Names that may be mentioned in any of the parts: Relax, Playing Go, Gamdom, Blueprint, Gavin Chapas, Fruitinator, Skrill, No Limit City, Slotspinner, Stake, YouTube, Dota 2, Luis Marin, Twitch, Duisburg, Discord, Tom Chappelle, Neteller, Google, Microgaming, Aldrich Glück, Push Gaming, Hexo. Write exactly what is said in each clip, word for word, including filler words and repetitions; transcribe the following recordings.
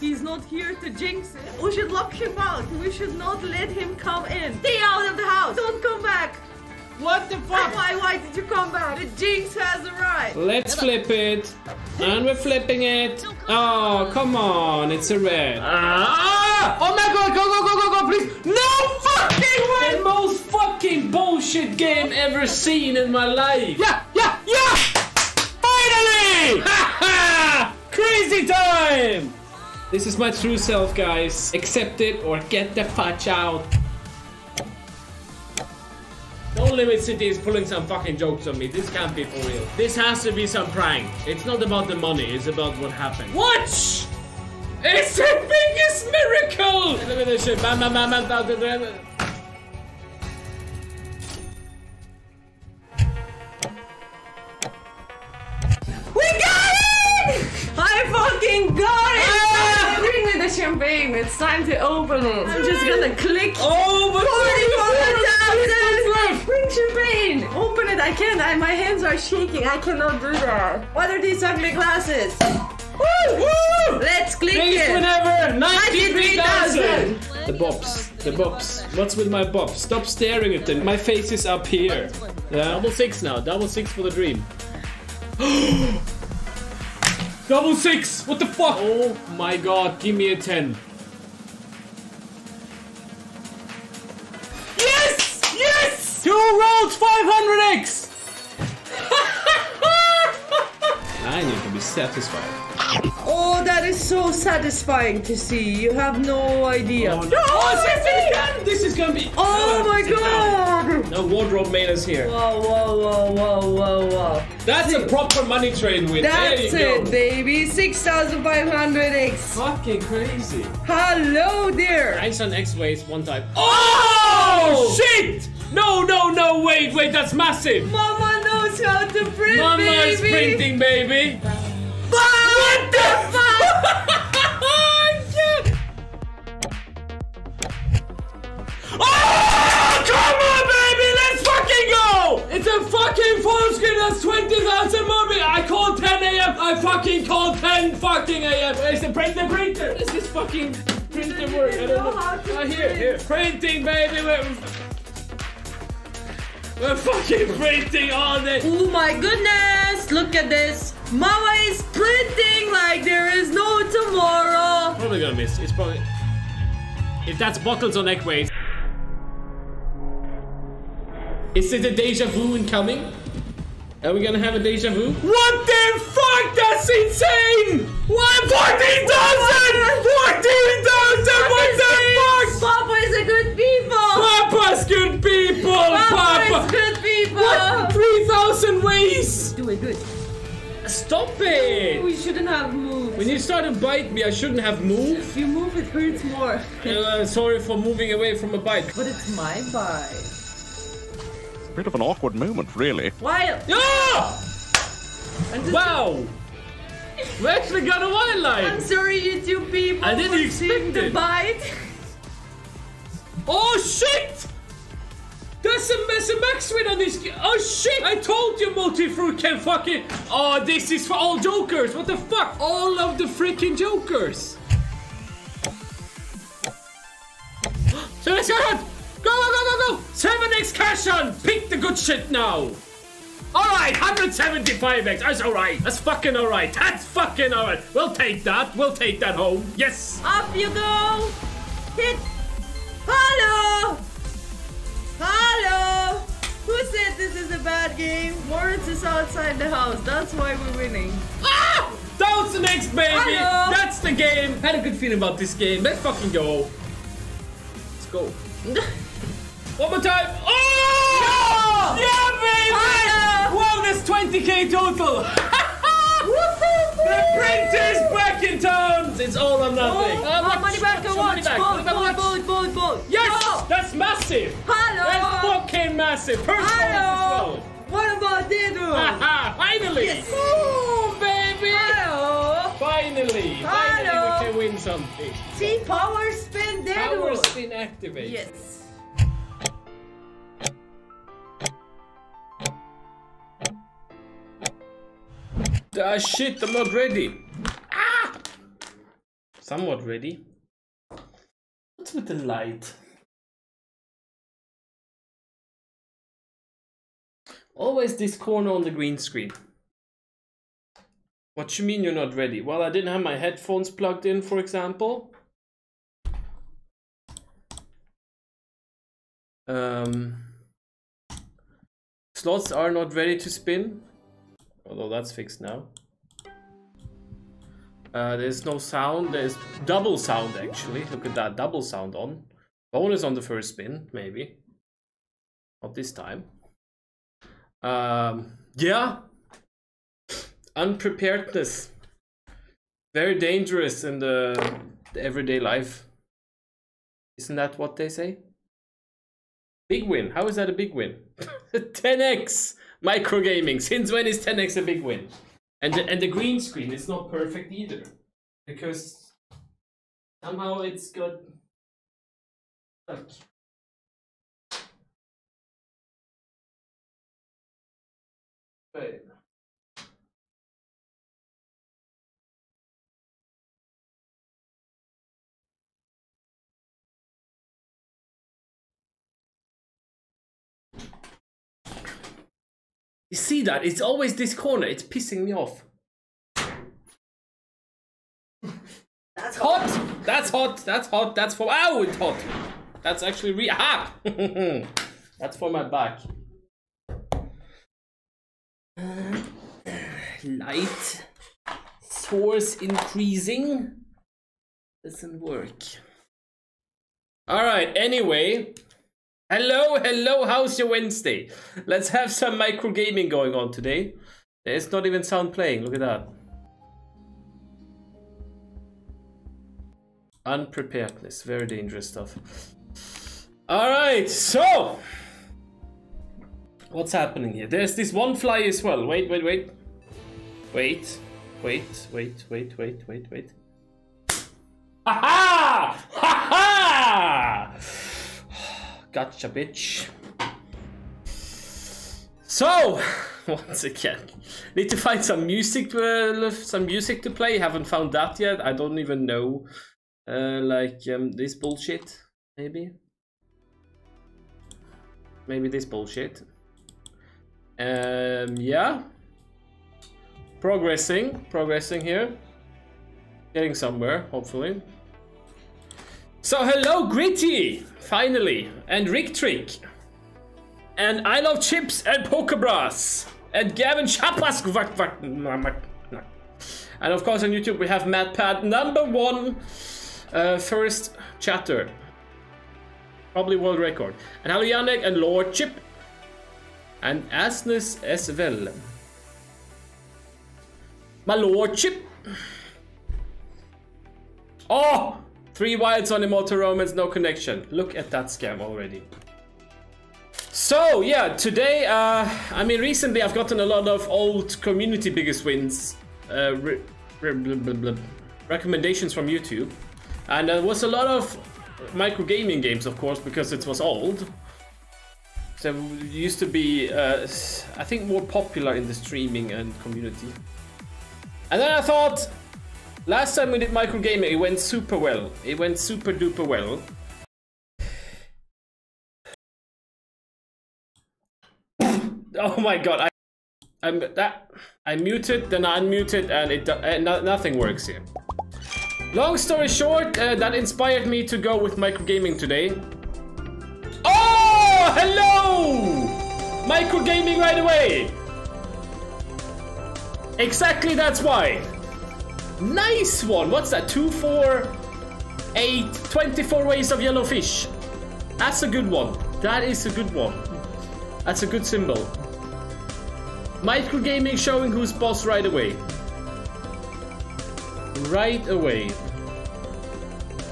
He's not here to jinx it. We should lock him out. We should not let him come in. Stay out of the house. Don't come back. What the fuck? Why, why did you come back? The jinx has arrived. Let's flip it. And we're flipping it. Oh, come on. It's a red. Ah! Oh my god. Go, go, go, go, go, please. No fucking way. The most fucking bullshit game ever seen in my life. Yeah, yeah, yeah. Finally. Ha ha. Crazy time. This is my true self, guys. Accept it or get the fudge out. No Limit City is pulling some fucking jokes on me. This can't be for real. This has to be some prank. It's not about the money, it's about what happened. Watch! It's the biggest miracle! Look at this shit. Bam, bam, bam, bam, bam, bam, bam. We got it! I fucking got it! Ah! I'm drinking with the champagne. It's time to open it. I'm just gonna click. Oh, but bring champagne! Open it, I can't. I, my hands are shaking. I cannot do that. What are these ugly glasses? Woo! Woo! Let's click it! Whenever ninety-three thousand! The bops. The bops. What's with my bops? Stop staring at them. My face is up here. Yeah. Double six now. Double six for the dream. Double six! What the fuck? Oh my god, give me a ten. Two rolls, five hundred X! I need to be satisfied. Oh, that is so satisfying to see. You have no idea. Oh, no. Oh, oh, this is gonna be. Oh, oh my god! No wardrobe made us here. Wow, wow, wow, wow, wow, wow. That's see, a proper money trade win. That's there you it, go. Baby. six thousand five hundred X. Fucking crazy. Hello there. X on X weighs one time. Oh, shit! No, no, no, wait, wait, that's massive! Mama knows how to print, Mama baby! Mama is printing, baby! What, what the fuck? Oh, come on, baby, let's fucking go! It's a fucking full screen, that's twenty thousand more. I called ten A M, I fucking called ten fucking A M. It's the printer, printer! This is fucking printer work, I don't know. Oh, here, here. Printing, baby! Wait. We're fucking printing all day. Oh my goodness, look at this. Mama is printing like there is no tomorrow. Probably gonna miss, it's probably... If that's bottles on egg weights. Is it a deja vu incoming? Are we gonna have a deja vu? What the fuck, that's insane! What? fourteen thousand! fourteen thousand! What the fuck? Papa is a good people! Papa's good people! Papa! Papa. Good people! What? three thousand ways! Do it, do it. Stop it! We shouldn't have moved. When you start to bite me, I shouldn't have moved. If you move, it hurts more. uh, sorry for moving away from a bite. But it's my bite. It's a bit of an awkward moment, really. Wild! Yeah! Wow! We actually got a wildlife! I'm sorry, you two people. I didn't expect the bite. Oh shit! That's a mess of max win on this. Oh shit! I told you multi-fruit can fucking. Oh, this is for all jokers. What the fuck? All of the freaking jokers. So let's go ahead. Go, go, go, go, go. seven X cash on. Pick the good shit now. Alright, one hundred seventy-five X, that's alright. That's fucking alright, that's fucking alright. We'll take that, we'll take that home, yes. Up you go. Hit. Hello. Hello. Who said this is a bad game? Moritz is outside the house, that's why we're winning. Ah! That's the next baby. Hello. That's the game. Had a good feeling about this game, let's fucking go. Let's go. One more time. Oh! No! Yeah, baby! Hello. Wow, that's twenty K total! The printer's back in town! It's all or nothing. Oh, uh, watch, money back, watch, watch, watch, money back. Vote, vote, vote, vote. Yes! No. That's massive! Hello! That's fucking massive! First hello! Well. What about Dido? Haha! Finally! Yes. Ooh, baby! Hello! Finally! Hello. Finally we can win something. See? Power spin Dido! Power spin activate. Yes. Ah, shit, I'm not ready. Ah! somewhat ready. What's with the light? Always this corner on the green screen. What you mean you're not ready? Well, I didn't have my headphones plugged in, for example. Um, slots are not ready to spin, although that's fixed now. Uh, there's no sound. There's double sound, actually. Look at that, double sound on. Bonus on the first spin, maybe. Not this time. Um, yeah. Unpreparedness. Very dangerous in the, the everyday life. Isn't that what they say? Big win. How is that a big win? ten X microgaming. Since when is ten X a big win? And the, and the green screen is not perfect either, because somehow it's got stuck. Wait. You see that? It's always this corner. It's pissing me off. That's hot. hot. That's hot. That's hot. That's for... Ow, it's hot. That's actually re... Aha! That's for my back. Uh, light source increasing. Doesn't work. All right. Anyway... Hello, hello, how's your Wednesday? Let's have some microgaming going on today. There's not even sound playing, look at that. Unpreparedness, very dangerous stuff. Alright, so! What's happening here? There's this one fly as well. Wait, wait, wait. Wait, wait, wait, wait, wait, wait, wait. Ha-ha! Ha-ha! Gotcha, bitch. So, once again, need to find some music to, uh, some music to play. Haven't found that yet. I don't even know. Uh, like um, this bullshit, maybe. Maybe this bullshit. Um, yeah. Progressing, progressing here. Getting somewhere, hopefully. So hello Gritty, finally, and Rick Trick, and I Love Chips, and Pokebras, and Gavin Chapas, and of course on YouTube we have MattPad number one, uh, first chatter, probably world record, and hello Yannick, and Lord Chip, and Asness as well, my Lord Chip. Oh! Three wilds on Immortal Romance, no connection. Look at that scam already. So yeah, today, uh, I mean recently I've gotten a lot of old community biggest wins uh, re re blah, blah, blah, recommendations from YouTube. And there was a lot of microgaming games, of course, because it was old. So it used to be, uh, I think, more popular in the streaming and community. And then I thought, last time we did microgaming, it went super well. It went super duper well. Oh my god! I, I'm that. I muted, then I unmuted, and it uh, no, nothing works here. Long story short, uh, that inspired me to go with microgaming today. Oh, hello! Microgaming right away. Exactly, that's why. Nice one! What's that? two, four, eight, twenty-four ways of yellow fish. That's a good one. That is a good one. That's a good symbol. Microgaming showing who's boss right away. Right away.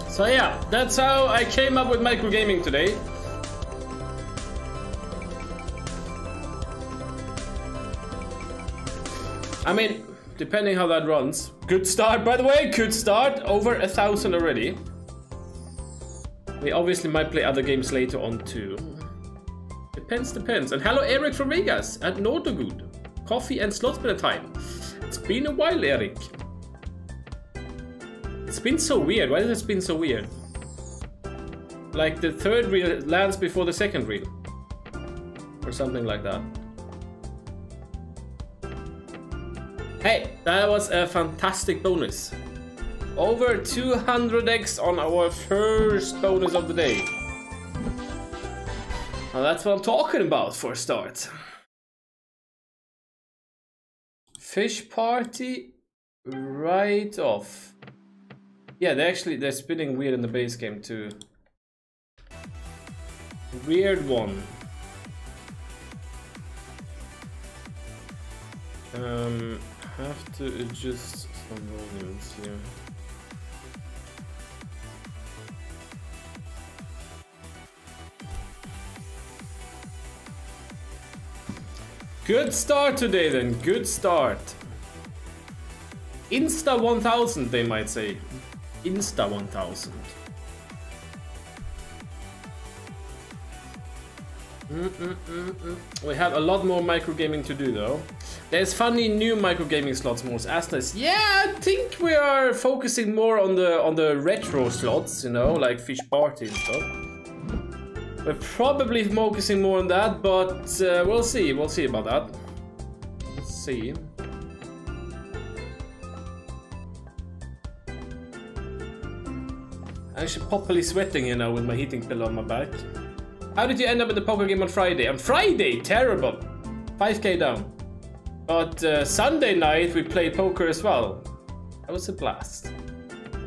So yeah, that's how I came up with microgaming today. I mean... depending how that runs. Good start, by the way, good start. Over a thousand already. We obviously might play other games later on too. Depends, depends. And hello Eric from Vegas at Nordogood. Coffee and Slotspinner time. It's been a while, Eric. It's spin so weird? Why does it spin so weird? Like the third reel lands before the second reel. Or something like that. Hey, that was a fantastic bonus. Over two hundred x on our first bonus of the day. And that's what I'm talking about for a start. Fish party right off. Yeah, they actually they're spinning weird in the base game too. Weird one. Um, have to adjust some volumes here. Good start today then, good start. Insta one thousand they might say. Insta one thousand. Mm -mm -mm -mm. We have a lot more microgaming to do though. There's funny new microgaming slots more as this. Yeah, I think we are focusing more on the on the retro slots, you know, like fish party and stuff. We're probably focusing more on that, but uh, we'll see. We'll see about that. Let's see. I'm actually properly sweating here now with my heating pillow on my back. How did you end up at the poker game on Friday? On Friday, terrible. five K down. But uh, Sunday night we played poker as well. That was a blast.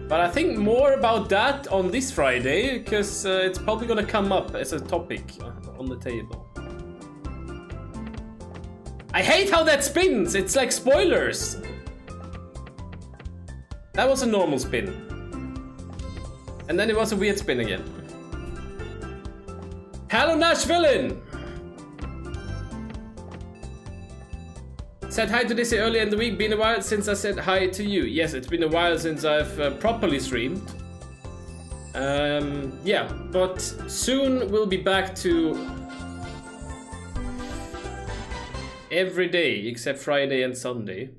But I think more about that on this Friday, because uh, it's probably gonna come up as a topic on the table. I hate how that spins, it's like spoilers. That was a normal spin. And then it was a weird spin again. Hello Nash Villain! Said hi to Dizzy earlier in the week, been a while since I said hi to you. Yes, it's been a while since I've uh, properly streamed. Um, yeah, but soon we'll be back to every day except Friday and Sunday.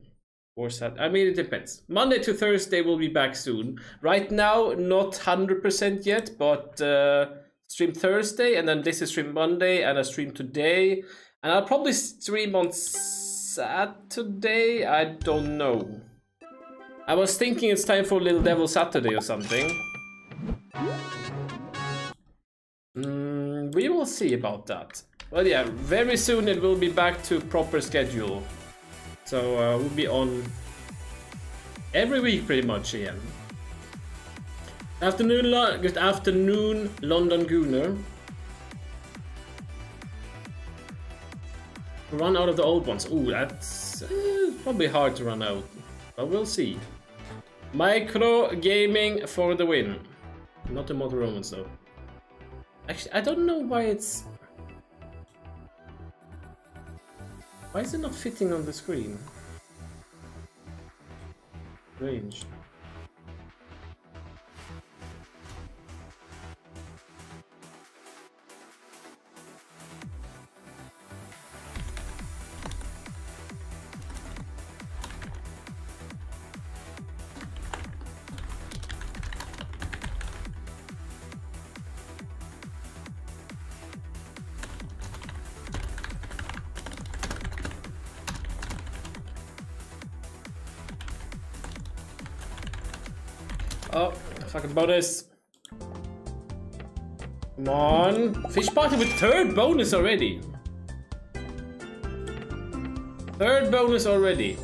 Or Saturday. I mean, it depends. Monday to Thursday we'll be back soon. Right now, not one hundred percent yet, but... Uh, stream Thursday, and then this is stream Monday, and I stream today, and I'll probably stream on Saturday. I don't know. I was thinking it's time for Little Devil Saturday or something. Mm, we will see about that. But yeah, very soon it will be back to proper schedule. So uh, we'll be on every week pretty much again. Afternoon, good afternoon, London Gooner. Run out of the old ones. Ooh, that's uh, probably hard to run out, but we'll see. Micro gaming for the win. Not the Modern Romans though. Actually, I don't know why it's. Why is it not fitting on the screen? Strange. Oh, fucking bonus. Come on. Fish party with third bonus already. Third bonus already.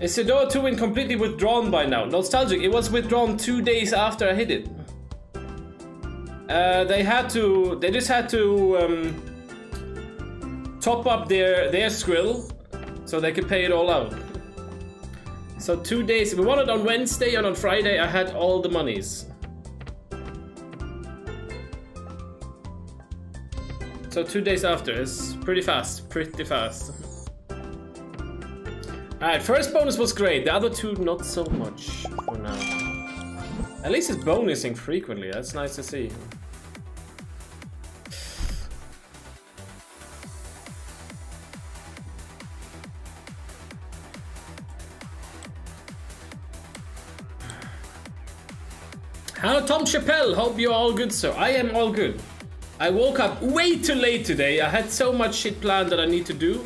Is the Dota two win completely withdrawn by now? Nostalgic, it was withdrawn two days after I hit it. Uh, they had to, they just had to um, top up their, their Skrill so they could pay it all out. So two days, we won it on Wednesday, and on Friday I had all the monies. So two days after, it's pretty fast, pretty fast. Alright, first bonus was great, the other two not so much for now. At least it's bonusing frequently, that's nice to see. Hello, Tom Chappelle. Hope you're all good, sir. I am all good. I woke up way too late today. I had so much shit planned that I need to do.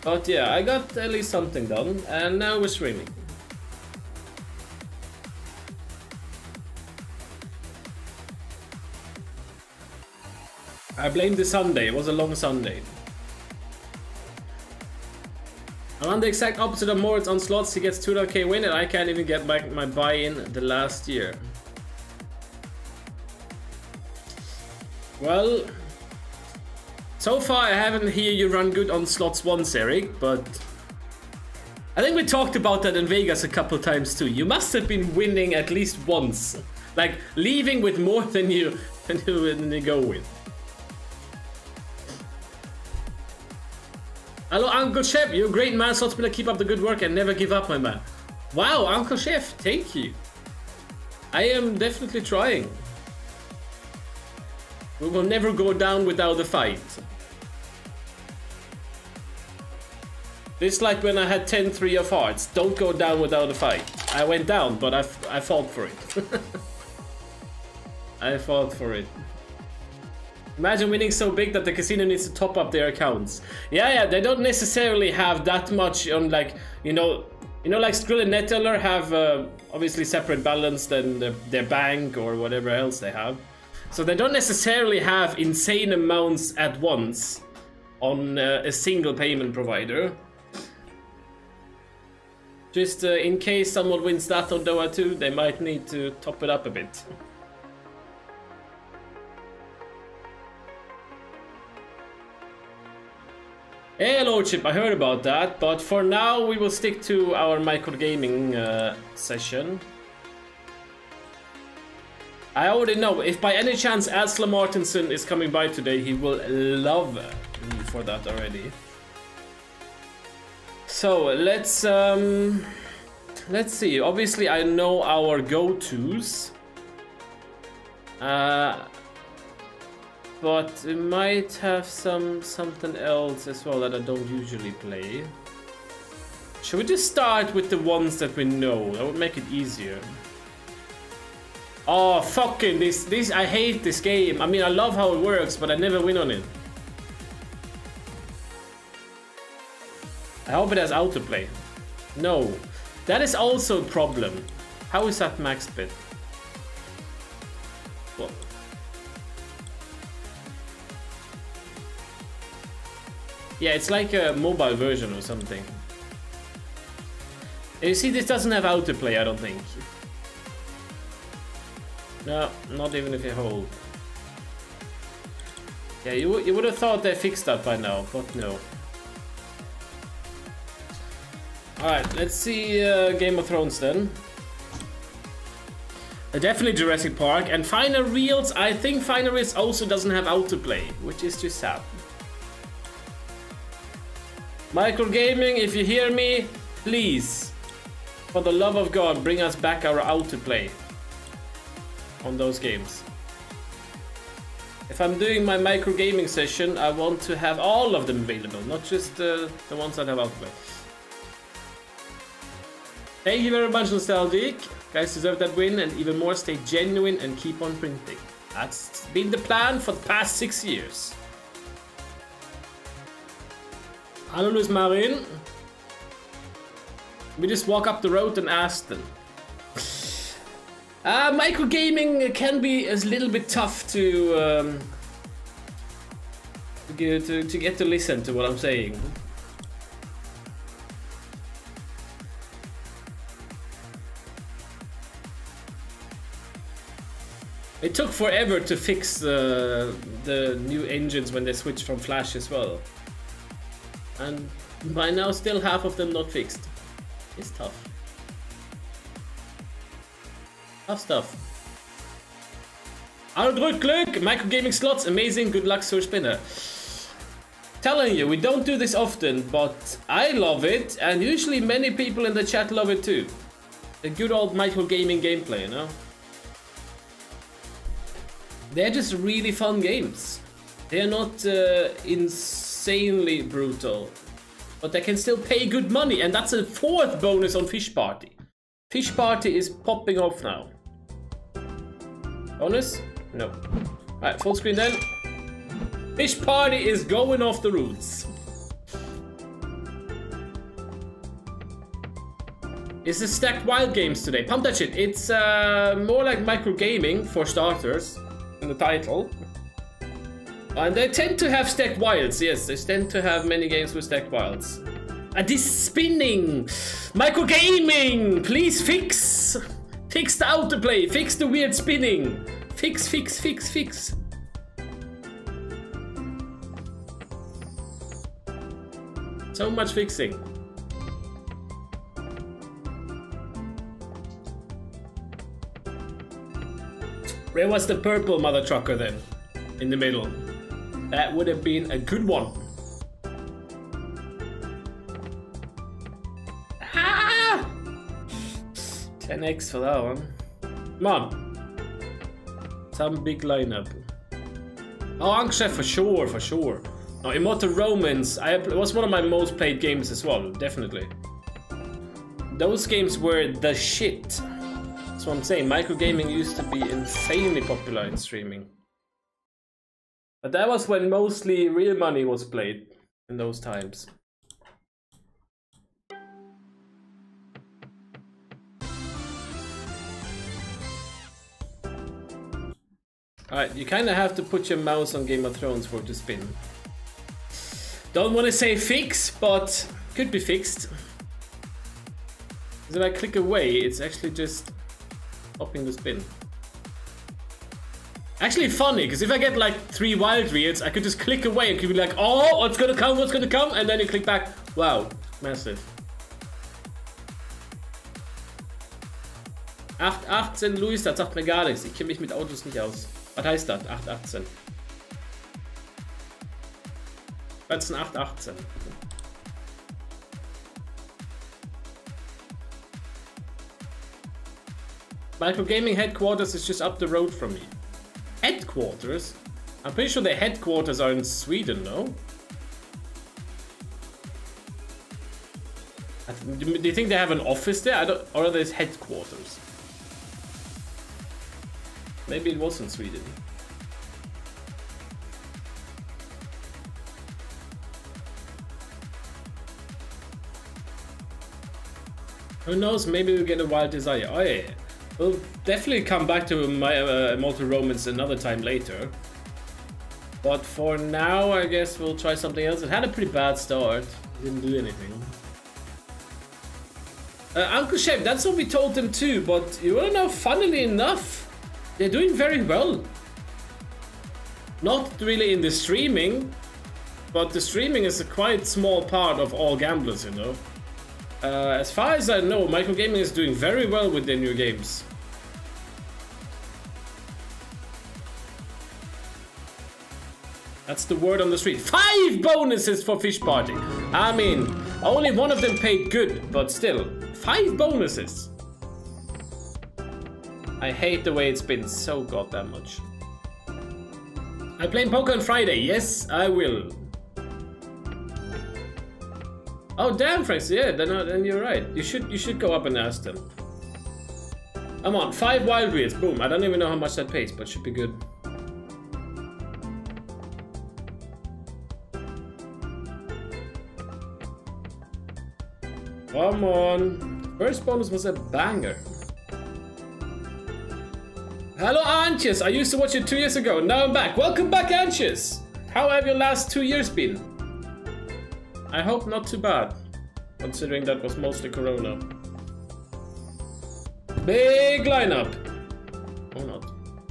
But yeah, I got at least something done. And now we're streaming. I blame the Sunday. It was a long Sunday. I'm on the exact opposite of Moritz on slots. He gets two K win and I can't even get back my buy-in the last year. Well, so far I haven't heard you run good on slots once, Eric, but I think we talked about that in Vegas a couple times too. You must have been winning at least once, like leaving with more than you, than you, than you go with. Hello, Uncle Chef, you're a great man, Slotspinner, keep up the good work and never give up, my man. Wow, Uncle Chef, thank you. I am definitely trying. We will never go down without a fight. It's like when I had ten three of hearts. Don't go down without a fight. I went down, but I, f I fought for it. I fought for it. Imagine winning so big that the casino needs to top up their accounts. Yeah, yeah, they don't necessarily have that much on, like, you know, you know, like Skrill and Neteller have uh, obviously separate balance than the, their bank or whatever else they have. So they don't necessarily have insane amounts at once on uh, a single payment provider. Just uh, in case someone wins that on Dota two, they might need to top it up a bit. Hey, Lordship, I heard about that, but for now we will stick to our microgaming uh, session. I already know, if by any chance Asla Martinson is coming by today, he will love me for that already. So, let's, um, let's see. Obviously, I know our go-tos. Uh... But we might have some something else as well that I don't usually play. Should we just start with the ones that we know? That would make it easier. Oh, fucking this, this, I hate this game. I mean, I love how it works, but I never win on it. I hope it has autoplay. No. That is also a problem. How is that max bit? Well, yeah, it's like a mobile version or something. You see, this doesn't have autoplay, I don't think. No, not even if you hold. Yeah, you, you would have thought they fixed that by now, but no. Alright, let's see uh, Game of Thrones then. Uh, definitely Jurassic Park. And Final Reels, I think Final Reels also doesn't have autoplay, which is just sad. Microgaming, if you hear me, please, for the love of God, bring us back our autoplay on those games. If I'm doing my microgaming session, I want to have all of them available, not just uh, the ones that have outplay. Thank you very much, Nostalgic. Guys deserve that win, and even more, stay genuine and keep on printing. That's been the plan for the past six years. Hello, Luis Marin. We just walk up the road and ask them. Uh, microgaming can be a little bit tough to, um, to, get, to, to get to listen to what I'm saying. It took forever to fix uh, the new engines when they switched from Flash as well. And by now still half of them not fixed. It's tough. Tough stuff. Aldrich Glück! Microgaming slots, amazing, good luck, Sir Spinner. Telling you, we don't do this often, but I love it, and usually many people in the chat love it too. A good old microgaming gameplay, you know? They're just really fun games. They're not uh, insane. Insanely brutal, but they can still pay good money, and that's a fourth bonus on Fish Party. Fish Party is popping off now. Bonus? No. Alright, full screen then. Fish party is going off the roots. Is this stacked wild games today? Pump that shit. It's uh, more like microgaming for starters in the title. And they tend to have stacked wilds. Yes, they tend to have many games with stacked wilds. And this spinning! Microgaming! Please fix! Fix the autoplay. Fix the weird spinning. Fix, fix, fix, fix. So much fixing. Where was the purple mother trucker then? In the middle. That would have been a good one. Ah! ten X for that one. Come on. Some big lineup. Oh, Anksha for sure, for sure. No, Immortal Romans, I, it was one of my most played games as well, definitely. Those games were the shit. That's what I'm saying, microgaming used to be insanely popular in streaming. But that was when mostly real money was played in those times. Alright, you kinda have to put your mouse on Game of Thrones for it to spin. Don't wanna say fix, but could be fixed. When I click away, it's actually just popping the spin. Actually funny, because if I get like three wild reels, I could just click away and could be like, oh, what's gonna come, what's gonna come, and then you click back. Wow, massive. acht achtzehn, Luis, das sagt mir gar nichts. Ich kenne mich mit Autos nicht aus. Was heißt das? acht achtzehn. Das ist ein acht achtzehn. Microgaming headquarters is just up the road from me. Headquarters? I'm pretty sure their headquarters are in Sweden, no? I th do you think they have an office there? I don't, or are there headquarters? Maybe it was in Sweden. Who knows? Maybe we'll get a wild desire. Oh yeah. We'll definitely come back to my uh, Immortal Romans another time later. But for now, I guess we'll try something else. It had a pretty bad start. Didn't do anything. Uh, Uncle Chef, that's what we told them too. But you wanna know, funnily enough, they're doing very well. Not really in the streaming, but the streaming is a quite small part of all gamblers, you know. Uh, as far as I know, Microgaming is doing very well with their new games. That's the word on the street. Five bonuses for Fish Party! I mean, only one of them paid good, but still. Five bonuses! I hate the way it's been so goddamn much. I'm playing poker on Friday. Yes, I will. Oh damn, Francis, yeah, then, uh, then you're right. You should you should go up and ask them. Come on, five wild reels, boom. I don't even know how much that pays, but should be good. Come on. First bonus was a banger. Hello Anches, I used to watch you two years ago, now I'm back. Welcome back, Anches! How have your last two years been? I hope not too bad, considering that was mostly Corona. Big lineup! Or not.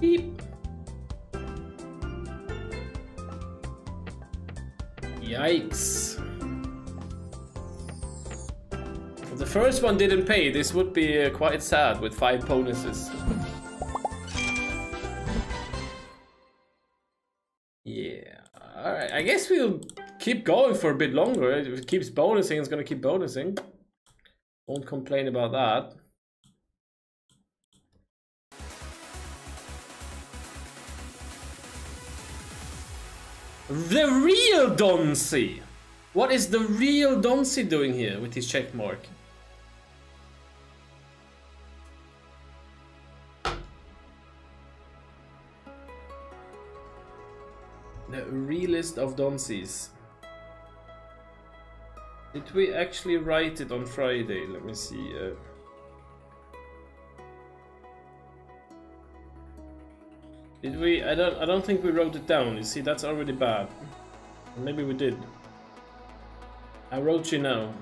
Beep! Yikes. If the first one didn't pay, this would be uh, quite sad with five bonuses. Yeah. Alright, I guess we'll keep going for a bit longer. If it keeps bonusing, it's gonna keep bonusing. Won't complain about that. The real Donsi! What is the real Donsi doing here with his checkmark? The realist of Donsies. Did we actually write it on Friday? Let me see. Uh, did we? I don't. I don't think we wrote it down. You see, that's already bad. Maybe we did. I wrote you now.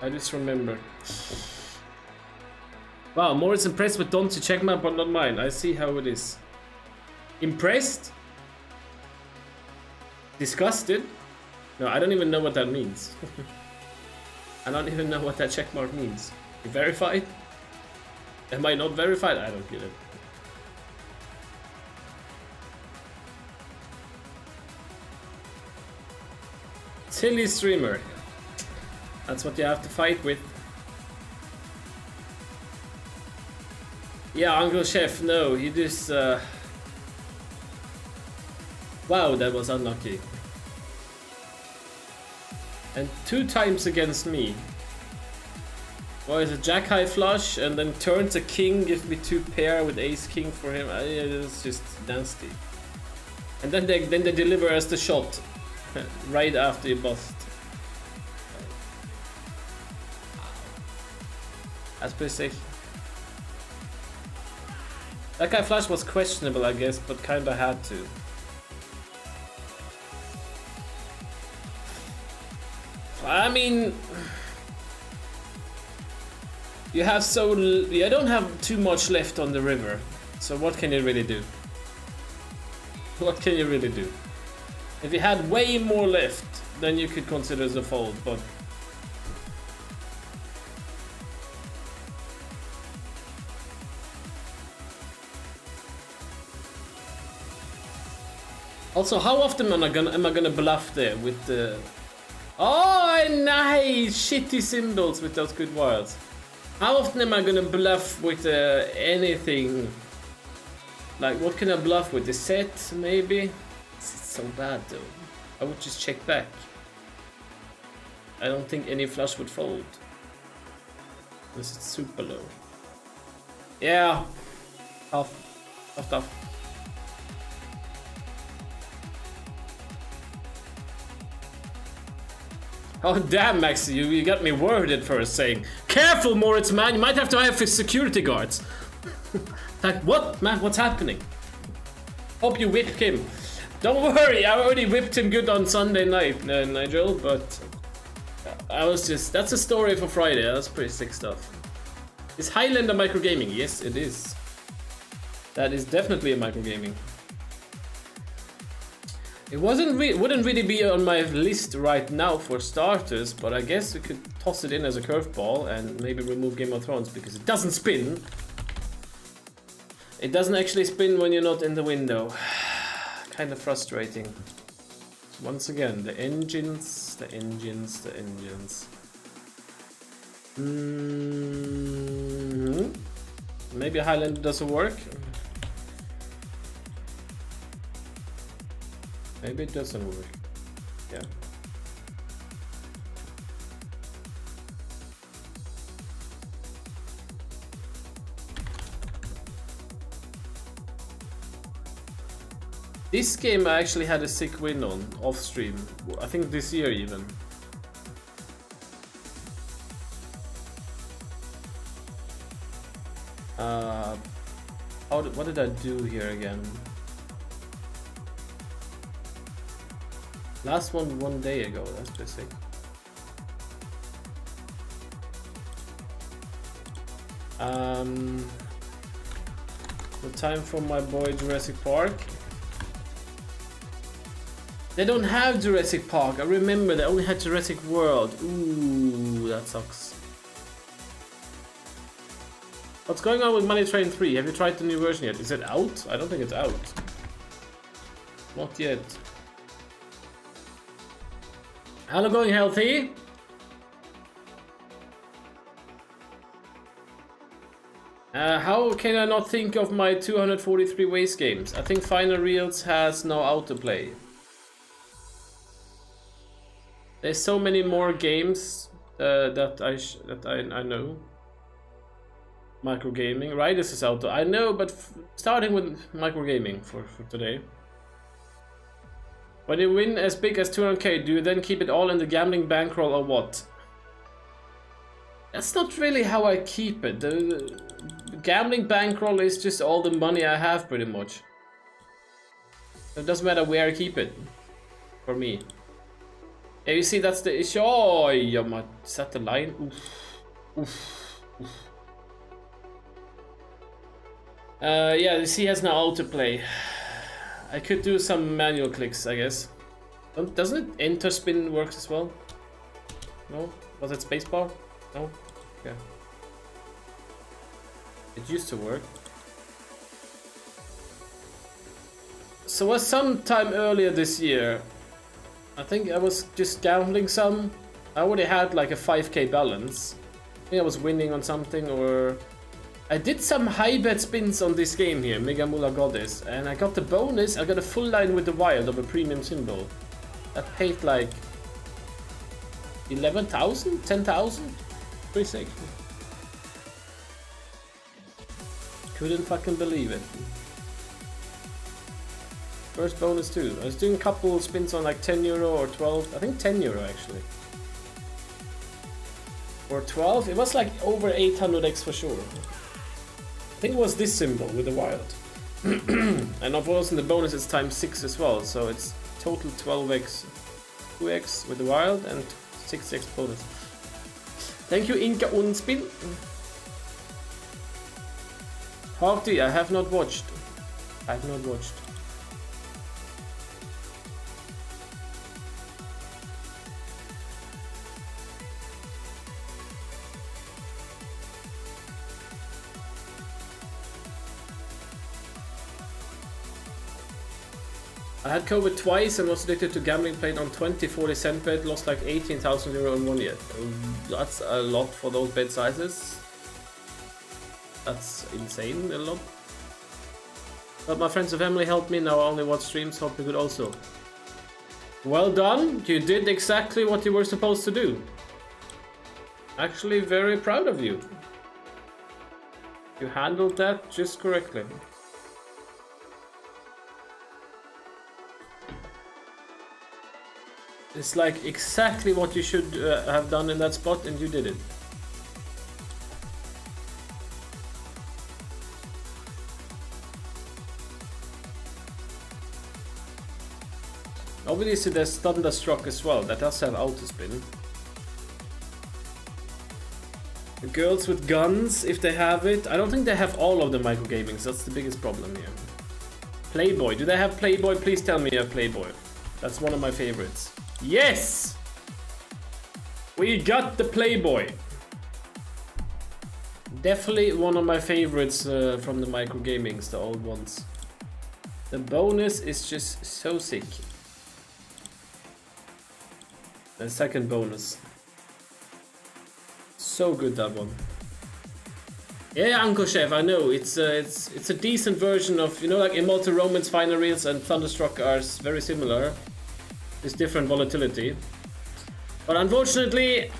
I just remember. Wow, Moritz impressed with Don's check map, but not mine. I see how it is. Impressed? Disgusted? No, I don't even know what that means. I don't even know what that check mark means. You verified? Am I not verified? I don't get it. Silly streamer. That's what you have to fight with. Yeah, Uncle Chef, no, he just... Uh... Wow, that was unlucky. And two times against me. Boy, it's a jack high flush and then turns a king, gives me two pair with ace king for him. I, it's just nasty. And then they, then they deliver us the shot. Right after you bust. That's pretty sick. That guy flash was questionable, I guess, but kinda had to. I mean, you have so l you don't have too much left on the river, so what can you really do? What can you really do? If you had way more left, then you could consider the fold, but also, how often am I gonna am I gonna bluff there with the? Oh, nice shitty symbols with those good wilds. How often am I gonna bluff with uh, anything? Like, what can I bluff with? The set, maybe. So bad though. I would just check back. I don't think any flush would fold. Unless it's super low. Yeah. Tough. Tough, tough. Oh damn, Max, you, you got me worried at first saying, careful Moritz, man, you might have to have security guards. Like, what, man, what's happening? Hope you whipped him. Don't worry, I already whipped him good on Sunday night, uh, Nigel, but I was just... That's a story for Friday, that's pretty sick stuff. Is Highlander microgaming? Yes, it is. That is definitely a microgaming. It wasn't re wouldn't really be on my list right now for starters, but I guess we could toss it in as a curveball and maybe remove Game of Thrones because it doesn't spin. It doesn't actually spin when you're not in the window. Kind of frustrating. Once again, the engines, the engines, the engines. Mm-hmm. Maybe Highlander doesn't work. Maybe it doesn't work. Yeah. This game I actually had a sick win on, off stream, I think this year even. Uh, how did, what did I do here again? Last one one day ago, that's pretty sick. Um, the time from my boy Jurassic Park. They don't have Jurassic Park, I remember they only had Jurassic World. Ooh, that sucks. What's going on with Money Train three? Have you tried the new version yet? Is it out? I don't think it's out. Not yet. Hello, going healthy? Uh, how can I not think of my two hundred forty-three waste games? I think Final Reels has no autoplay. There's so many more games uh, that I sh that I, I know. Microgaming, right? This is auto. I know, but f starting with microgaming for, for today. When you win as big as two hundred K, do you then keep it all in the gambling bankroll or what? That's not really how I keep it. The, the gambling bankroll is just all the money I have, pretty much. It doesn't matter where I keep it, for me. Yeah, you see, that's the issue. Oh, yeah, my, is that the line? Oof. Oof. Oof. Uh, yeah, you see, he has no autoplay. I could do some manual clicks, I guess. Don't, doesn't it enter spin works as well? No? Was it spacebar? No? Yeah. It used to work. So was sometime earlier this year, I think I was just gambling some. I already had like a five K balance. I think I was winning on something, or I did some high bet spins on this game here, Mega Mula Goddess, and I got the bonus. I got a full line with the wild of a premium symbol. I paid like eleven thousand? ten thousand? Pretty sick. Couldn't fucking believe it. First bonus too. I was doing a couple spins on like ten euro or twelve. I think ten euro actually. Or twelve. It was like over eight hundred X for sure. I think it was this symbol with the wild. And of course in the bonus it's times six as well. So it's total twelve X. two X with the wild and six X bonus. Thank you Inka Unspin. Hardy, I have not watched. I have not watched. I had COVID twice and was addicted to gambling, played on twenty, forty cent bet, lost like eighteen thousand euro in one year. That's a lot for those bet sizes. That's insane, a lot. But my friends and family helped me, now I only watch streams, hope you could also. Well done, you did exactly what you were supposed to do. Actually very proud of you. You handled that just correctly. It's like exactly what you should uh, have done in that spot, and you did it. Obviously there's Thunderstruck as well, that does have autospin. The girls with guns, if they have it. I don't think they have all of the microgamings, that's the biggest problem here. Playboy, do they have Playboy? Please tell me you have Playboy. That's one of my favorites. Yes! We got the Playboy! Definitely one of my favorites uh, from the microgamings, the old ones. The bonus is just so sick. The second bonus. So good, that one. Yeah, Uncle Chef, I know. It's a, it's, it's a decent version of, you know, like Immortal Romans, Final Reels and Thunderstruck are very similar. It's different volatility, but unfortunately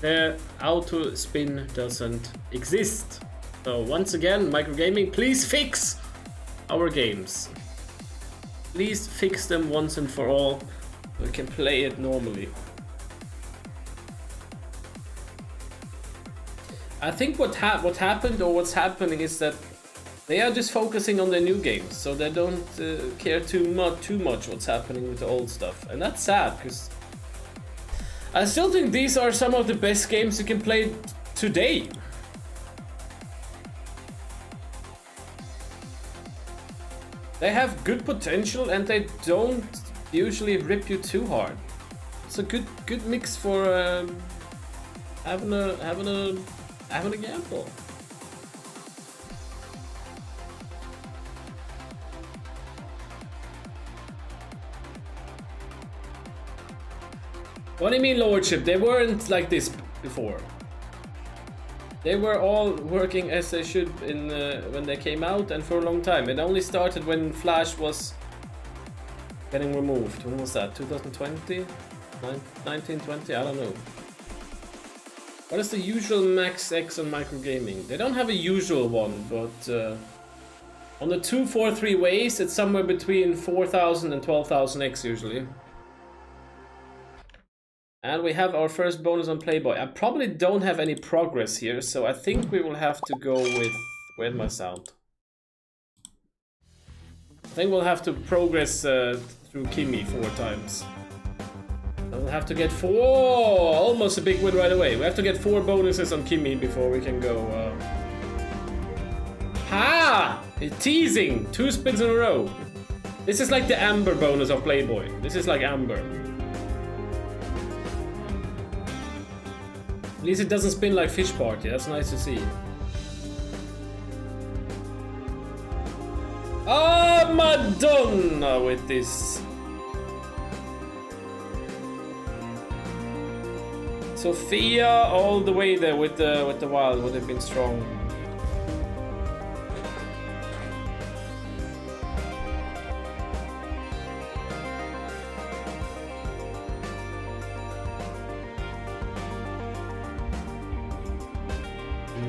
the auto spin doesn't exist. So once again, microgaming, please fix our games. Please fix them once and for all so we can play it normally. I think what, ha what happened or what's happening is that they are just focusing on their new games, so they don't uh, care too much too much what's happening with the old stuff. And that's sad, because I still think these are some of the best games you can play today. They have good potential and they don't usually rip you too hard. It's a good good mix for um, having a having a having a gamble. What do you mean, Lordship? They weren't like this before. They were all working as they should in uh, when they came out and for a long time. It only started when Flash was getting removed. When was that? twenty twenty? nineteen twenty? I don't know. What is the usual max X on Microgaming? They don't have a usual one, but uh, on the two four three ways, it's somewhere between four thousand and twelve thousand X usually. And we have our first bonus on Playboy. I probably don't have any progress here, so I think we will have to go with... Where's my sound? I think we'll have to progress uh, through Kimmy four times. And we'll have to get four... Oh, almost a big win right away. We have to get four bonuses on Kimmy before we can go... Uh... Ha! Teasing! Two spins in a row. This is like the Amber bonus of Playboy. This is like Amber. At least it doesn't spin like Fish Party, that's nice to see. Ah, oh, Madonna with this. Sophia all the way there with the with the wild would have been strong.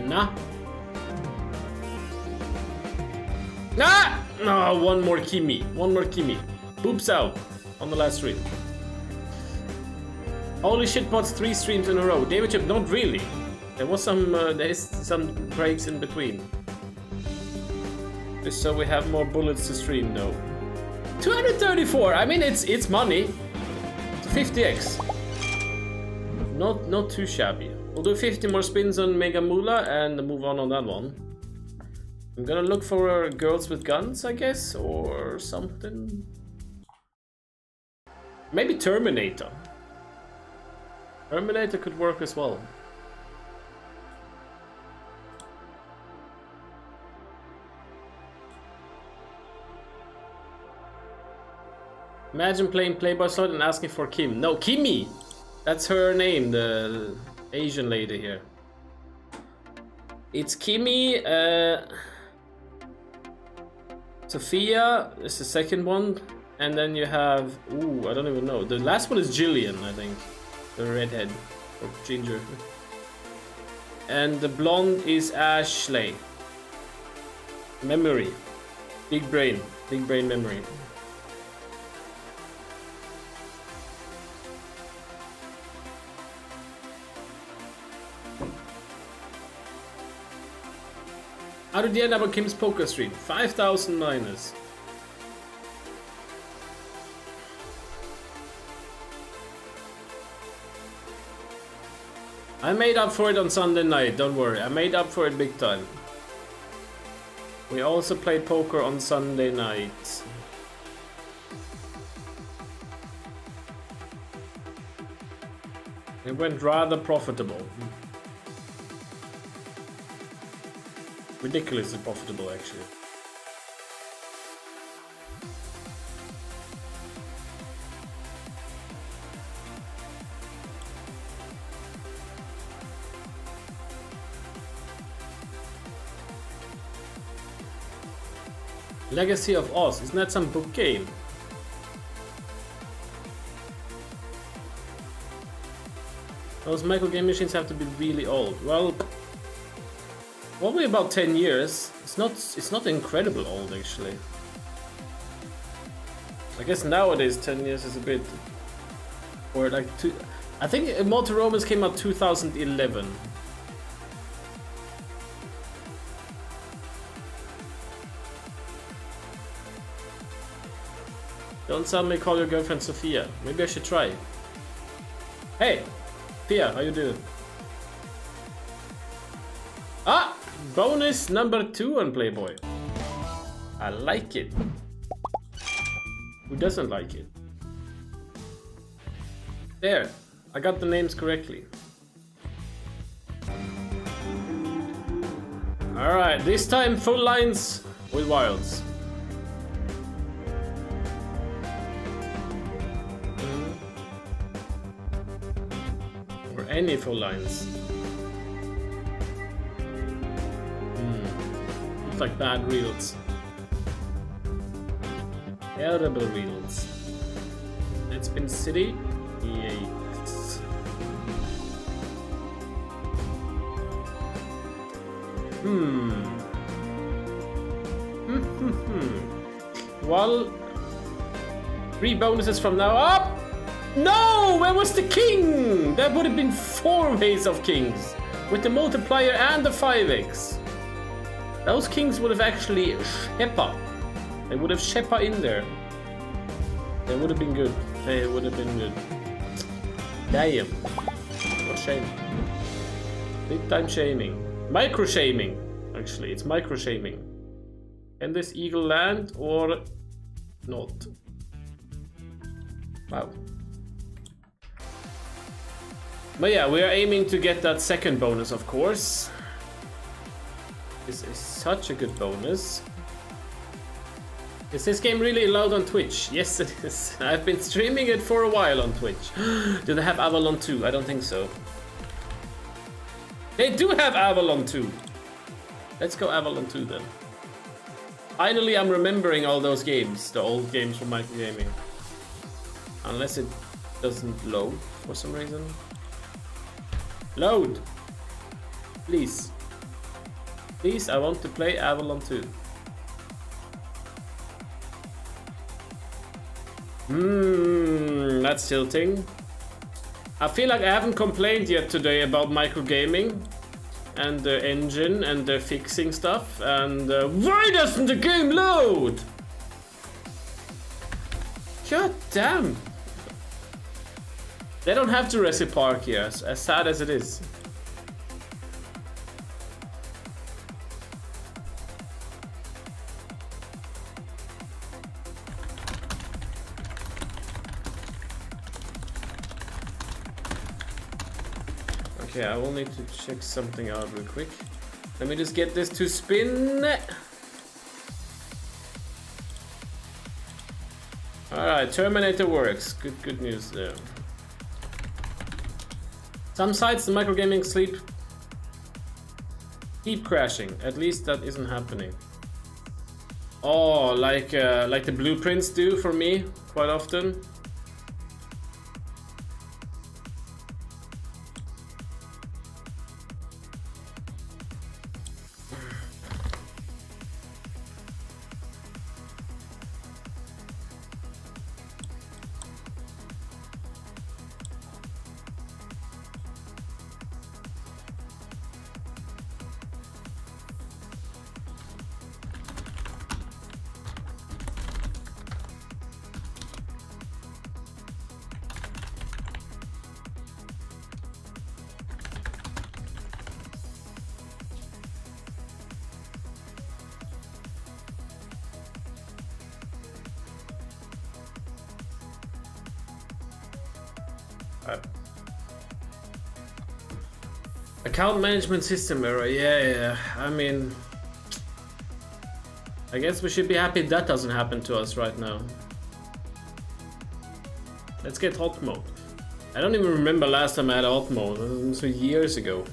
Nah. Nah! No, one more Kimmy. One more Kimmy. Boobs out on the last stream. Holy shit, pots three streams in a row. David Chip, not really. There was some, uh, there is some breaks in between. Just so we have more bullets to stream though. two hundred thirty-four, I mean it's it's money. fifty X. Not, not too shabby. We'll do fifty more spins on Mega Moolah and move on on that one. I'm gonna look for girls with guns, I guess, or something. Maybe Terminator. Terminator could work as well. Imagine playing Playboy Slot and asking for Kim. No, Kimmy! That's her name, the Asian lady here. It's Kimmy, uh, Sophia is the second one, and then you have, ooh, I don't even know. The last one is Jillian, I think, the redhead, or ginger. And the blonde is Ashley. Memory, big brain, big brain memory. How did you end up on Kim's poker stream? five thousand minus. I made up for it on Sunday night, don't worry. I made up for it big time. We also played poker on Sunday night. It went rather profitable. Ridiculously profitable, actually. Legacy of Oz, isn't that some book game? Those microgame machines have to be really old. Well, probably about ten years. It's not it's not incredible old actually. I guess nowadays ten years is a bit, or like two, I think Motorolas came out two thousand eleven. Don't suddenly call your girlfriend Sophia. Maybe I should try. Hey, Pia, how you doing? Ah! Bonus number two on Playboy. I like it. Who doesn't like it? There, I got the names correctly. Alright, this time full lines with wilds. Or any full lines. Like bad reels, terrible reels. It's been city, yikes. Hmm. Hmm, hmm, hmm. Well, three bonuses from now up. No, where was the king? That would have been four ways of kings with the multiplier and the five x. Those kings would have actually Shepa. They would have Shepa in there. They would have been good. They would have been good. Damn. What shame. Big time shaming. Micro shaming. Actually, it's micro shaming. Can this eagle land or not? Wow. But yeah, we are aiming to get that second bonus, of course. This is such a good bonus. Is this game really allowed on Twitch? Yes, it is. I've been streaming it for a while on Twitch. Do they have Avalon two? I don't think so. They do have Avalon two. Let's go Avalon two then. Finally, I'm remembering all those games, the old games from Microgaming. Unless it doesn't load for some reason. Load! Please. Please, I want to play Avalon two. Mmm, that's tilting. I feel like I haven't complained yet today about microgaming and the engine and the fixing stuff and uh, why doesn't the game load? God damn. They don't have to recipark here, as, as sad as it is. Okay, I will need to check something out real quick. Let me just get this to spin. Alright, Terminator works. Good good news there. Some sites in microgaming sleep keep crashing. At least that isn't happening. Oh, like uh, like the blueprints do for me quite often. Account management system error, yeah, yeah, I mean, I guess we should be happy that doesn't happen to us right now. Let's get alt mode. I don't even remember last time I had alt mode, it was years ago.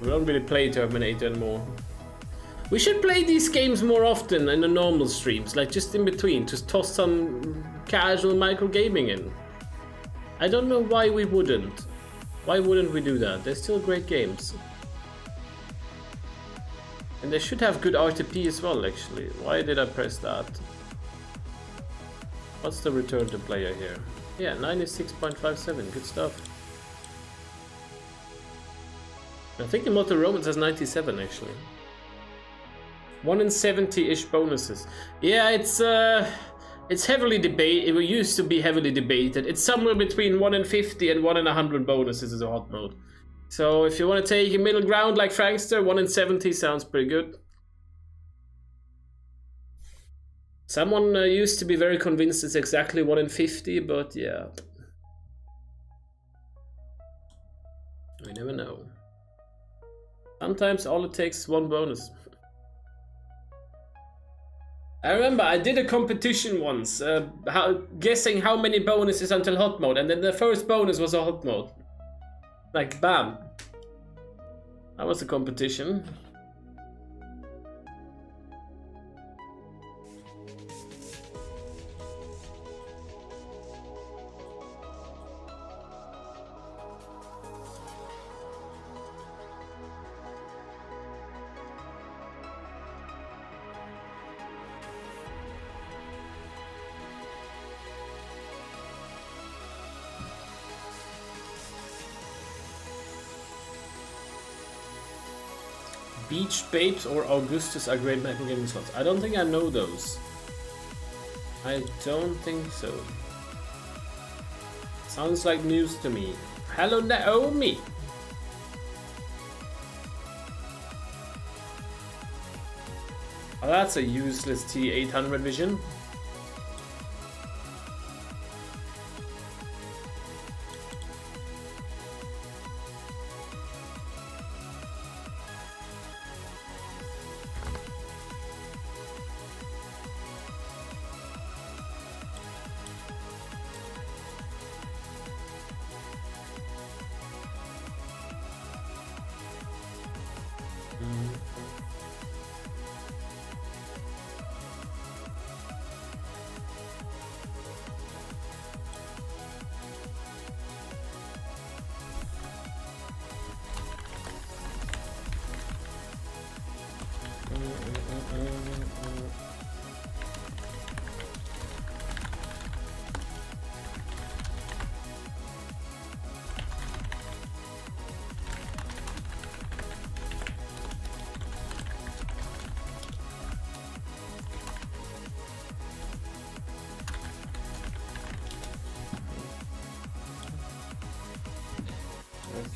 We don't really play Terminator anymore. We should play these games more often in the normal streams, like just in between, just toss some casual microgaming in. I don't know why we wouldn't. Why wouldn't we do that? They're still great games. And they should have good R T P as well, actually. Why did I press that? What's the return to player here? Yeah, ninety-six point five seven, good stuff. I think the Motor Romans has ninety-seven, actually. one in seventy-ish bonuses. Yeah, it's... Uh... It's heavily debated, it used to be heavily debated. It's somewhere between one in fifty and one in one hundred bonuses is a hot mode. So if you want to take a middle ground like Frankster, one in seventy sounds pretty good. Someone uh, used to be very convinced it's exactly one in fifty, but yeah. We never know. Sometimes all it takes is one bonus. I remember I did a competition once, uh, how, guessing how many bonuses until hot mode, and then the first bonus was a hot mode. Like, bam. That was a competition. Beach, Babes or Augustus are great microgaming slots. I don't think I know those. I don't think so. Sounds like news to me. Hello Naomi! Oh, that's a useless T eight hundred vision.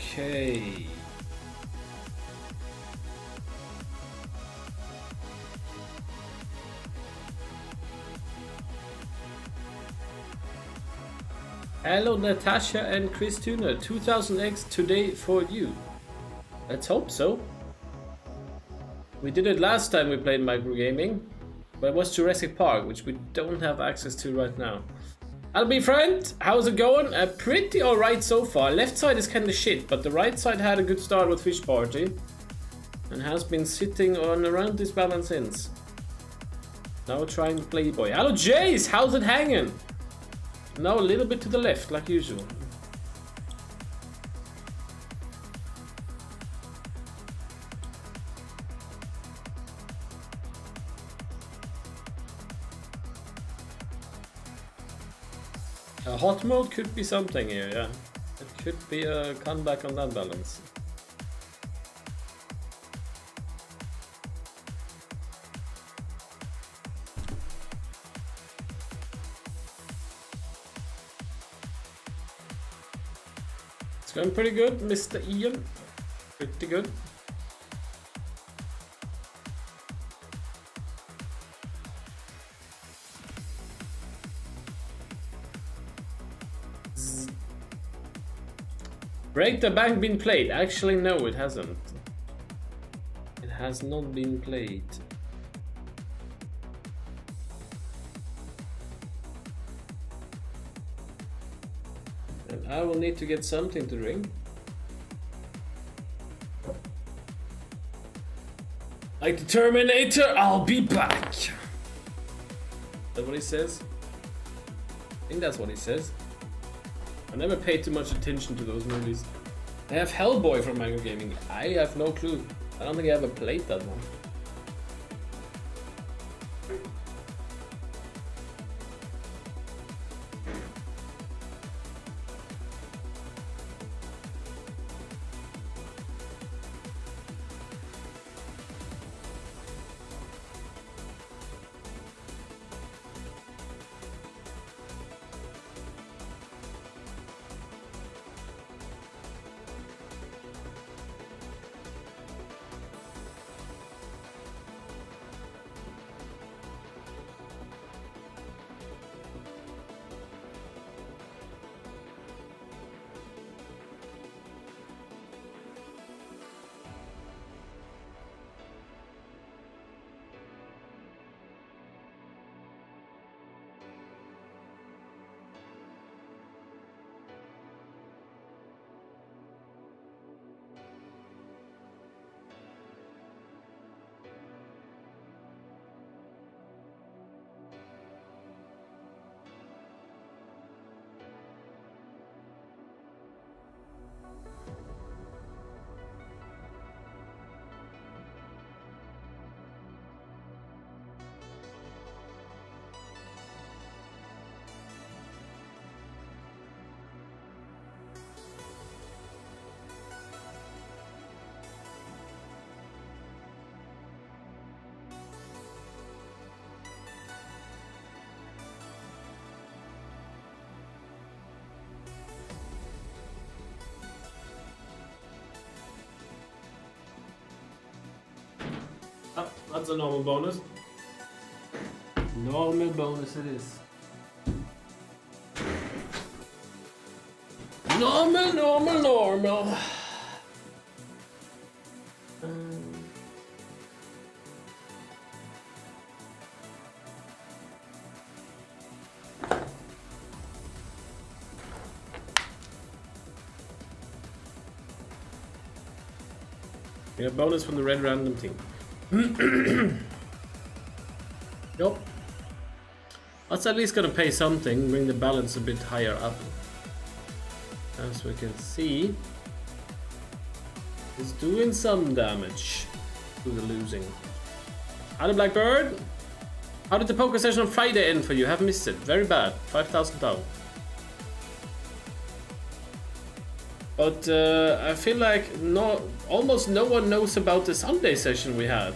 Okay. Hello Natasha and Chris Tuner, two thousand X today for you. Let's hope so. We did it last time we played microgaming, but it was Jurassic Park, which we don't have access to right now. I'll be friend, how's it going? Uh, pretty alright so far. Left side is kinda shit, but the right side had a good start with Fish Party and has been sitting on around this balance since. Now trying Playboy. Hello Jace, how's it hanging? Now a little bit to the left, like usual. A hot mode could be something here, yeah. It could be a comeback on that balance. It's going pretty good, Mister Ian. Pretty good. Break the Bank been played? Actually, no, it hasn't. It has not been played. And I will need to get something to drink. Like the Terminator, I'll be back! Is that what he says? I think that's what he says. I never paid too much attention to those movies. I have Hellboy from Microgaming. I have no clue. I don't think I ever played that one. That's a normal bonus. Normal bonus it is. Normal, normal, normal. Um. We have bonus from the red random team. Yep. That's at least gonna pay something, bring the balance a bit higher up. As we can see, it's doing some damage to the losing. Hello Blackbird! How did the poker session on Friday end for you? Have missed it. Very bad. five thousand down. But uh, I feel like no, almost no one knows about the Sunday session we had.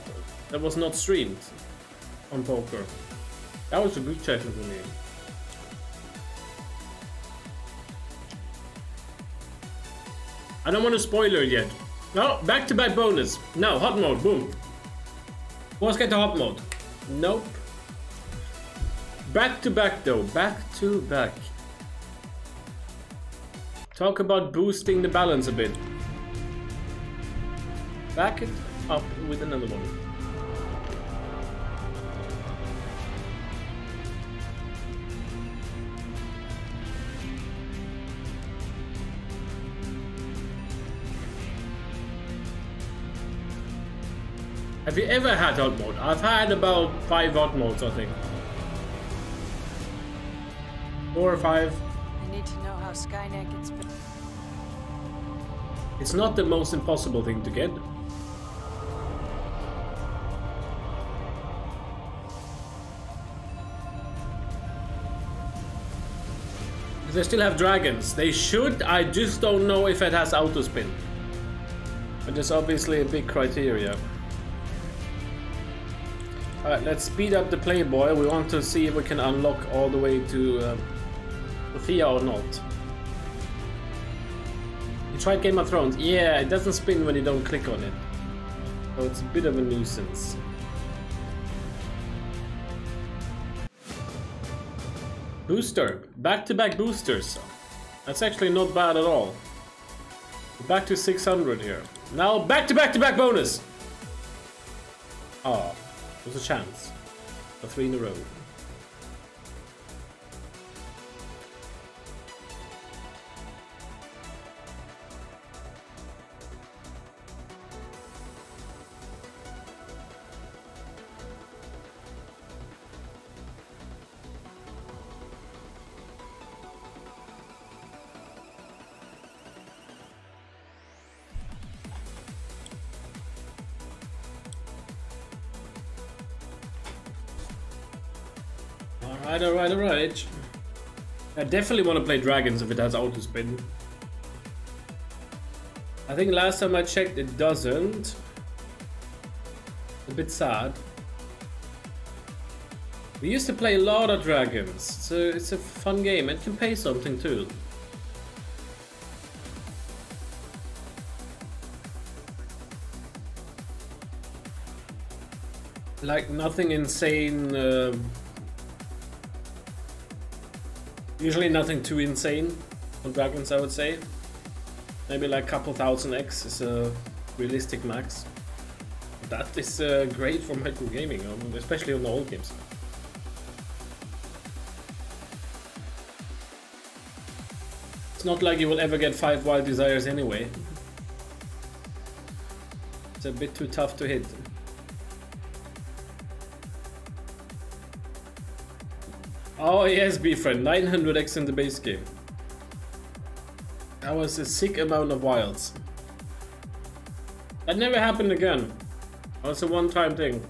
That was not streamed on poker. That was a good session for me. I don't want to spoiler yet. No, back to back bonus. No, hot mode, boom. Let's get to hot mode. Nope. Back to back though, back to back. Talk about boosting the balance a bit. Back it up with another one. Have you ever had hot mode? I've had about five hot modes, I think. Four or five. I need to know how Skynet gets. It's not the most impossible thing to get. They still have dragons. They should. I just don't know if it has auto spin. But there's obviously a big criteria. Alright, let's speed up the Playboy. We want to see if we can unlock all the way to uh, Sophia or not. You tried Game of Thrones? Yeah, it doesn't spin when you don't click on it. So it's a bit of a nuisance. Booster. Back-to-back boosters. That's actually not bad at all. Back to six hundred here. Now back-to-back-to-back bonus! Oh. There's a chance for three in a row. Alright, alright. I definitely want to play dragons if it has auto spin. I think last time I checked it doesn't. A bit sad. We used to play a lot of dragons, so it's a fun game. It can pay something too. Like nothing insane. Uh, Usually nothing too insane on dragons, I would say. Maybe like a couple thousand X is a realistic max. That is uh, great for microgaming, especially on the old games. It's not like you will ever get five wild desires anyway. It's a bit too tough to hit. Oh yes, B-Friend, nine hundred X in the base game. That was a sick amount of wilds. That never happened again. That was a one-time thing.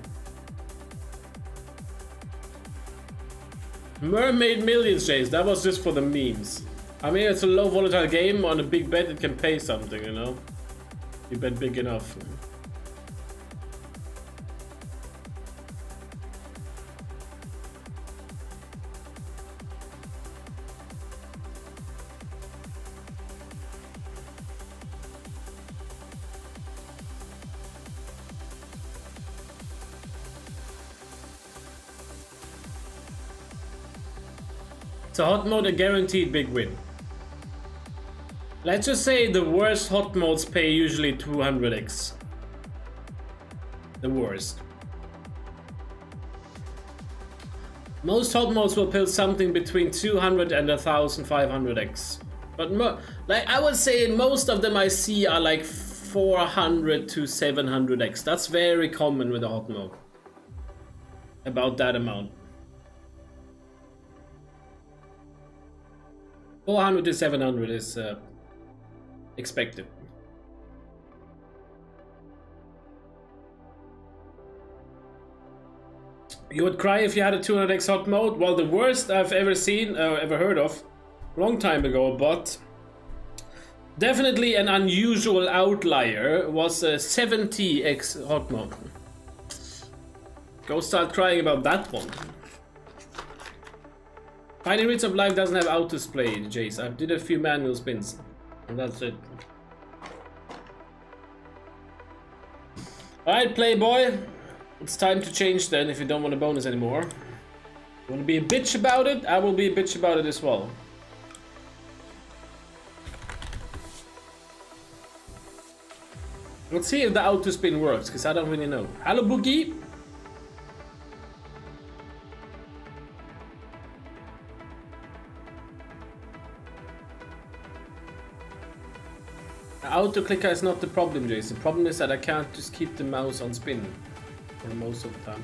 Mermaid Millions Chase, that was just for the memes. I mean, it's a low volatile game, on a big bet it can pay something, you know? You bet big enough. to hot mode a guaranteed big win. Let's just say the worst hot modes pay usually two hundred x. The worst. Most hot modes will pay something between two hundred and fifteen hundred x. But mo like I would say most of them I see are like four hundred to seven hundred x. That's very common with a hot mode. About that amount. four hundred to seven hundred is uh, expected. You would cry if you had a two hundred x hot mode. Well, the worst I've ever seen, uh, ever heard of, long time ago, but definitely an unusual outlier was a seventy x hot mode. Go start crying about that one. Finding Rates of Life doesn't have auto play, Jace. I did a few manual spins, and that's it. Alright, Playboy. It's time to change then if you don't want a bonus anymore. You want to be a bitch about it? I will be a bitch about it as well. Let's see if the auto spin works, because I don't really know. Hello, Boogie! Auto clicker is not the problem, Jace. The problem is that I can't just keep the mouse on spin for most of the time.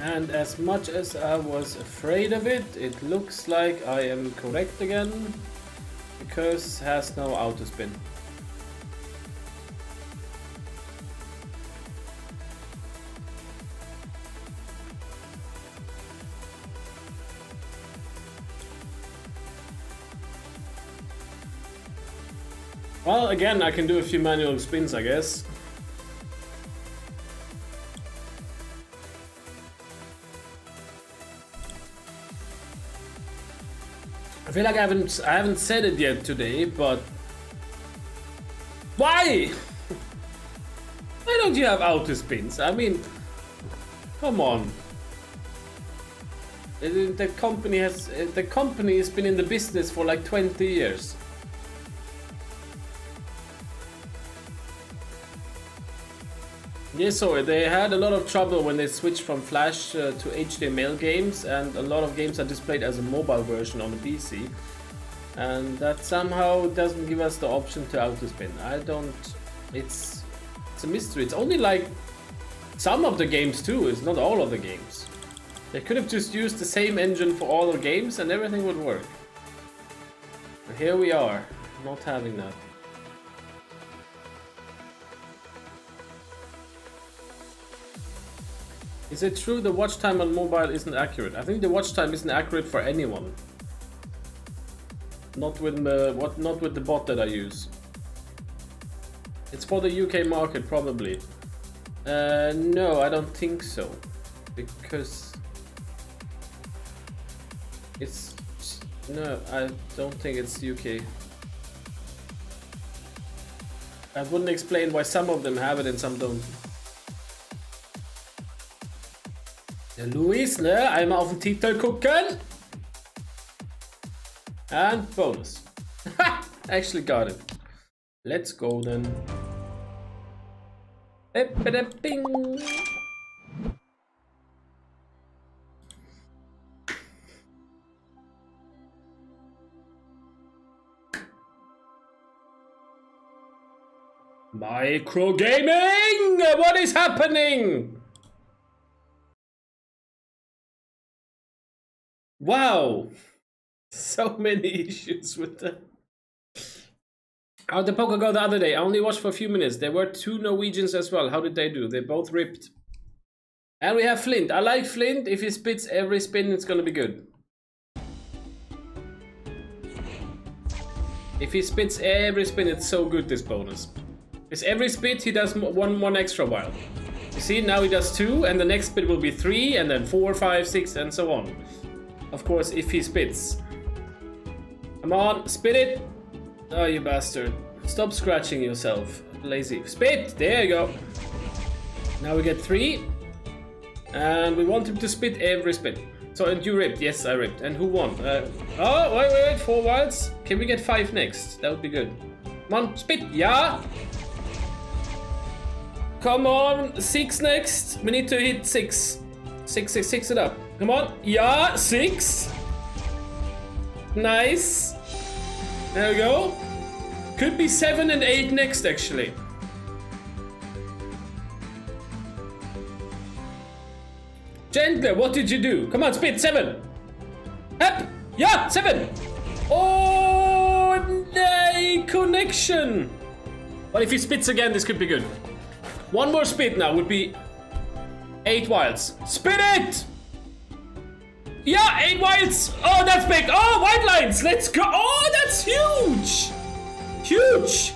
And as much as I was afraid of it, it looks like I am correct again, because it has no auto spin. Well, again, I can do a few manual spins, I guess. I feel like I haven't I haven't said it yet today, but why? Why don't you have auto spins? I mean, come on. The company has the company has been in the business for like twenty years. Yes, so they had a lot of trouble when they switched from Flash uh, to H T M L games, and a lot of games are displayed as a mobile version on the P C, and that somehow doesn't give us the option to autospin. I don't... it's... it's a mystery. It's only like some of the games too, it's not all of the games. They could have just used the same engine for all the games and everything would work. But here we are, not having that. Is it true the watch time on mobile isn't accurate? I think the watch time isn't accurate for anyone. Not with the what? Not with the bot that I use. It's for the U K market probably. Uh, no, I don't think so, because it's no. I don't think it's U K. I wouldn't explain why some of them have it and some don't. Der Luis, ne? Einmal auf den Titel gucken. And bonus. Ha! Actually got it. Let's go then. Bing. Microgaming! What is happening? Wow, so many issues with that. How did the poker go the other day? I only watched for a few minutes. There were two Norwegians as well. How did they do? They both ripped. And we have Flint. I like Flint. If he spits every spin, it's gonna be good. If he spits every spin, it's so good, this bonus. It's every spit, he does one, one extra wild. You see, now he does two, and the next spit will be three, and then four, five, six, and so on. Of course, if he spits. Come on, spit it! Oh, you bastard. Stop scratching yourself. Lazy. Spit! There you go. Now we get three. And we want him to spit every spin. So, and you ripped. Yes, I ripped. And who won? Uh, oh, wait, wait, wait. Four wilds. Can we get five next? That would be good. Come on, spit. Yeah. Come on. Six next. We need to hit six. Six, six, six it up. Come on. Yeah. Six. Nice. There we go. Could be seven and eight next, actually. Gentler, what did you do? Come on, spit, seven. Up. Yeah, seven. Oh, nay, connection. But if he spits again, this could be good. One more spit now would be eight wilds. Spit it. Yeah, eight wilds. Oh, that's big. Oh, white lines. Let's go. Oh, that's huge. Huge.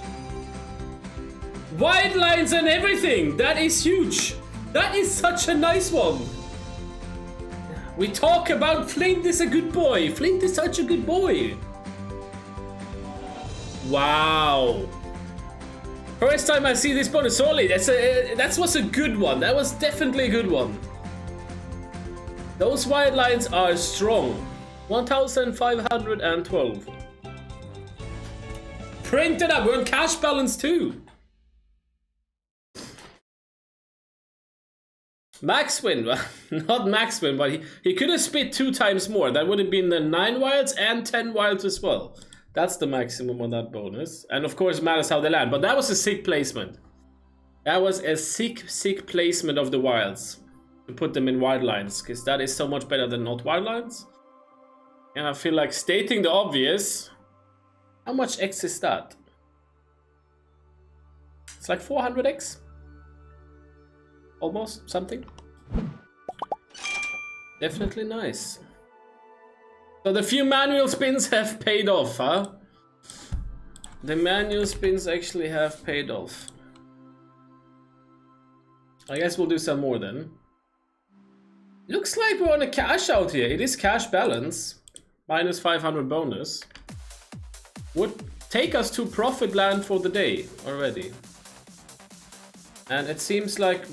White lines and everything. That is huge. That is such a nice one. We talk about Flint is a good boy. Flint is such a good boy. Wow. First time I see this bonus only. That's a, that was a good one. That was definitely a good one. Those white lines are strong. one thousand five hundred twelve. Print it up. We're on cash balance too. Max win, not max win, but he, he could have spit two times more. That would have been the nine wilds and ten wilds as well. That's the maximum on that bonus. And of course, matters how they land, but that was a sick placement. That was a sick, sick placement of the wilds. To put them in wild lines, because that is so much better than not wild lines. And I feel like stating the obvious. How much X is that? It's like four hundred X. Almost something. Definitely nice. So the few manual spins have paid off, huh? The manual spins actually have paid off. I guess we'll do some more then. Looks like we're on a cash out here. It is cash balance. Minus five hundred bonus. Would take us to profit land for the day already. And it seems like...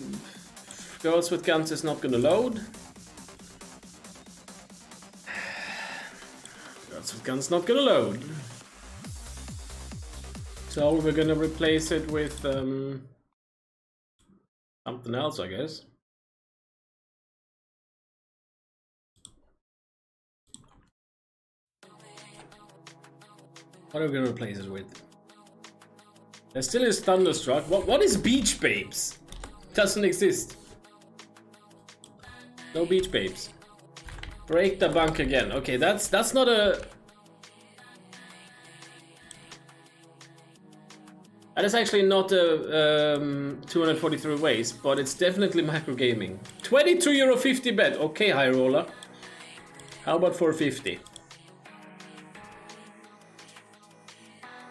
Girls with Guns is not gonna load. Girls with Guns not gonna load. So we're gonna replace it with um, something else, I guess. What are we gonna replace it with? There still is Thunderstruck. What, what is Beach Babes? Doesn't exist. No Beach Babes. Break the bank again. Okay, that's that's not a... That is actually not a um, two hundred forty-three ways, but it's definitely microgaming. twenty-two euro fifty bet. Okay, high roller. How about four fifty?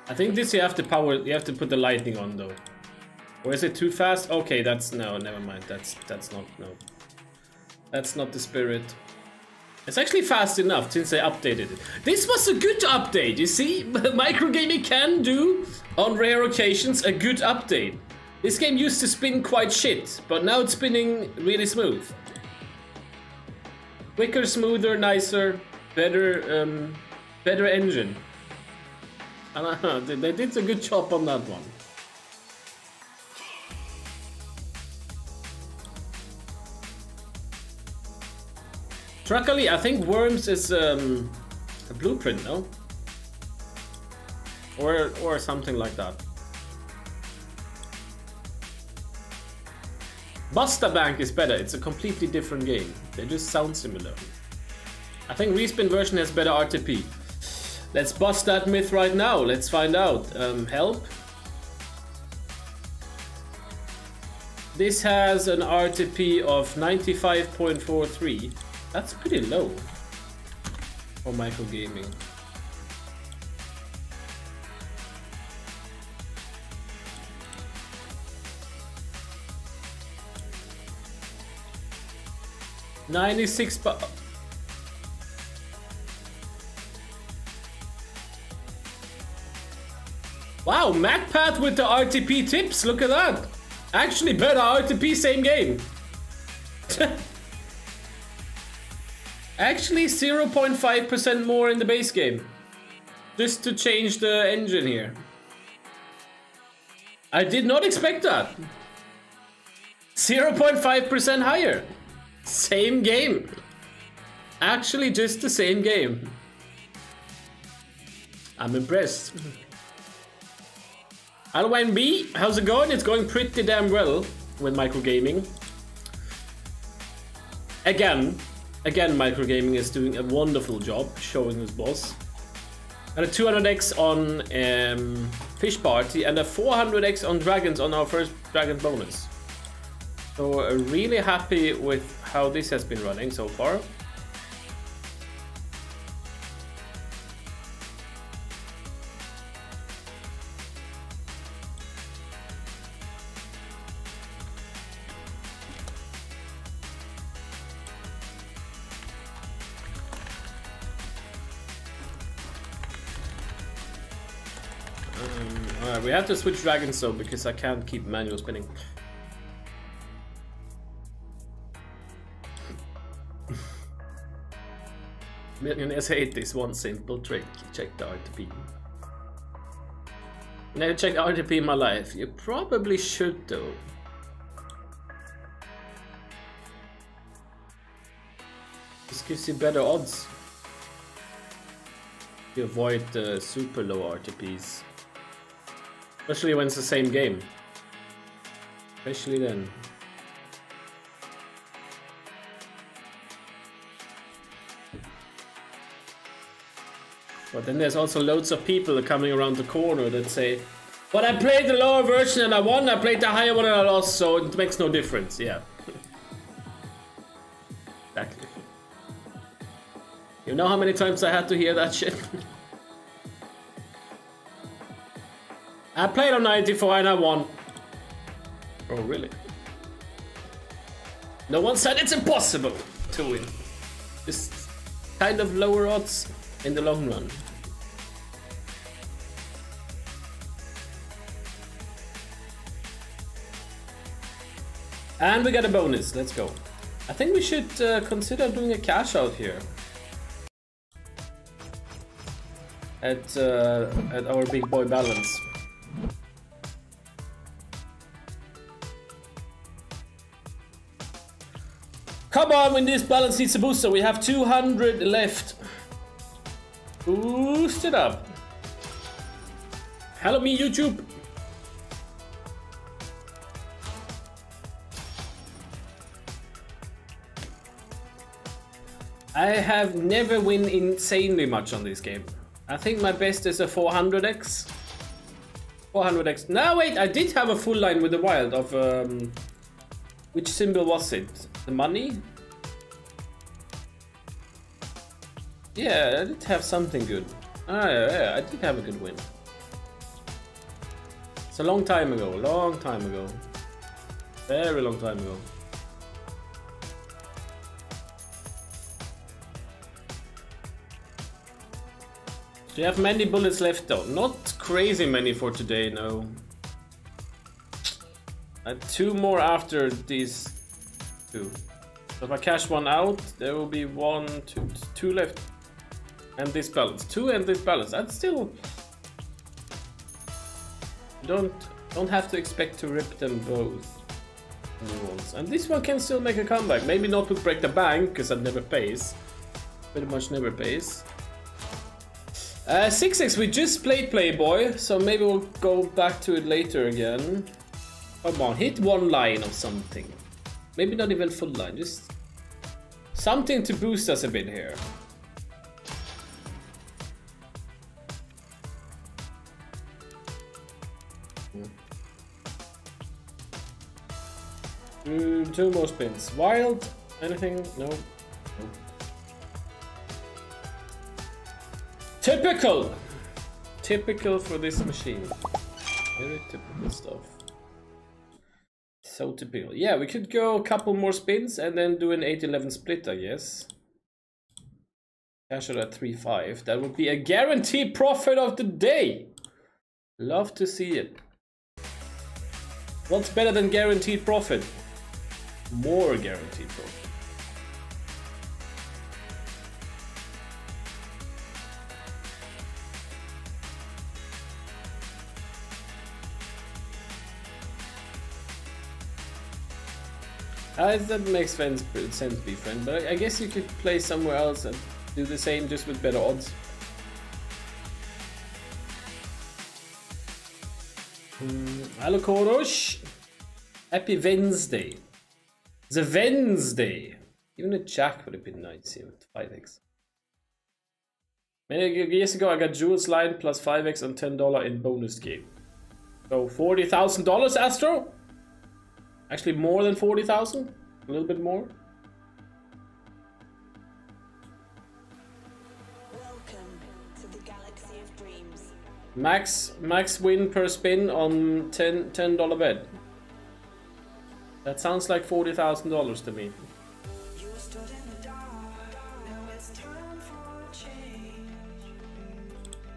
I think this you have to power, you have to put the lightning on though. Or is it too fast? Okay, that's, no, never mind. That's, that's not, no. That's not the spirit. It's actually fast enough since I updated it. This was a good update, you see? Microgaming can do, on rare occasions, a good update. This game used to spin quite shit, but now it's spinning really smooth. Quicker, smoother, nicer, better, um, better engine. And they did a good job on that one. Truckily, I think Worms is um, a blueprint, no? Or, or something like that. Busta Bank is better. It's a completely different game. They just sound similar. I think Respin version has better R T P. Let's bust that myth right now. Let's find out. Um, help. This has an R T P of ninety-five point four three. That's pretty low for microgaming. ninety-six... Wow, MacPat with the R T P tips, look at that! Actually better R T P, same game! Actually zero point five percent more in the base game. Just to change the engine here. I did not expect that. zero point five percent higher. Same game. Actually just the same game. I'm impressed. Alwyn B, how's it going? It's going pretty damn well with Microgaming. Again, again Microgaming is doing a wonderful job showing his boss. And a two hundred X on um, Fish Party and a four hundred X on Dragons on our first Dragon bonus. So uh, really happy with how this has been running so far. We have to switch dragons though, because I can't keep manual spinning. Millionaires hate this one simple trick. Check the R T P. Never checked R T P in my life. You probably should though. This gives you better odds. You avoid the super low R T Ps. Especially when it's the same game. Especially then. But then there's also loads of people coming around the corner that say, but I played the lower version and I won, I played the higher one and I lost, so it makes no difference. Yeah. Exactly. You know how many times I had to hear that shit? I played on ninety-four and I won. Oh, really? No one said it's impossible to win. Just kind of lower odds in the long run. And we got a bonus. Let's go. I think we should uh, consider doing a cash out here. At, uh, at our big boy balance. Come on, when this balance needs a booster, we have two hundred left. Boost it up. Hello, me, YouTube. I have never win insanely much on this game. I think my best is a four hundred X. four hundred X. No, wait, I did have a full line with the wild of... Um, which symbol was it? The money? Yeah, I did have something good. Ah, yeah, yeah, I did have a good win. It's a long time ago, long time ago. Very long time ago. Do you have many bullets left though? Not crazy many for today, no. And two more after these two. So if I cash one out, there will be one, two, two left. And this balance. Two and this balance. That's still... Don't don't have to expect to rip them both. And this one can still make a comeback. Maybe not to break the bank, because that never pays. Pretty much never pays. Uh, six X, we just played Playboy, so maybe we'll go back to it later again. Come on, hit one line of something. Maybe not even full line, just something to boost us a bit here. Hmm. Mm, two more spins. Wild? Anything? No. Nope. Typical! Typical for this machine. Very typical stuff. So typical. Yeah, we could go a couple more spins and then do an eight eleven split, I guess. Cash out at three five. That would be a guaranteed profit of the day. Love to see it. What's better than guaranteed profit? More guaranteed profit. Uh, that makes sense, sense Blueprint, but I, I guess you could play somewhere else and do the same, just with better odds. Hello, Korosh. Happy Wednesday. The Wednesday. Even a jack would have been nice here with five X. Many years ago, I got Jules Line plus five X on ten dollars in bonus game. So forty thousand dollars, Astro? Actually, more than forty thousand dollars? A little bit more? Welcome to the galaxy of dreams. Max, max win per spin on ten dollar bet. That sounds like forty thousand dollars to me. You stood in the dark. Now it's time for a change.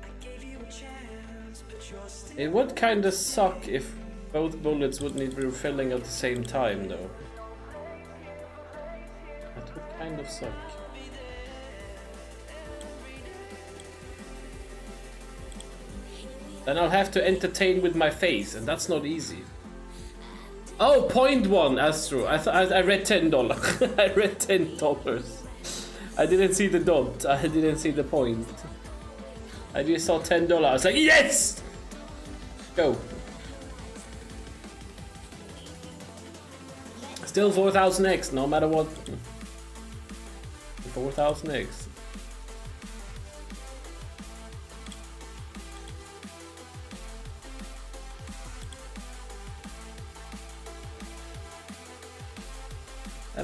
I gave you a chance, but you're still. It would kind of suck if both bullets would need refilling at the same time, though. That would kind of suck. Then I'll have to entertain with my face, and that's not easy. Oh, point one, Astro. I, th I I read ten dollars. I read ten dollars. I didn't see the dot. I didn't see the point. I just saw ten dollars. I was like, yes. Go. Still four thousand X, no matter what. Four thousand X.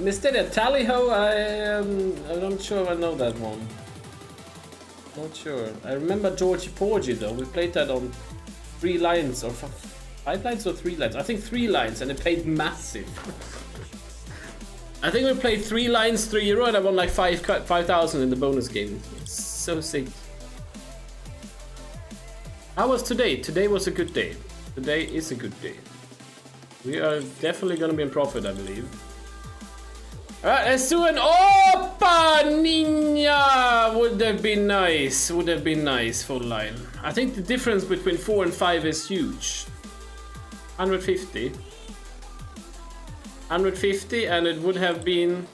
Instead of Tally-ho, I, um, I'm not sure I know that one. Not sure. I remember Georgie Porgy though. We played that on three lines or five lines or three lines. I think three lines, and it paid massive. I think we played three lines, three euro, and I won like five five thousand in the bonus game. It's so sick. How was today? Today was a good day. Today is a good day. We are definitely gonna be in profit, I believe. Alright, let's do an Opa Ninja! Would have been nice, would have been nice, full line. I think the difference between four and five is huge. one hundred fifty. one hundred fifty, and it would have been...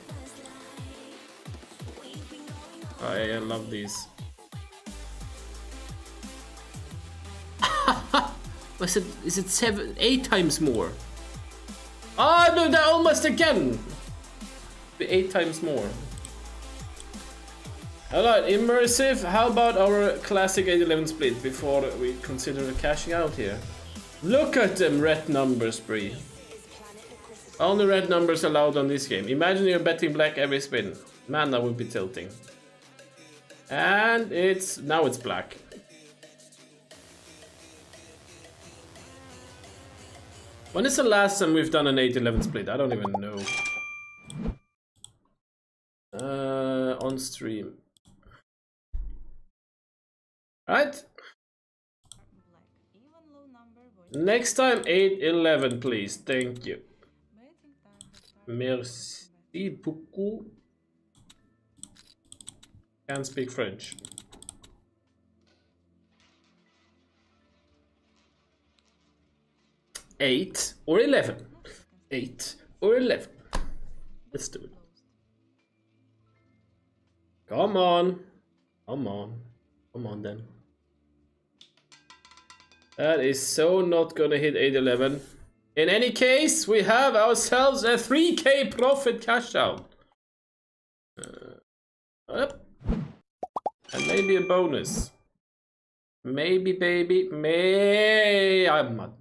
Oh, yeah, I love these. Was it, is it seven, eight times more? Oh no, they're almost again! Eight times more. Alright, immersive. How about our classic eight eleven split before we consider cashing out here? Look at them red numbers, Bree. Only red numbers allowed on this game. Imagine you're betting black every spin. Man, that would be tilting. And it's now it's black. When is the last time we've done an eight eleven split? I don't even know. Uh, on stream. All right. Next time, eight eleven, please. Thank you. Merci beaucoup. Can't speak French. Eight or eleven. Eight or eleven. Let's do it. Come on, come on, come on then. That is so not gonna hit eight eleven. In any case, we have ourselves a three K profit cash out. Uh, up. And maybe a bonus. Maybe, baby, may I'm not.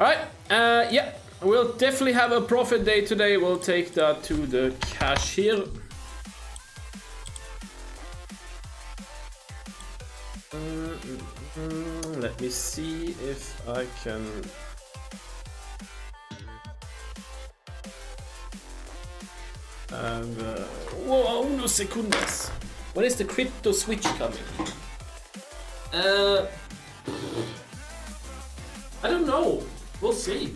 All right, uh, yeah. We'll definitely have a profit day today. We'll take that to the cashier. Mm-hmm. Let me see if I can... Have, uh... Whoa, uno segundas. When is the crypto switch coming? Uh... I don't know. We'll see.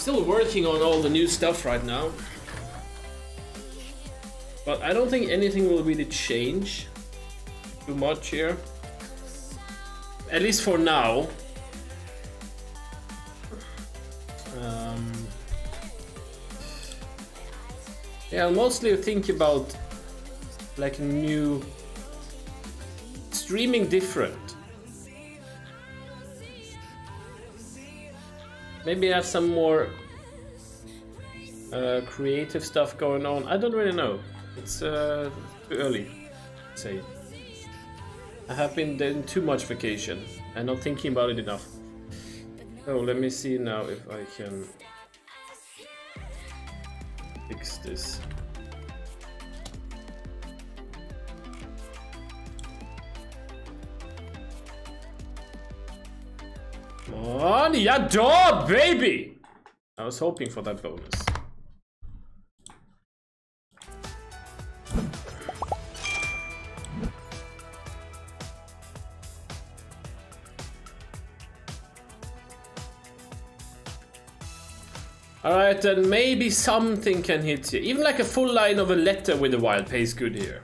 still working on all the new stuff right now. But I don't think anything will really change too much here. At least for now. Um, yeah, I'll mostly think about like new streaming different. Maybe have some more uh, creative stuff going on. I don't really know. It's uh, too early, I'd say. I have been in too much vacation and not thinking about it enough. So let me see now if I can fix this. Come on, yeah, dog, baby! I was hoping for that bonus. Alright, then maybe something can hit here. Even like a full line of a letter with a wild pays good here.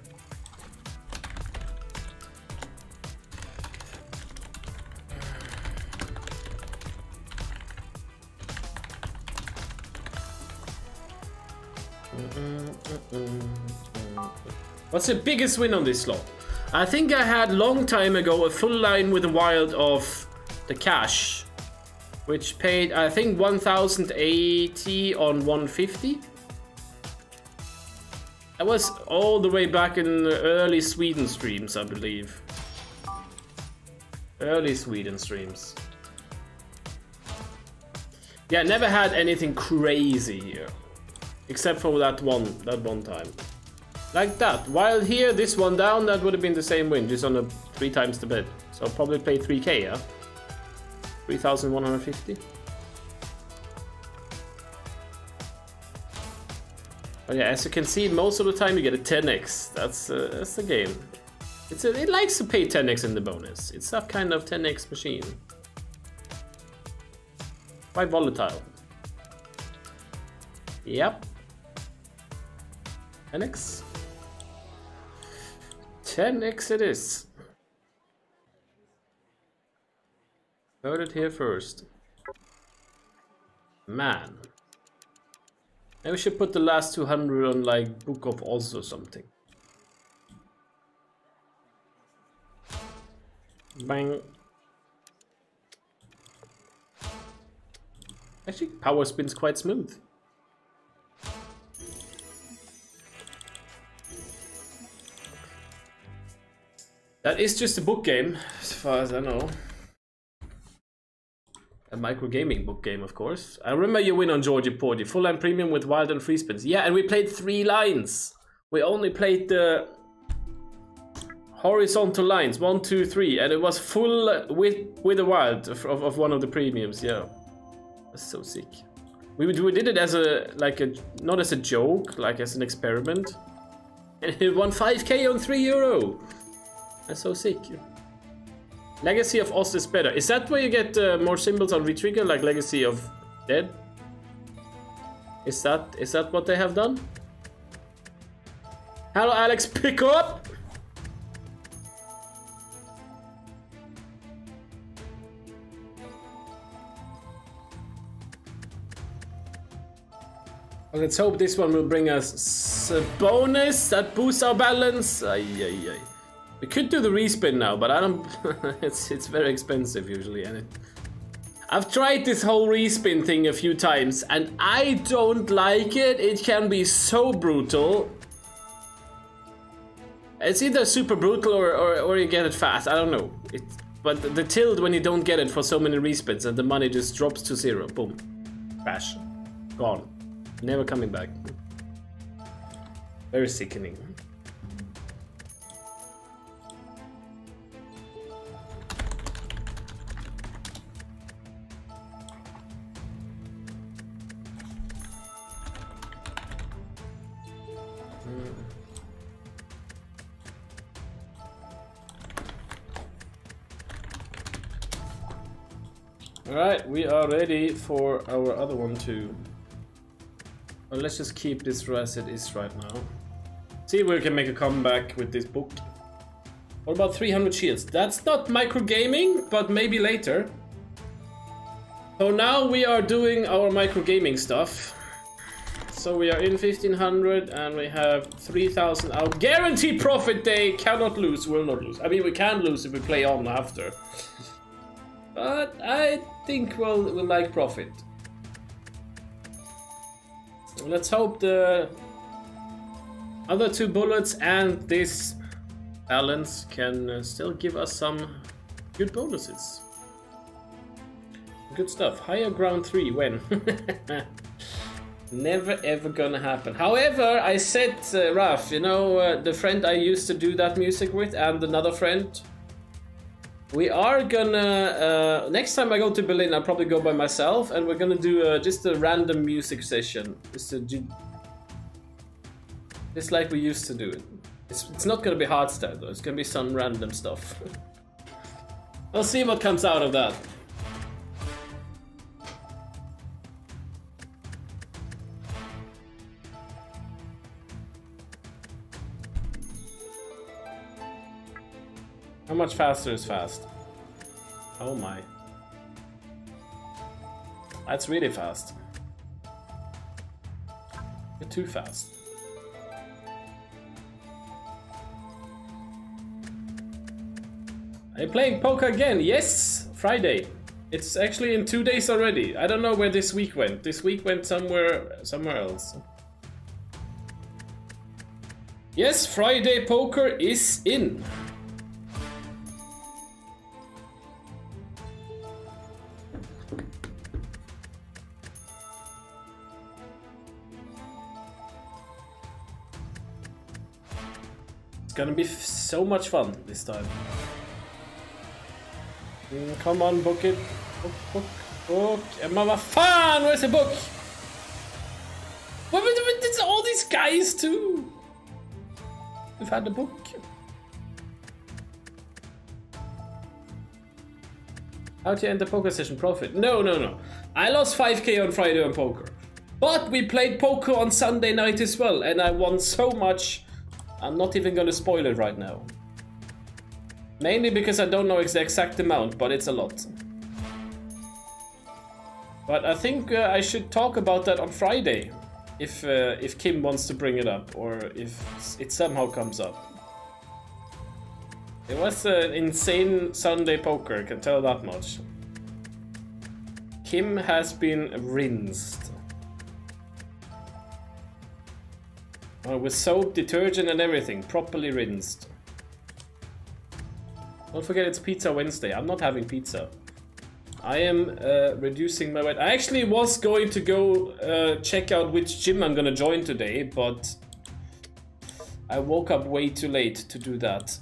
What's the biggest win on this slot? I think I had long time ago a full line with a wild of the cash, which paid, I think, one thousand eighty on one fifty. That was all the way back in the early Sweden streams, I believe. Early Sweden streams. Yeah, never had anything crazy here. Except for that one, that one time. Like that, while here, this one down, that would have been the same win, just on a three times the bet. So probably pay three K, yeah? three thousand one hundred fifty. Oh yeah, as you can see, most of the time you get a ten X. That's uh, that's the game. It's a, it likes to pay ten X in the bonus. It's that kind of ten X machine. Quite volatile. Yep. ten X. ten X it is. Heard it here first. Man. Maybe we should put the last two hundred on like Book of Oz or something. Bang. Actually, power spin's quite smooth. That is just a book game, as far as I know. A microgaming book game, of course. I remember you win on Georgie Porgy. Full line premium with wild and free spins. Yeah, and we played three lines. We only played the horizontal lines. One, two, three. And it was full with with a wild of, of, of one of the premiums. Yeah. That's so sick. We, would, we did it as a, like a, not as a joke, like as an experiment. And it won five K on three euro. That's so sick. Legacy of Oz is better. Is that where you get uh, more symbols on retrigger, like Legacy of Dead? Is that is that what they have done? Hello, Alex, pick up. Well, let's hope this one will bring us a bonus that boosts our balance. Ay, ay, ay. We could do the respin now, but I don't. it's it's very expensive usually, and it, I've tried this whole respin thing a few times, and I don't like it. It can be so brutal. It's either super brutal or or, or you get it fast. I don't know. It, but the, the tilt when you don't get it for so many respins, and the money just drops to zero. Boom, crash, gone, never coming back. Very sickening. Alright, we are ready for our other one too. Well, let's just keep this as it is right now. See if we can make a comeback with this book. What about three hundred shields? That's not microgaming, but maybe later. So now we are doing our microgaming stuff. So we are in fifteen hundred and we have three thousand out. Guaranteed profit day! Cannot lose, will not lose. I mean, we can lose if we play on after. But I think we'll, we'll like profit. Let's hope the other two bullets and this balance can uh, still give us some good bonuses. Good stuff. Higher ground three, when? Never ever gonna happen. However, I said, uh, Raf, you know, uh, the friend I used to do that music with and another friend. We are gonna, uh, next time I go to Berlin, I'll probably go by myself, and we're gonna do uh, just a random music session. Just, a, just like we used to do it. It's, it's not gonna be hardstyle though, it's gonna be some random stuff. I'll see what comes out of that. How much faster is fast? Oh my. That's really fast. You're too fast. Are you playing poker again? Yes! Friday. It's actually in two days already. I don't know where this week went. This week went somewhere somewhere else. Yes, Friday poker is in. Gonna be f so much fun this time. Mm, come on, book it. Book, book, book. Emma, what fan? Where's the book? What did all these guys do? We've had the book. How to end the poker session? Profit. No, no, no. I lost five K on Friday on poker. But we played poker on Sunday night as well, and I won so much. I'm not even going to spoil it right now. Mainly because I don't know the exact amount, but it's a lot. But I think uh, I should talk about that on Friday. If, uh, if Kim wants to bring it up, or if it somehow comes up. It was an insane Sunday poker, I can tell that much. Kim has been rinsed. Oh, with soap, detergent and everything, properly rinsed. Don't forget it's Pizza Wednesday. I'm not having pizza. I am uh, reducing my weight. I actually was going to go uh, check out which gym I'm gonna join today, but I woke up way too late to do that.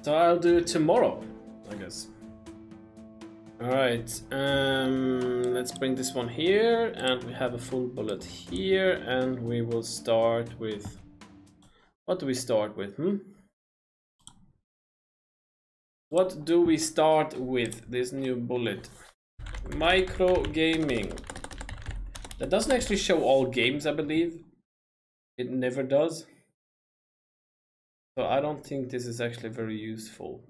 So I'll do it tomorrow, I guess. Alright, um, let's bring this one here, and we have a full bullet here, and we will start with... What do we start with, hmm? What do we start with, this new bullet? Microgaming. That doesn't actually show all games, I believe. It never does. So I don't think this is actually very useful.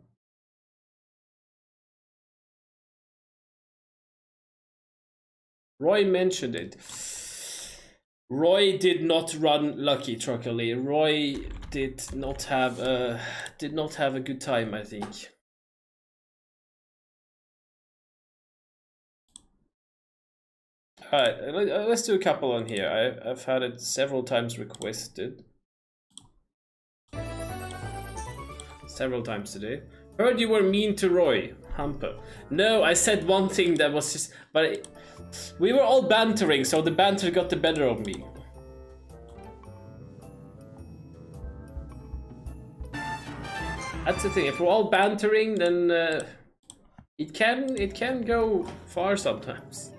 Roy mentioned it. Roy did not run lucky, Truckerly. Roy did not have a did not have a good time, I think. All right, let's do a couple on here. I, I've had it several times requested. Several times today. Heard you were mean to Roy. Hamper. No, I said one thing that was just, but it, we were all bantering, so the banter got the better of me. That's the thing. If we're all bantering, then uh, it can it can go far sometimes.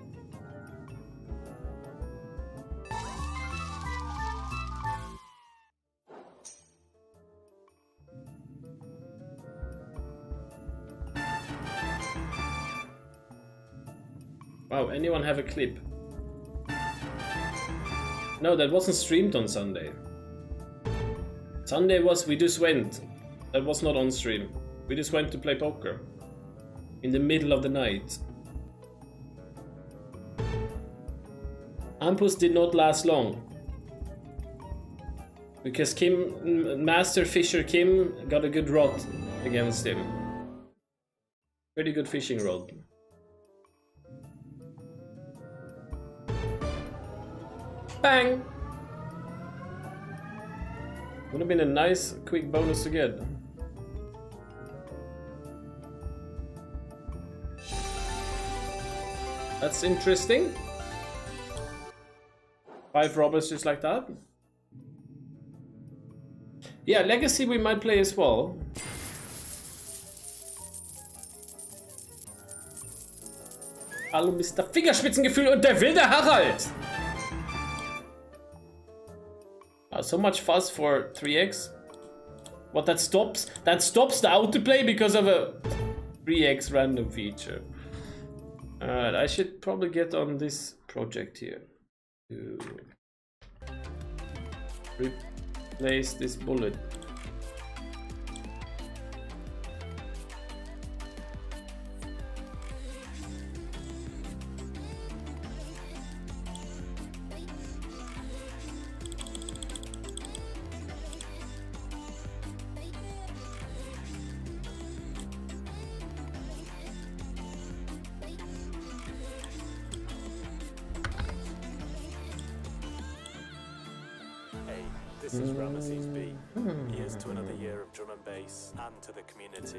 Wow, anyone have a clip? No, that wasn't streamed on Sunday. Sunday was, we just went. That was not on stream. We just went to play poker. In the middle of the night. Ampus did not last long. Because Kim, Master Fisher Kim got a good rod against him. Pretty good fishing rod. Bang! Would have been a nice quick bonus to get. That's interesting. Five robbers just like that. Yeah, Legacy we might play as well. Hallo Mister Fingerspitzengefühl und der wilde Harald! Oh, so much fuss for three X. What, that stops? That stops the autoplay because of a three X random feature. Alright, I should probably get on this project here. To replace this bullet.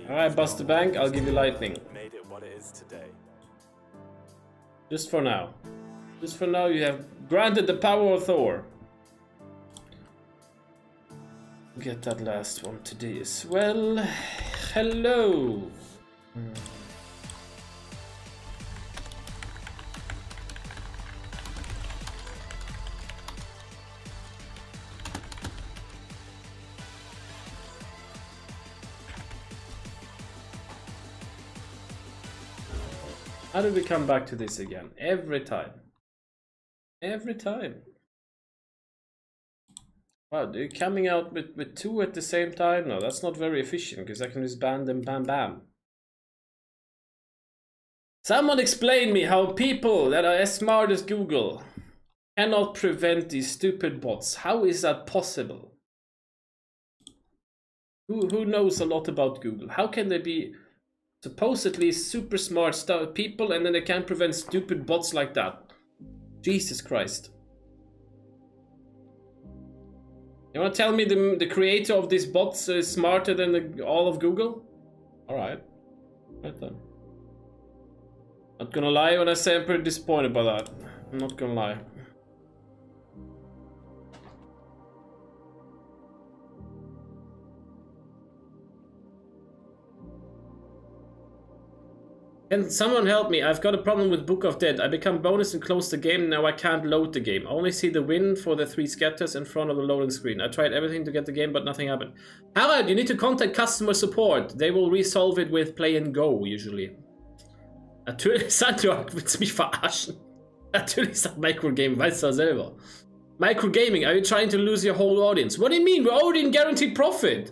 Alright, bust the bank, I'll give you lightning. Made it what it is today. Just for now. Just for now, you have granted the power of Thor. Get that last one today as well. Hello! Mm. How do we come back to this again? Every time. Every time. Wow, they're coming out with, with two at the same time? No, that's not very efficient because I can just ban them, bam, bam. Someone explain me how people that are as smart as Google cannot prevent these stupid bots. How is that possible? Who, who knows a lot about Google? How can they be... supposedly super smart stuff people, and then they can't prevent stupid bots like that. Jesus Christ. You want to tell me the, the creator of these bots is smarter than the, all of Google? Alright. Right then. Not gonna lie when I say I'm pretty disappointed by that. I'm not gonna lie. Can someone help me? I've got a problem with Book of Dead. I become bonus and close the game. Now I can't load the game. I only see the win for the three scatters in front of the loading screen. I tried everything to get the game, but nothing happened. Harald, you need to contact customer support. They will resolve it with Play and Go, usually. Natürlich, Santiago, willst mich verarschen? Natürlich sagt Microgame, weißt du selber. Microgaming, are you trying to lose your whole audience? What do you mean? We're already in guaranteed profit.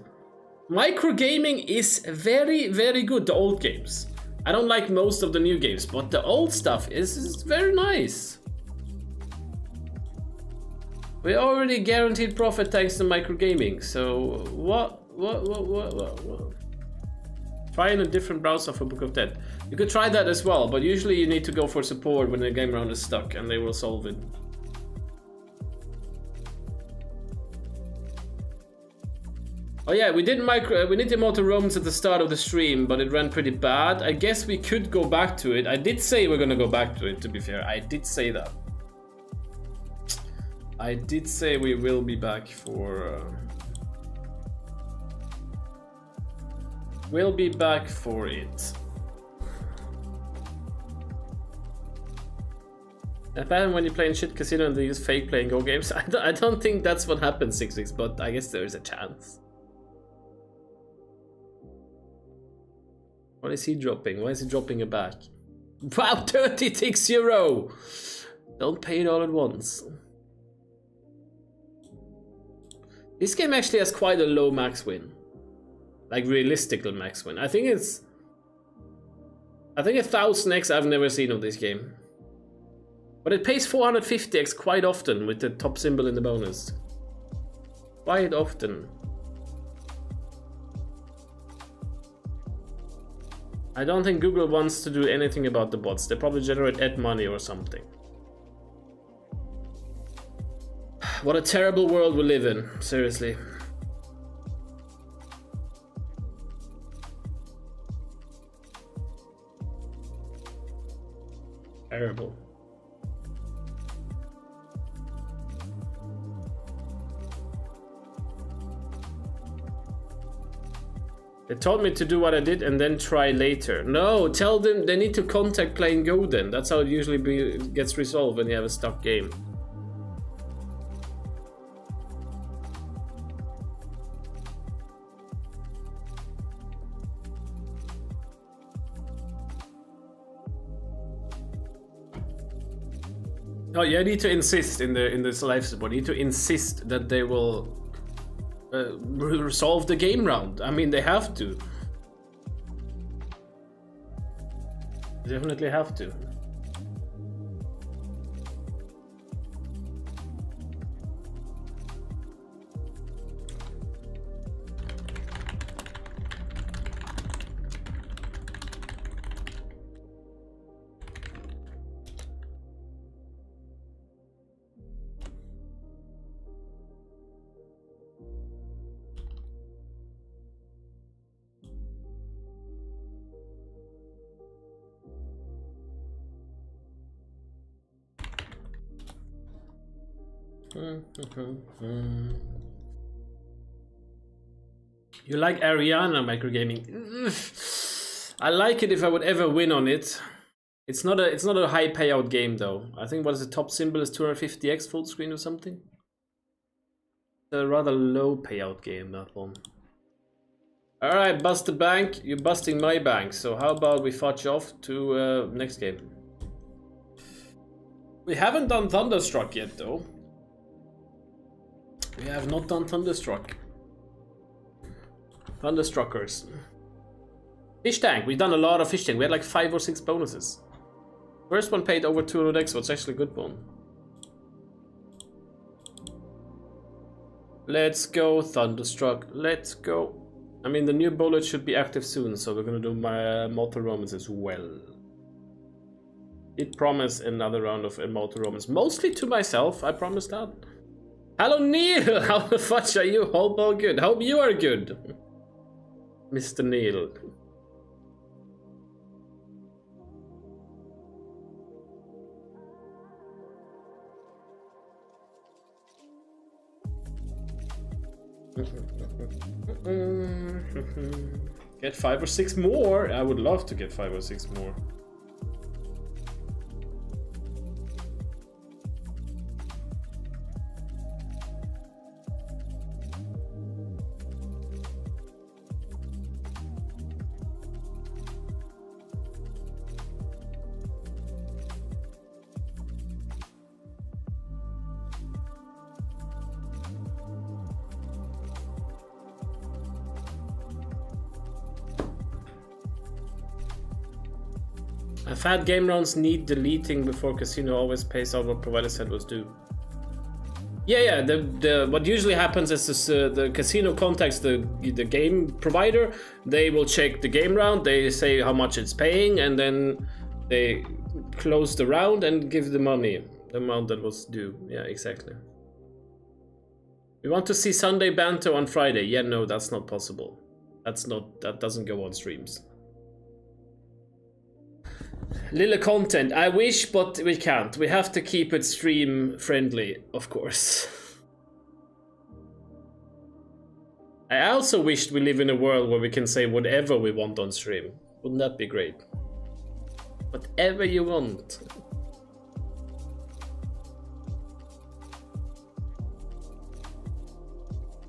Microgaming is very, very good, the old games. I don't like most of the new games, but the old stuff is, is very nice. We already guaranteed profit thanks to microgaming, so what, what, what, what, what, what? Try in a different browser for Book of Dead. You could try that as well, but usually you need to go for support when the game round is stuck and they will solve it. Oh yeah, we did micro. We did Immortal Romans at the start of the stream, but it ran pretty bad. I guess we could go back to it. I did say we're gonna go back to it. To be fair, I did say that. I did say we will be back for. Uh, we'll be back for it. That pattern when you play in shit casino and they use fake Playing Go games. I don't, I don't think that's what happened six weeks, but I guess there is a chance. What is he dropping? Why is he dropping a back? Wow, thirty-six euro. Don't pay it all at once. This game actually has quite a low max win. Like realistic max win. I think it's I think a thousand X I've never seen of this game. But it pays four hundred fifty X quite often with the top symbol in the bonus. Quite often. I don't think Google wants to do anything about the bots. They probably generate ad money or something. What a terrible world we live in, seriously. Terrible. They told me to do what I did and then try later. No, tell them they need to contact Playing Go then. That's how it usually be, gets resolved when you have a stuck game. Oh, you need to insist in the in this life support. You need to insist that they will uh, resolve the game round. I mean, they have to. They definitely have to. You like Ariana microgaming? I like it if I would ever win on it. It's not a it's not a high payout game though. I think what is the top symbol is two hundred fifty X full screen or something. It's a rather low payout game, that one. All right, bust the bank. You're busting my bank. So how about we fudge off to uh, next game? We haven't done Thunderstruck yet though. We have not done Thunderstruck. Thunderstruckers. Fish Tank. We've done a lot of Fish Tank. We had like five or six bonuses. First one paid over two hundred X, so it's actually a good one. Let's go, Thunderstruck. Let's go. I mean, the new bullet should be active soon, so we're going to do my uh, Mortal Romance as well. It promised another round of Mortal Romance. Mostly to myself, I promise that. Hello Neil, how the fudge are you? Hope all good. Hope you are good, Mister Neil. Get five or six more. I would love to get five or six more. Fat game rounds need deleting before casino always pays out what provider said was due. Yeah, yeah. The the what usually happens is this, uh, the casino contacts the the game provider. They will check the game round. They say how much it's paying, and then they close the round and give the money, the amount that was due. Yeah, exactly. We want to see Sunday banter on Friday. Yeah, no, that's not possible. That's not that doesn't go on streams. Little content. I wish, but we can't. We have to keep it stream friendly, of course. I also wished we live in a world where we can say whatever we want on stream. Wouldn't that be great? Whatever you want.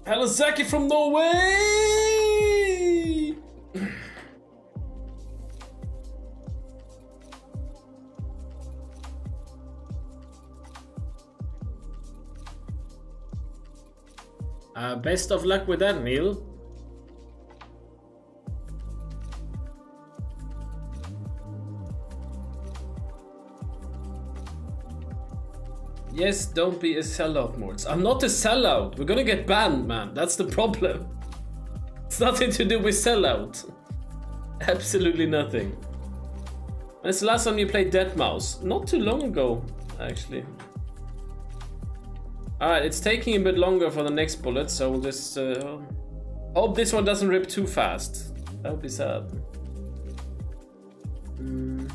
Hello Zaki from Norway! best of luck with that, Neil. Yes, don't be a sellout, Morts. I'm not a sellout. We're gonna get banned, man. That's the problem. It's nothing to do with sellout. Absolutely nothing. When's the last time you played deadmau five? Not too long ago, actually. Alright, it's taking a bit longer for the next bullet, so we'll just... Uh, hope this one doesn't rip too fast. That would be sad. Mm.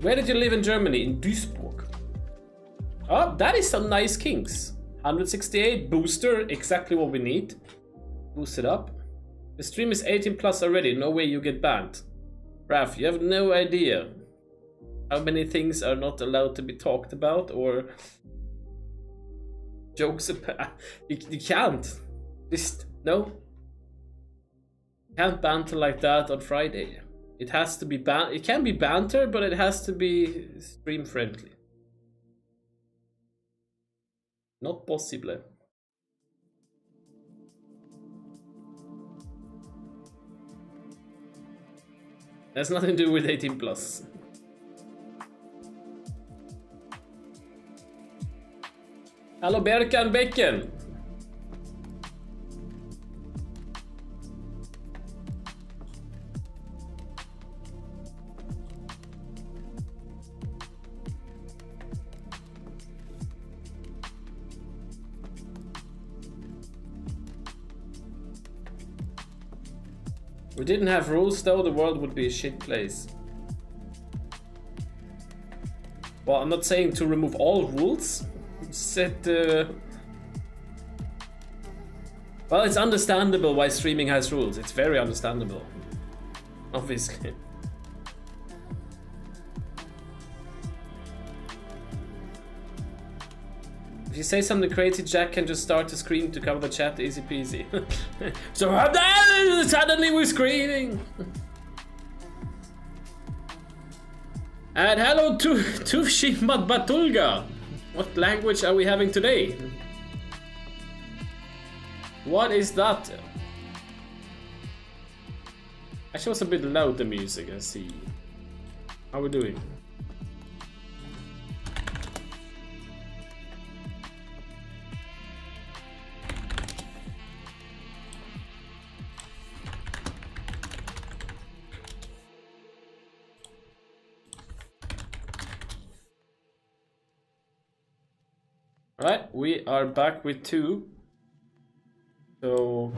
Where did you live in Germany? In Duisburg. Oh, that is some nice kinks. one hundred sixty-eight, booster, exactly what we need. Boost it up. The stream is eighteen plus already, no way you get banned. Raph, you have no idea how many things are not allowed to be talked about or... jokes about. You, you can't. Just, no. Can't banter like that on Friday. It has to be ban- it can be banter, but it has to be stream friendly. Not possible. That's nothing to do with eighteen plus. Hello Berkan Becken. We didn't have rules though, the world would be a shit place. Well, I'm not saying to remove all rules. Set, uh... well, it's understandable why streaming has rules. It's very understandable. Obviously. If you say something crazy, Jack can just start to scream to cover the chat, easy peasy. So suddenly we're screaming. And hello to Tufshi Batulga. What language are we having today? What is that? Actually, it was a bit loud, the music, I see. How are we doing? Alright, we are back with two. So,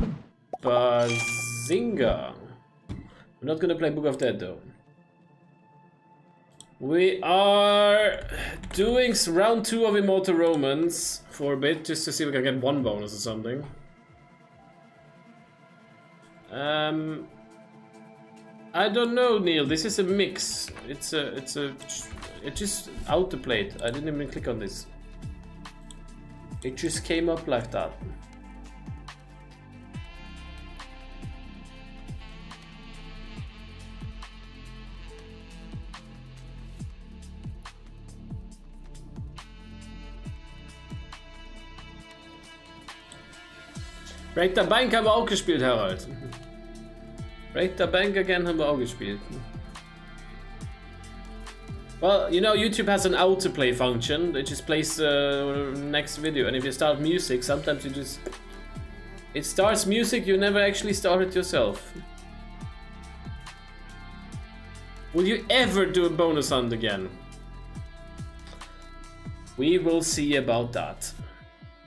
Bazinga. We're not gonna play Book of Dead though. We are doing round two of Immortal Romans for a bit, just to see if we can get one bonus or something. Um, I don't know, Neil. This is a mix. It's a, it's a, it just out the plate. I didn't even click on this. It just came up like that. Break the Bank haben wir auch gespielt, Harald. Break the Bank again haben wir auch gespielt. Well, you know, YouTube has an autoplay function. It just plays the uh, next video, and if you start music, sometimes you just... it starts music, you never actually start it yourself. Will you ever do a bonus hunt again? We will see about that.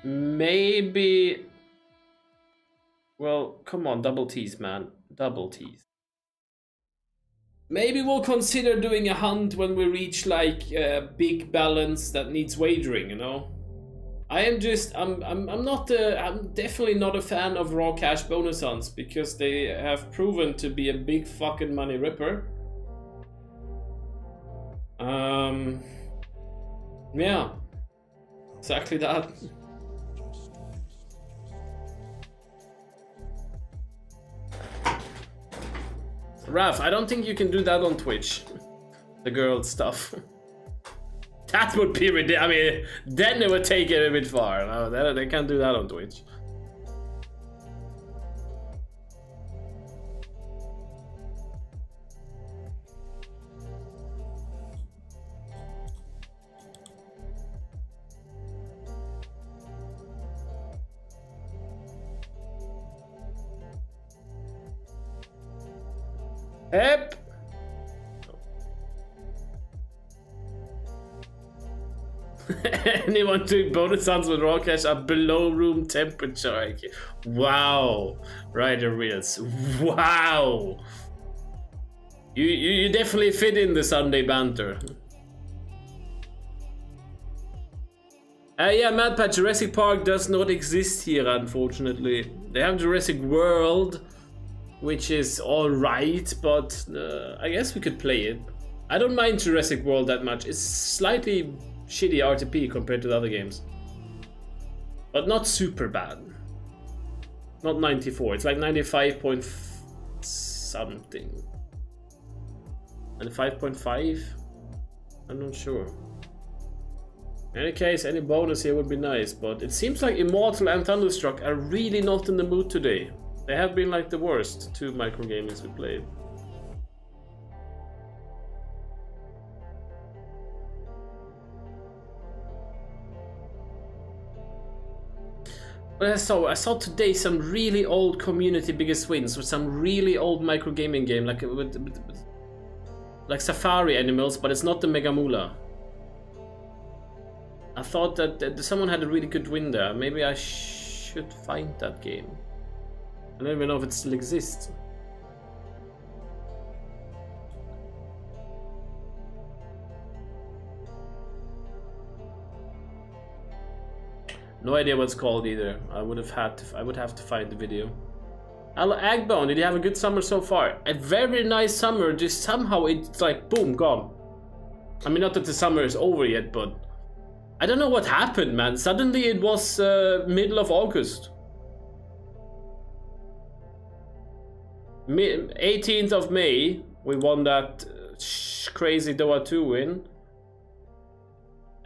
Maybe... well, come on, double T's, man. Double T's. Maybe we'll consider doing a hunt when we reach like a big balance that needs wagering, you know? I am just, I'm, I'm, I'm not a, I'm definitely not a fan of raw cash bonus hunts because they have proven to be a big fucking money ripper. Um, yeah, exactly that. Raph, I don't think you can do that on Twitch. The girl stuff. That would be ridiculous. I mean, then it would take it a bit far. No, they, they can't do that on Twitch. Yep. Anyone doing bonus sounds with raw cash are below room temperature. Wow. Rider Reels. Wow. You, you you definitely fit in the Sunday banter. Uh, yeah, Madpad, Jurassic Park does not exist here, unfortunately. They have Jurassic World, which is all right, but uh, I guess we could play it. I don't mind Jurassic World that much. It's slightly shitty R T P compared to the other games, but not super bad. Not ninety-four, it's like ninety-five point something. ninety-five point five? I'm not sure. In any case, any bonus here would be nice, but it seems like Immortal and Thunderstruck are really not in the mood today. They have been like the worst two microgamings we played. But I saw I saw today some really old community biggest wins with some really old microgaming game, like with, with, with, like Safari Animals, but it's not the Megamula. I thought that, that someone had a really good win there. Maybe I sh should find that game. I don't even know if it still exists. No idea what's called either. I would have had to, I would have to find the video. Hello Agbone, did you have a good summer so far? A very nice summer, just somehow it's like boom, gone. I mean, not that the summer is over yet, but I don't know what happened, man. Suddenly it was uh, middle of August. eighteenth of May, we won that uh, crazy Dota two win,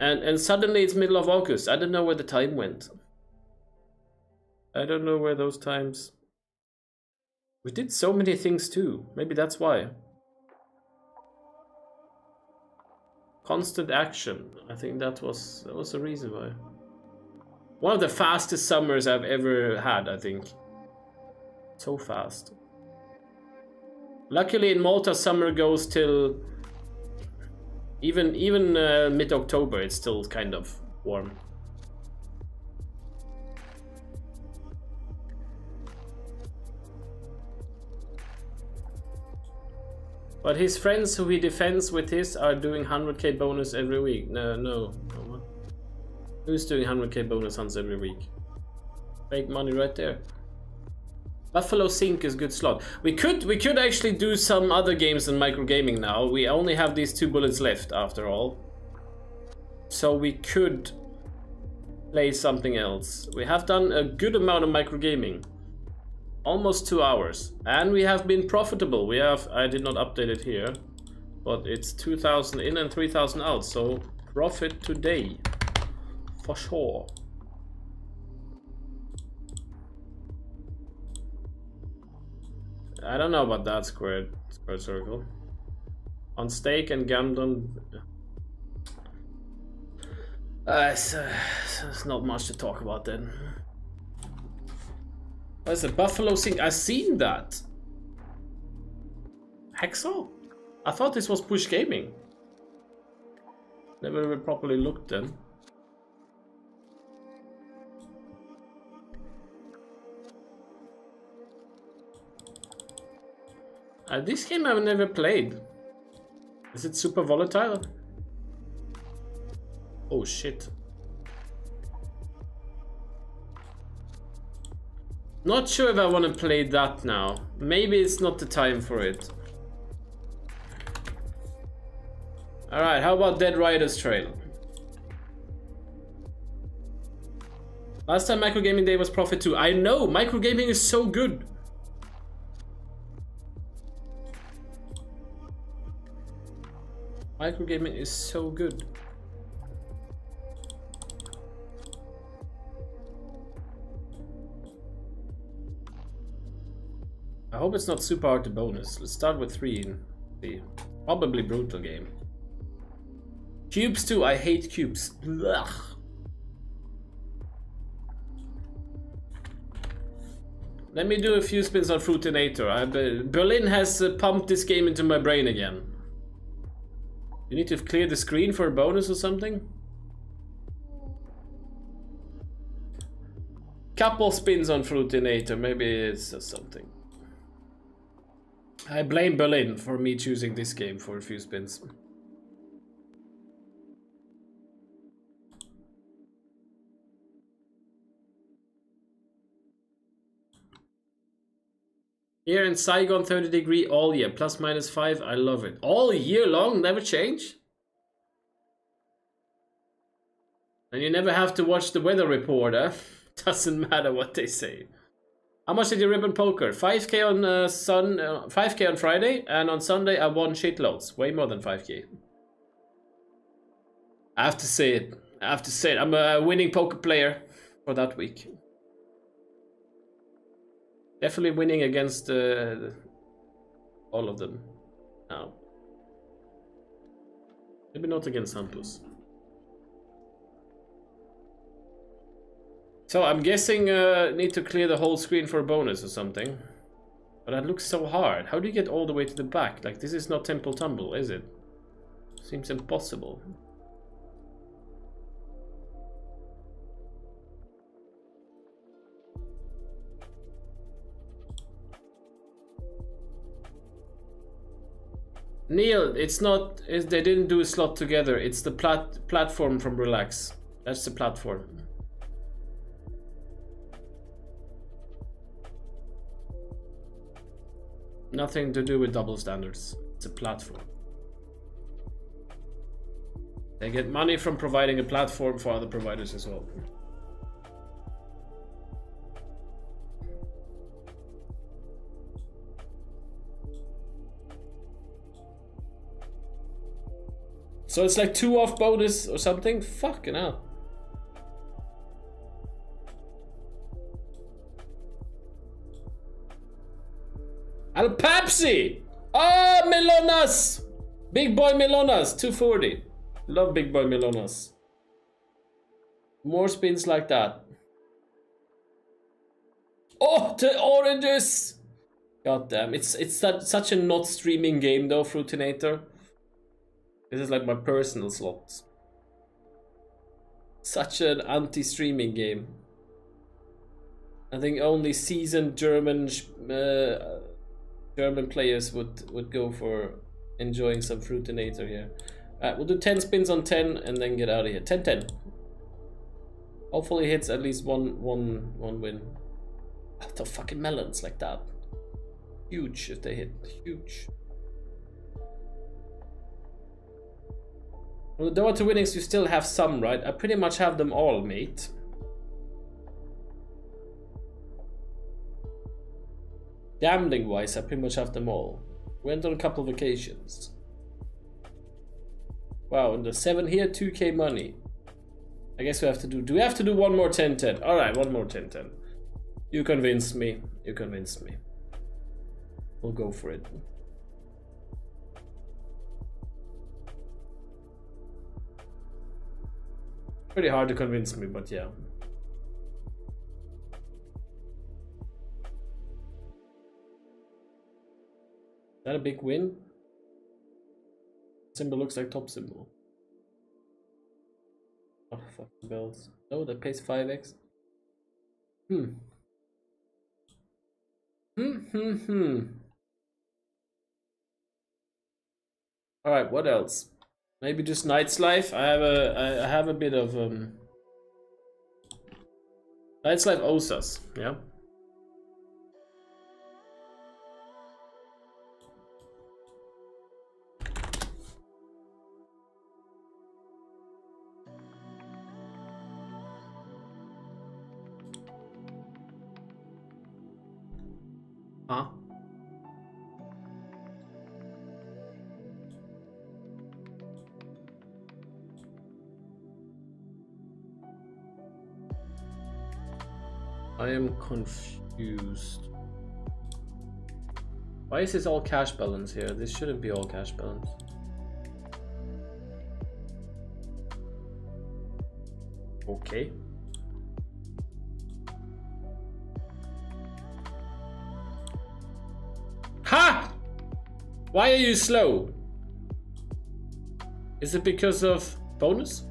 and and suddenly it's middle of August. I don't know where the time went. I don't know where those times. We did so many things too. Maybe that's why. Constant action. I think that was that was the reason why. One of the fastest summers I've ever had. I think. So fast. Luckily in Malta summer goes till even even uh, mid-October. It's still kind of warm. But his friends who he defends with his are doing one hundred K bonus every week. No, no. Who's doing one hundred K bonus hunts every week? Make money right there. Buffalo Sink is good slot. We could we could actually do some other games than microgaming now. We only have these two bullets left after all. So we could play something else. We have done a good amount of microgaming. Almost two hours. And we have been profitable. We have, I did not update it here, but it's two thousand in and three thousand out. So profit today. For sure. I don't know about that squared, squared circle. On Stake and Gamdom. Uh, it's, uh, it's not much to talk about then. What's the Buffalo Sink? I've seen that. Hexo? I thought this was Push Gaming. Never even properly looked then. Uh, this game I've never played. Is it super volatile? Oh shit. Not sure if I want to play that now. Maybe it's not the time for it. Alright, how about Dead Riders Trail? Last time Microgaming Day was Profit two. I know! Microgaming is so good! Microgaming is so good. I hope it's not super hard to bonus. Let's start with three and see. Probably brutal game. Cubes too, I hate cubes. Blah. Let me do a few spins on Fruitinator. I, Berlin has uh, pumped this game into my brain again. You need to clear the screen for a bonus or something? Couple spins on Fruitinator, maybe it's something. I blame Berlin for me choosing this game for a few spins. Here in Saigon, thirty degree all year, plus minus five, I love it. All year long, never change? And you never have to watch the weather report, huh? Doesn't matter what they say. How much did you rip on poker? five K on uh, sun, uh, five K on Friday, and on Sunday I won shitloads. Way more than five K. I have to say it. I have to say it. I'm a winning poker player for that week. Definitely winning against uh, all of them now. Maybe not against Santos. So I'm guessing uh need to clear the whole screen for a bonus or something. But that looks so hard. How do you get all the way to the back? Like, this is not Temple Tumble, is it? Seems impossible. Neil, it's not, it's, they didn't do a slot together, it's the plat platform from Relax. That's the platform. Nothing to do with double standards, it's a platform. They get money from providing a platform for other providers as well. So it's like two off bonus or something? Fucking hell. Al Pepsi! Ah, oh, Melonas! Big boy Melonas, two forty. Love big boy Melonas. More spins like that. Oh, the oranges! God damn, it's, it's such a not streaming game though, Fruitinator. This is like my personal slot. Such an anti-streaming game. I think only seasoned German uh, German players would would go for enjoying some Fruitinator here. Alright, we'll do ten spins on ten and then get out of here. ten ten. Hopefully hits at least one one one win. Oh, the fucking melons like that. Huge if they hit. Huge. Well, the Dota winnings, you still have some, right? I pretty much have them all, mate. Gambling-wise, I pretty much have them all. Went on a couple of vacations. Wow, and the seven here, two K money. I guess we have to do... Do we have to do one more ten ten? Alright, one more ten ten. You convinced me. You convinced me. We'll go for it. Pretty hard to convince me, but yeah. Is that a big win? Symbol looks like top symbol. Oh, fucking bells. No, that pays five X. Hmm. Hmm, hmm, hmm. Alright, what else? Maybe just Knight's Life. I have a I have a bit of um Knight's Life Osas, yeah. Huh? I am confused. Why is this all cash balance here? This shouldn't be all cash balance. Okay. Ha! Why are you slow? Is it because of bonus?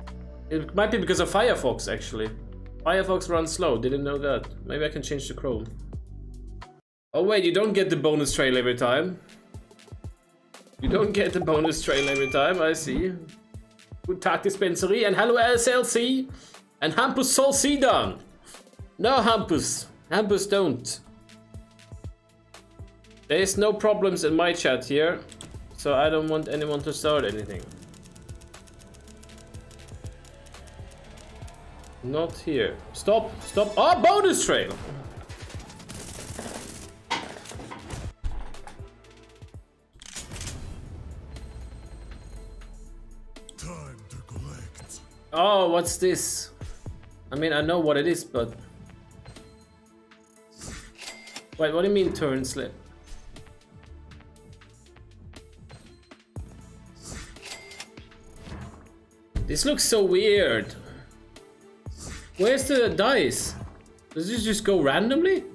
It might be because of Firefox, actually. Firefox runs slow, didn't know that. Maybe I can change to Chrome. Oh wait, you don't get the bonus trail every time. You don't get the bonus trail every time, I see. Good tag dispensary and hello S L C. And Hampus Solsidan. No Hampus, Hampus don't. There is no problems in my chat here. So I don't want anyone to start anything. Not here. Stop, stop. Oh, bonus trail. Oh, what's this? I mean, I know what it is, but... Wait, what do you mean turn slip? This looks so weird. Where's the dice? Does this just go randomly?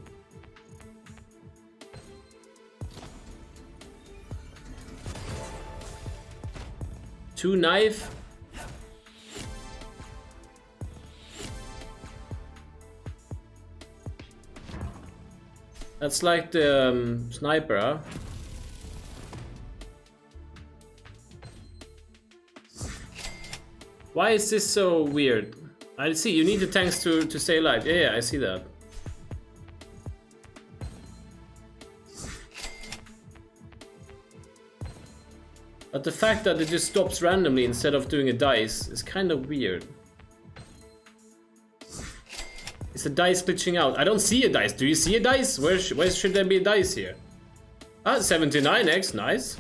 Two knife? That's like the um, sniper, huh? Why is this so weird? I see, you need the tanks to, to stay alive. Yeah, yeah, I see that. But the fact that it just stops randomly instead of doing a dice is kind of weird. Is the dice glitching out? I don't see a dice. Do you see a dice? Where, sh where should there be a dice here? Ah, seventy-nine X, nice.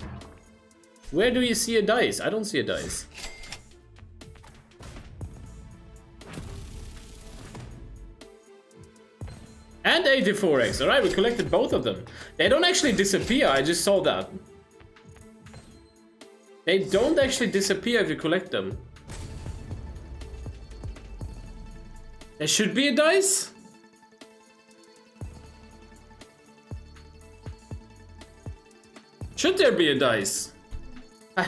Where do you see a dice? I don't see a dice. And eighty-four X, alright, we collected both of them. They don't actually disappear, I just saw that. They don't actually disappear if you collect them. There should be a dice? Should there be a dice? I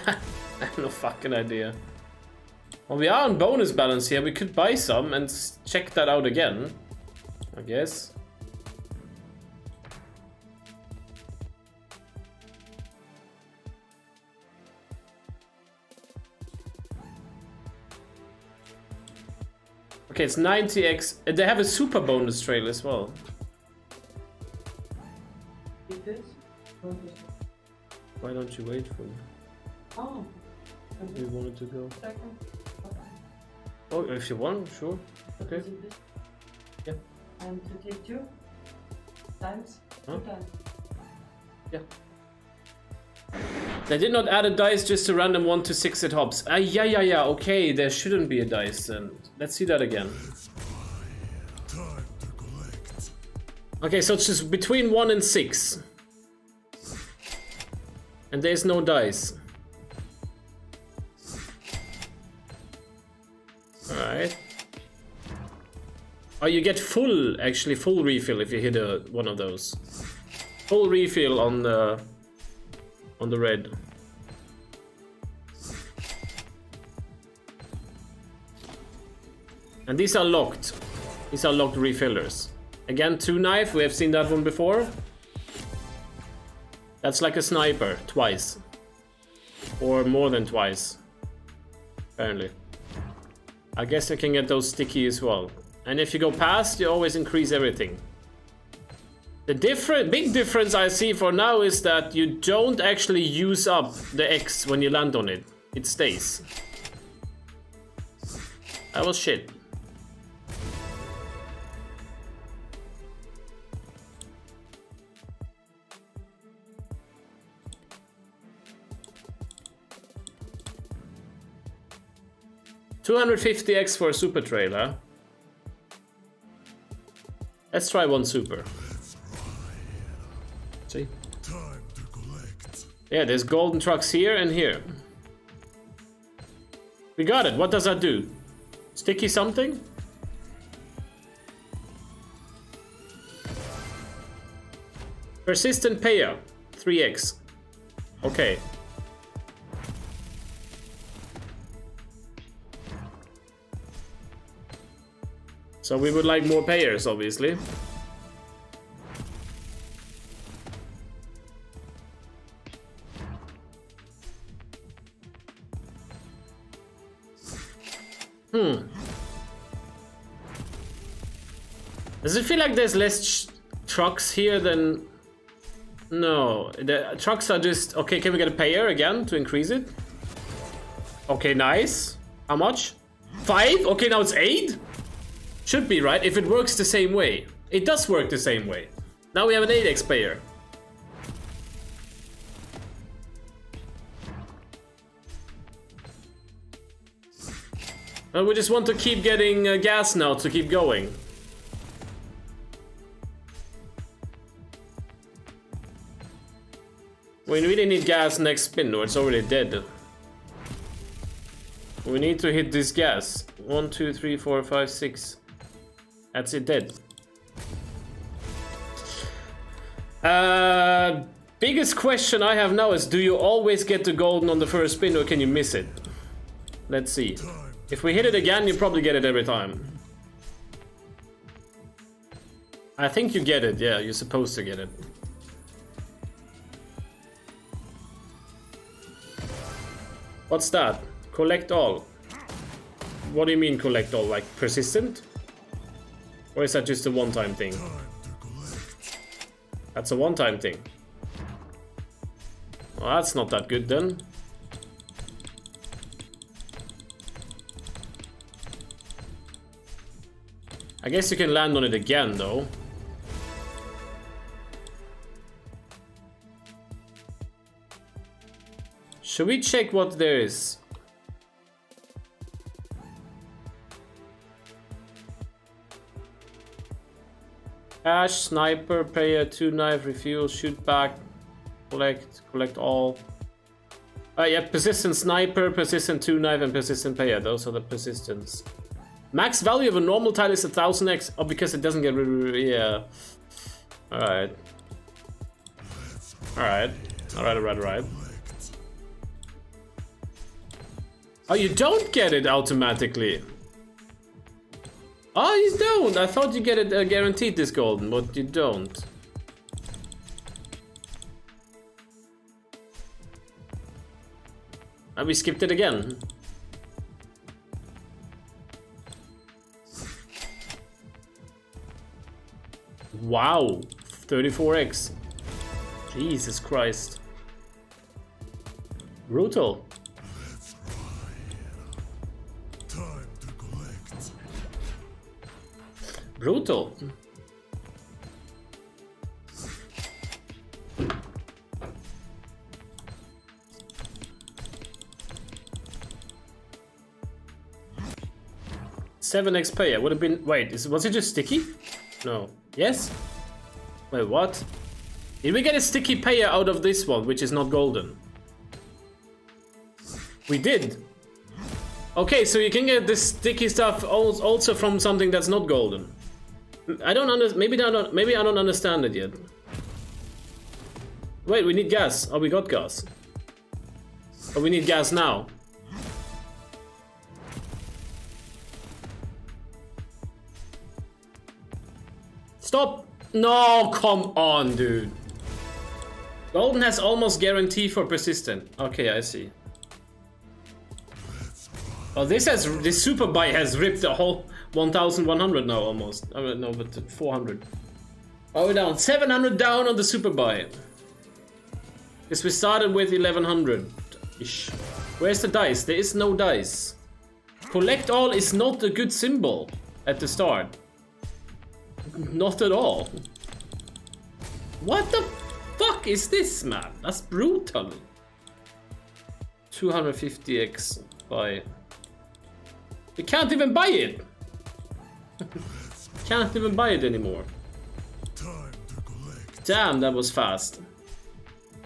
have no fucking idea. Well, we are on bonus balance here. We could buy some and check that out again, I guess. Okay, it's ninety X. They have a super bonus trail as well. Why don't you wait for me? Oh. You wanted to go? Oh, if you want, sure. Okay. Yeah. And to take two times? Huh? Two times. Yeah. They did not add a dice, just a random one to six at hops. Ah, yeah, yeah, yeah. Okay, there shouldn't be a dice then. Let's see that again. Okay, so it's just between one and six. And there's no dice. Alright. Oh, you get full, actually, full refill if you hit a, one of those. Full refill on the... on the red. And these are locked. These are locked refillers. Again, two knife, we have seen that one before. That's like a sniper, twice. Or more than twice. Apparently. I guess I can get those sticky as well. And if you go past, you always increase everything. The different, big difference I see for now is that you don't actually use up the X when you land on it. It stays. That was shit. two hundred fifty X for a super trailer. Let's try one super. See? Time to collect. Yeah, there's golden trucks here and here. We got it. What does that do? Sticky something? Persistent payout. three X. Okay. So we would like more payers, obviously. Hmm. Does it feel like there's less trucks here than... No, the trucks are just... Okay, can we get a payer again to increase it? Okay, nice. How much? Five? Okay, now it's eight? Should be, right? If it works the same way. It does work the same way. Now we have an eight X payer. And we just want to keep getting uh, gas now to keep going. We really need gas next spin, or it's already dead. We need to hit this gas. One, two, three, four, five, six. That's it, dead. Uh, biggest question I have now is, do you always get the golden on the first spin, or can you miss it? Let's see. If we hit it again, you probably get it every time. I think you get it, yeah, you're supposed to get it. What's that? Collect all. What do you mean collect all? Like persistent? Or is that just a one-time thing? That's a one-time thing. Well, that's not that good then. I guess you can land on it again, though. Should we check what there is? Ash, sniper, player, two knife, refuel, shoot back, collect, collect all. Uh, yeah, persistent sniper, persistent two knife, and persistent player. Those are the persistence. Max value of a normal tile is one thousand X. Oh, because it doesn't get... Yeah. Alright. Alright. Alright, alright, alright. Oh, you don't get it automatically. Oh, you don't. I thought you get it uh, guaranteed this golden, but you don't. And we skipped it again. Wow, thirty-four X. Jesus Christ. Brutal. Time to collect. Brutal. seven X payer would have been. Wait, is, was it just sticky? No. Yes? Wait, what? Did we get a sticky payer out of this one, which is not golden? We did! Okay, so you can get this sticky stuff also from something that's not golden. I don't understand. Maybe, maybe I don't understand it yet. Wait, we need gas. Oh, we got gas. Oh, we need gas now. Stop! No, come on, dude. Golden has almost guarantee for persistent. Okay, I see. Oh, this has this super buy has ripped the whole one thousand one hundred now almost. I mean, no, but four hundred. Oh, we're down seven hundred down on the super buy. Because we started with eleven hundred-ish. Where's the dice? There is no dice. Collect all is not a good symbol at the start. Not at all. What the fuck is this, man? That's brutal. two hundred fifty X buy. We can't even buy it. Can't even buy it anymore. Damn, that was fast.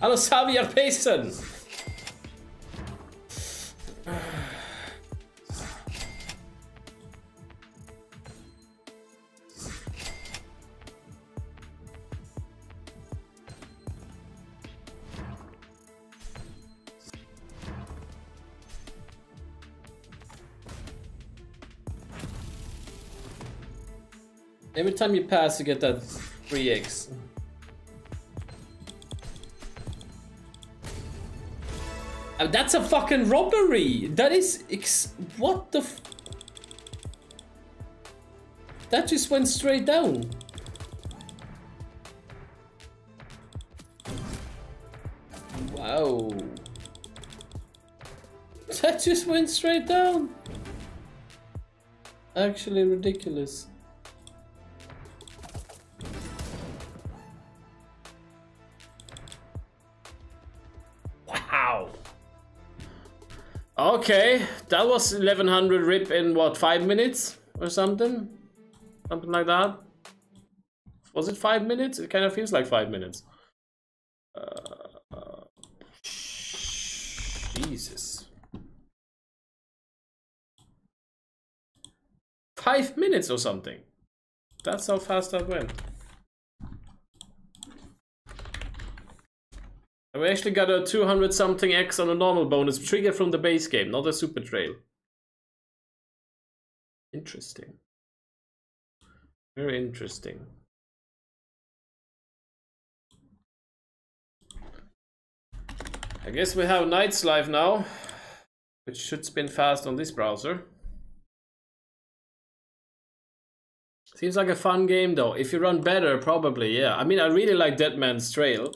Hallo Xavier Payson! Every time you pass, you get that three X. Oh, that's a fucking robbery! That is ex- what the f- That just went straight down. Wow. That just went straight down. Actually ridiculous. Okay, that was eleven hundred rip in what, five minutes or something? Something like that. Was it five minutes? It kind of feels like five minutes. Uh, uh, Jesus. Five minutes or something. That's how fast that went. We actually got a two hundred something X on a normal bonus triggered from the base game, not a super trail. Interesting. Very interesting. I guess we have Knights live now, which should spin fast on this browser. Seems like a fun game though. If you run better, probably, yeah. I mean, I really like Deadman's Trail.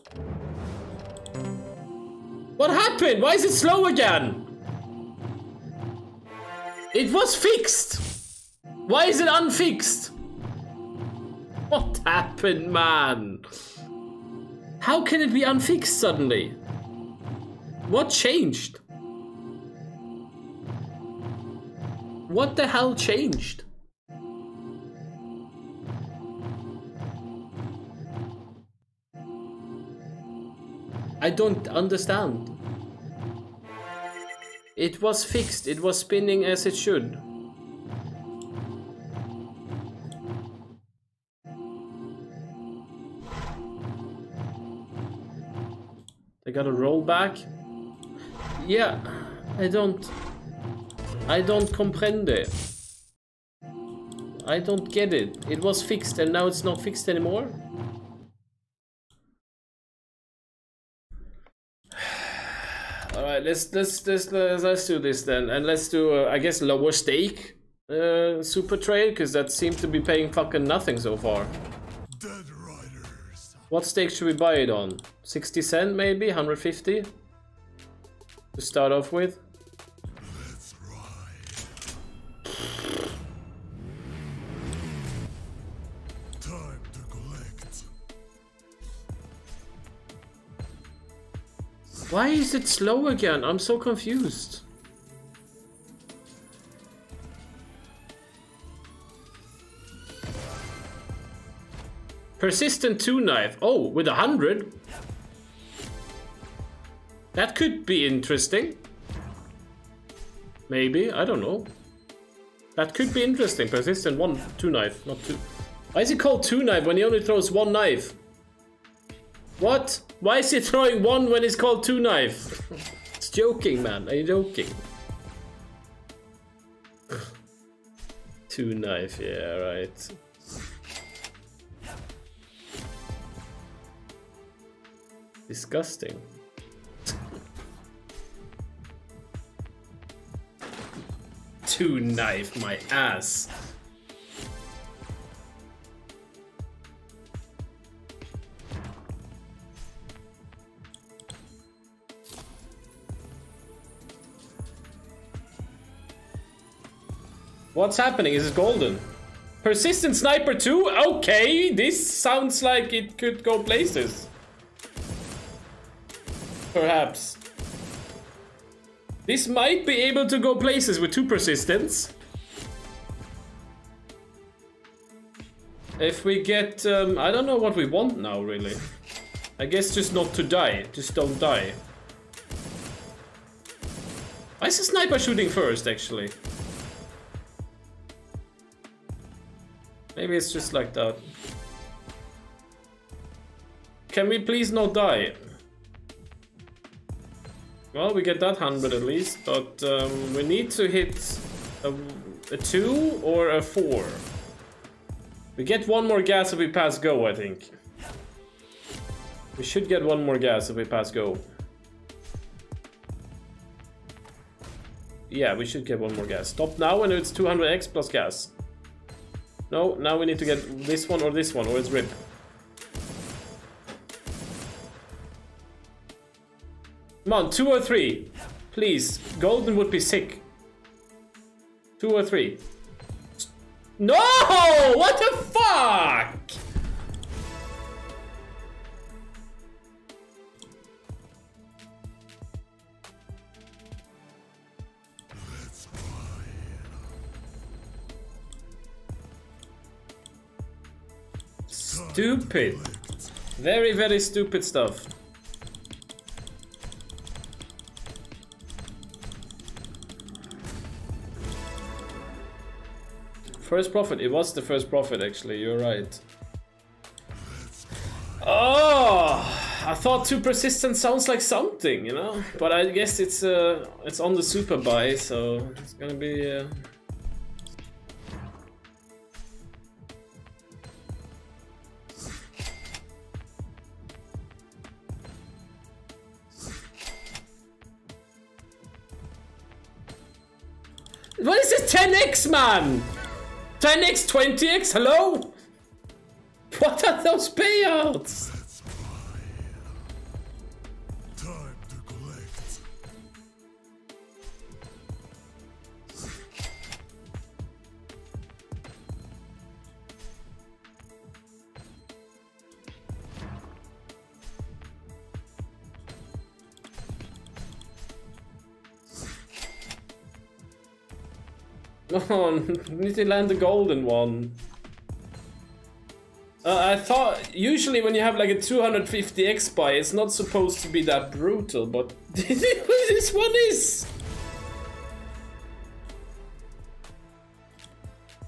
What happened? Why is it slow again? It was fixed. Why is it unfixed? What happened, man? How can it be unfixed suddenly? What changed? What the hell changed? I don't understand. It was fixed. It was spinning as it should. They got a rollback. Yeah, I don't. I don't comprehend it. I don't get it. It was fixed and now it's not fixed anymore. Let's let's let's let's do this then, and let's do uh, I guess lower stake uh, super trade, because that seems to be paying fucking nothing so far. Dead Riders. What stake should we buy it on? sixty cent maybe, one hundred fifty to start off with. Let's ride. Time to collect. Why is it slow again? I'm so confused. Persistent two knife. Oh, with a hundred. That could be interesting. Maybe, I don't know. That could be interesting. Persistent one, two knife, not two. Why is it called two knife when he only throws one knife? What? Why is he throwing one when it's called two knife? It's joking, man. Are you joking? Two knife, yeah, right. Disgusting. Two knife, my ass. What's happening? Is it golden? Persistent Sniper two? Okay, this sounds like it could go places. Perhaps. This might be able to go places with two persistence. If we get, um, I don't know what we want now, really. I guess just not to die, just don't die. Why is the sniper shooting first, actually? Maybe it's just like that. Can we please not die? Well, we get that one hundred at least, but um, we need to hit a, a two or a four. We get one more gas if we pass go, I think. We should get one more gas if we pass go. Yeah, we should get one more gas. Stop now and it's two hundred X plus gas. No, now we need to get this one or this one or it's rip. Come on, two or three. Please, golden would be sick. Two or three. No! What the fuck? Stupid. Very, very stupid stuff. First profit, it was the first profit actually, you're right. Oh, I thought too persistent sounds like something, you know? But I guess it's uh, it's on the super buy, so it's gonna be... Uh... What is this ten X, man? ten X, twenty X, hello? What are those payouts? That's time to collect. Oh, need to land the golden one. Uh, I thought usually when you have like a two hundred fifty X buy, it's not supposed to be that brutal, but this one is.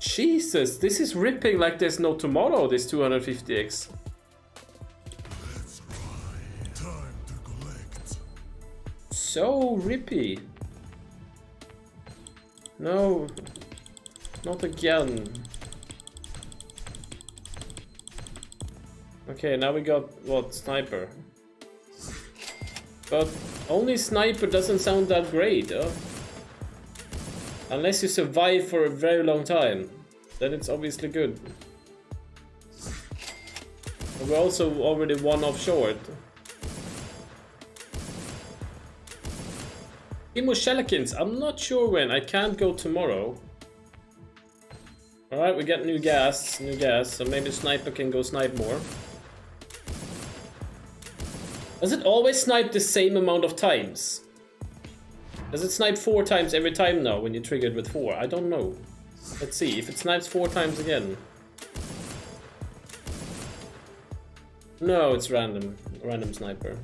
Jesus, this is ripping like there's no tomorrow. This two hundred fifty X. Time to collect. So rippy. No, not again. Okay, now we got, what, sniper. But only sniper doesn't sound that great, huh? Unless you survive for a very long time. Then it's obviously good. But we're also already one off short. Imo Shelikins, I'm not sure when. I can't go tomorrow. Alright, we get new gas, new gas, so maybe sniper can go snipe more. Does it always snipe the same amount of times? Does it snipe four times every time now when you trigger it with four? I don't know. Let's see, if it snipes four times again. No, it's random. Random sniper.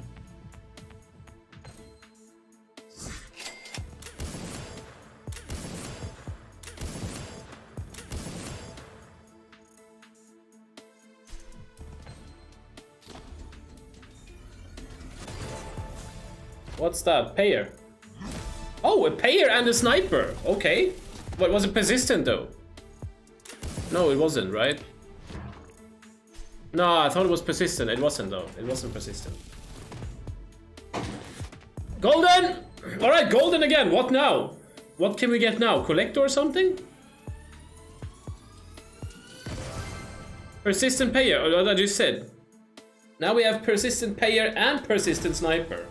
What's that? Payer. Oh, a payer and a sniper. Okay. But was it persistent though? No, it wasn't, right? No, I thought it was persistent. It wasn't though. It wasn't persistent. Golden! Alright, golden again. What now? What can we get now? Collector or something? Persistent payer, or what I just said. Now we have persistent payer and persistent sniper.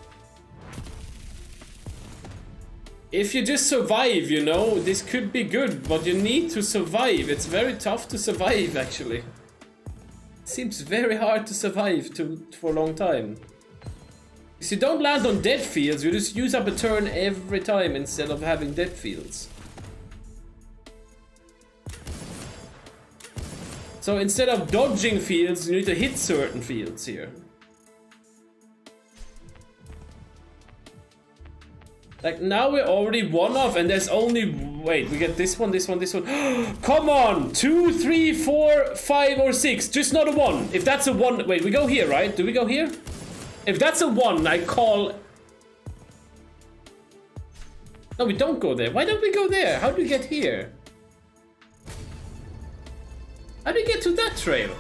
If you just survive, you know, this could be good, but you need to survive. It's very tough to survive, actually. It seems very hard to survive to, for a long time. If you don't land on dead fields, you just use up a turn every time instead of having dead fields. So instead of dodging fields, you need to hit certain fields here. Like, now we're already one off, and there's only... Wait, we get this one, this one, this one. Come on! Two, three, four, five, or six. Just not a one. If that's a one... Wait, we go here, right? Do we go here? If that's a one, I call... No, we don't go there. Why don't we go there? How do we get here? How do we get to that trail?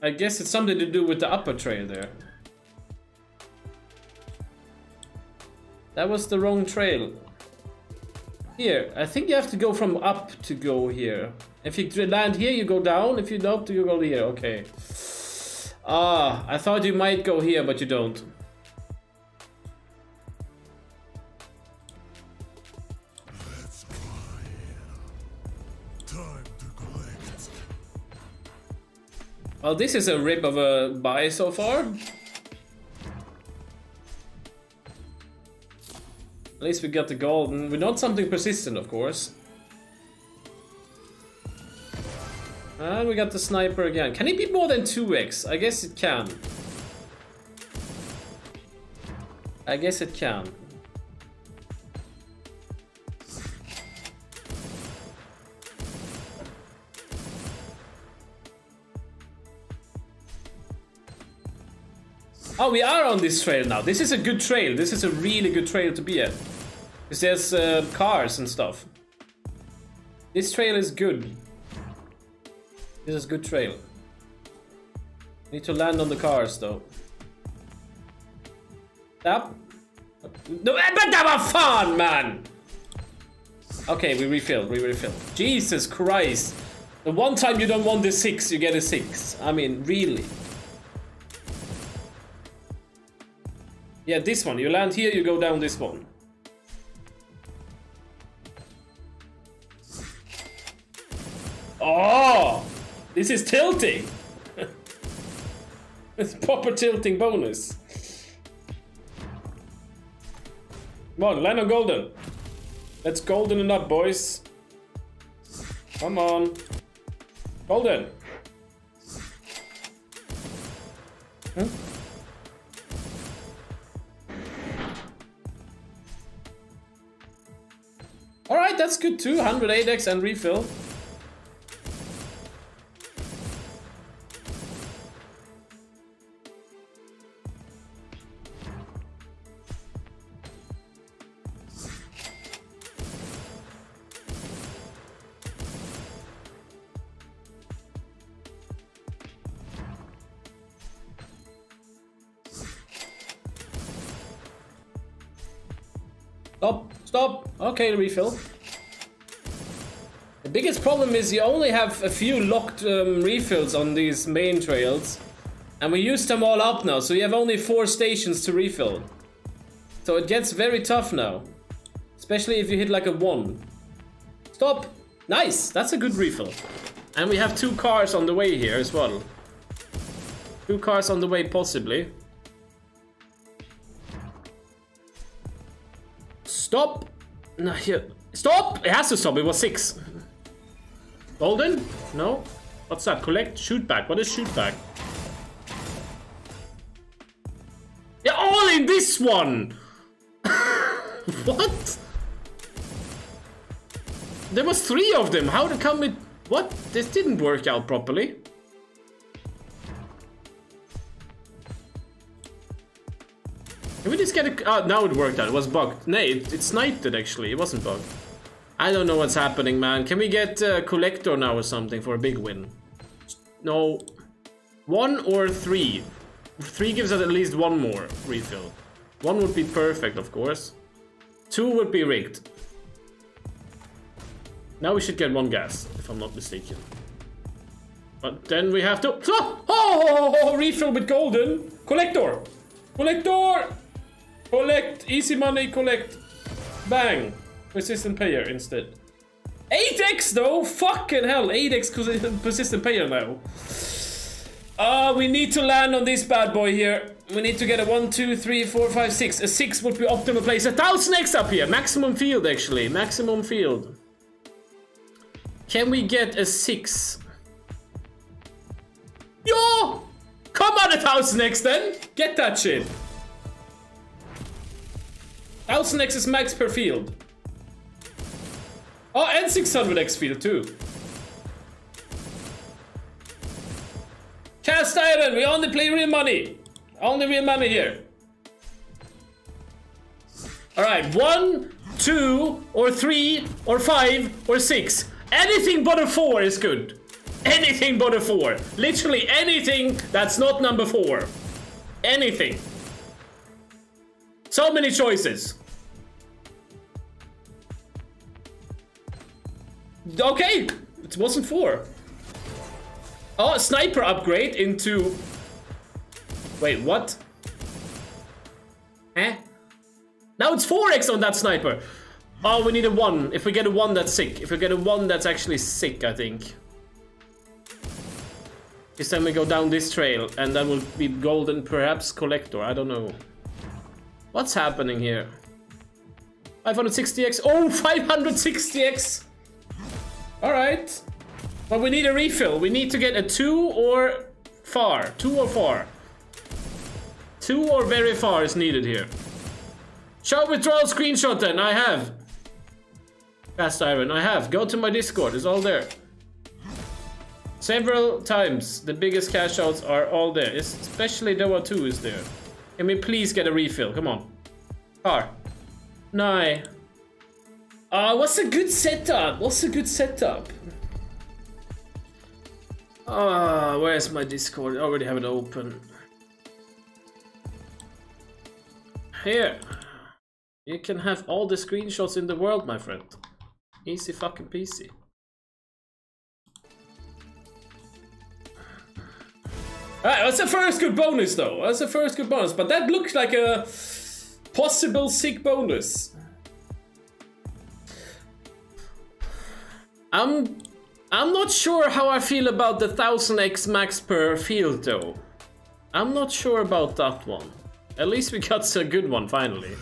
I guess it's something to do with the upper trail there. That was the wrong trail. Here, I think you have to go from up to go here. If you land here, you go down. If you don't, you go here. Okay. Ah, I thought you might go here, but you don't. Let's go here. Time to collect. Well, this is a rip of a buy so far. At least we got the golden. We're not something persistent, of course. And we got the sniper again. Can it be more than two X? I guess it can. I guess it can. Oh, we are on this trail now. This is a good trail. This is a really good trail to be at. Because there's uh, cars and stuff. This trail is good. This is a good trail. Need to land on the cars though. Tap. No, but that was fun, man! Okay, we refill, we refill. Jesus Christ! The one time you don't want the six, you get a six. I mean, really. Yeah, this one. You land here, you go down this one. Oh! This is tilting! It's proper tilting bonus. Come on, land on golden. Let's golden it up, boys. Come on. Golden. Huh? Alright, that's good too. one hundred eight X and refill. Okay, refill. The biggest problem is you only have a few locked um, refills on these main trails. And we used them all up now, so you have only four stations to refill. So it gets very tough now. Especially if you hit like a one. Stop! Nice! That's a good refill. And we have two cars on the way here as well. Two cars on the way possibly. Stop! No, here. Stop! It has to stop. It was six. Golden? No. What's that? Collect. Shoot back. What is shoot back? They're all in this one! What? There was three of them. How did come it? What? This didn't work out properly. Can we just get a... Oh, now it worked out. It was bugged. Nay, it, it sniped it, actually. It wasn't bugged. I don't know what's happening, man. Can we get a collector now or something for a big win? No. One or three. Three gives us at least one more refill. One would be perfect, of course. Two would be rigged. Now we should get one gas, if I'm not mistaken. But then we have to... Oh! Oh! Refill with golden! Collector! Collector! Collect, easy money, collect. Bang. Persistent payer instead. eight X though, fucking hell. eight X persistent payer now. Uh, we need to land on this bad boy here. We need to get a one, two, three, four, five, six. A six would be optimal place. A thousand X up here. Maximum field, actually. Maximum field. Can we get a six? Yo! Come on, a thousand X then. Get that shit. Thousand X is max per field. Oh, and six hundred X field too. Cast iron. We only play real money. Only real money here. All right, one, two, or three, or five, or six. Anything but a four is good. Anything but a four. Literally anything that's not number four. Anything. So many choices. Okay, it wasn't four. Oh, sniper upgrade into... Wait, what? Eh? Now it's four X on that sniper. Oh, we need a one. If we get a one, that's sick. If we get a one, that's actually sick, I think. This time we go down this trail, and that will be golden, perhaps collector. I don't know. What's happening here? five hundred sixty X. Oh, five hundred sixty X. All right. But we need a refill. We need to get a two or far. Two or far. Two or very far is needed here. Shall withdrawal screenshot then. I have. Cast iron. I have. Go to my Discord. It's all there. Several times. The biggest cash outs are all there. Especially Dota two is there. Can we please get a refill? Come on. Car. No. Ah, uh, what's a good setup? What's a good setup? Ah, uh, where's my Discord? I already have it open. Here. You can have all the screenshots in the world, my friend. Easy fucking peasy. Alright, that's the first good bonus though. That's the first good bonus. But that looked like a possible sick bonus. I'm... I'm not sure how I feel about the one thousand X max per field though. I'm not sure about that one. At least we got a good one finally.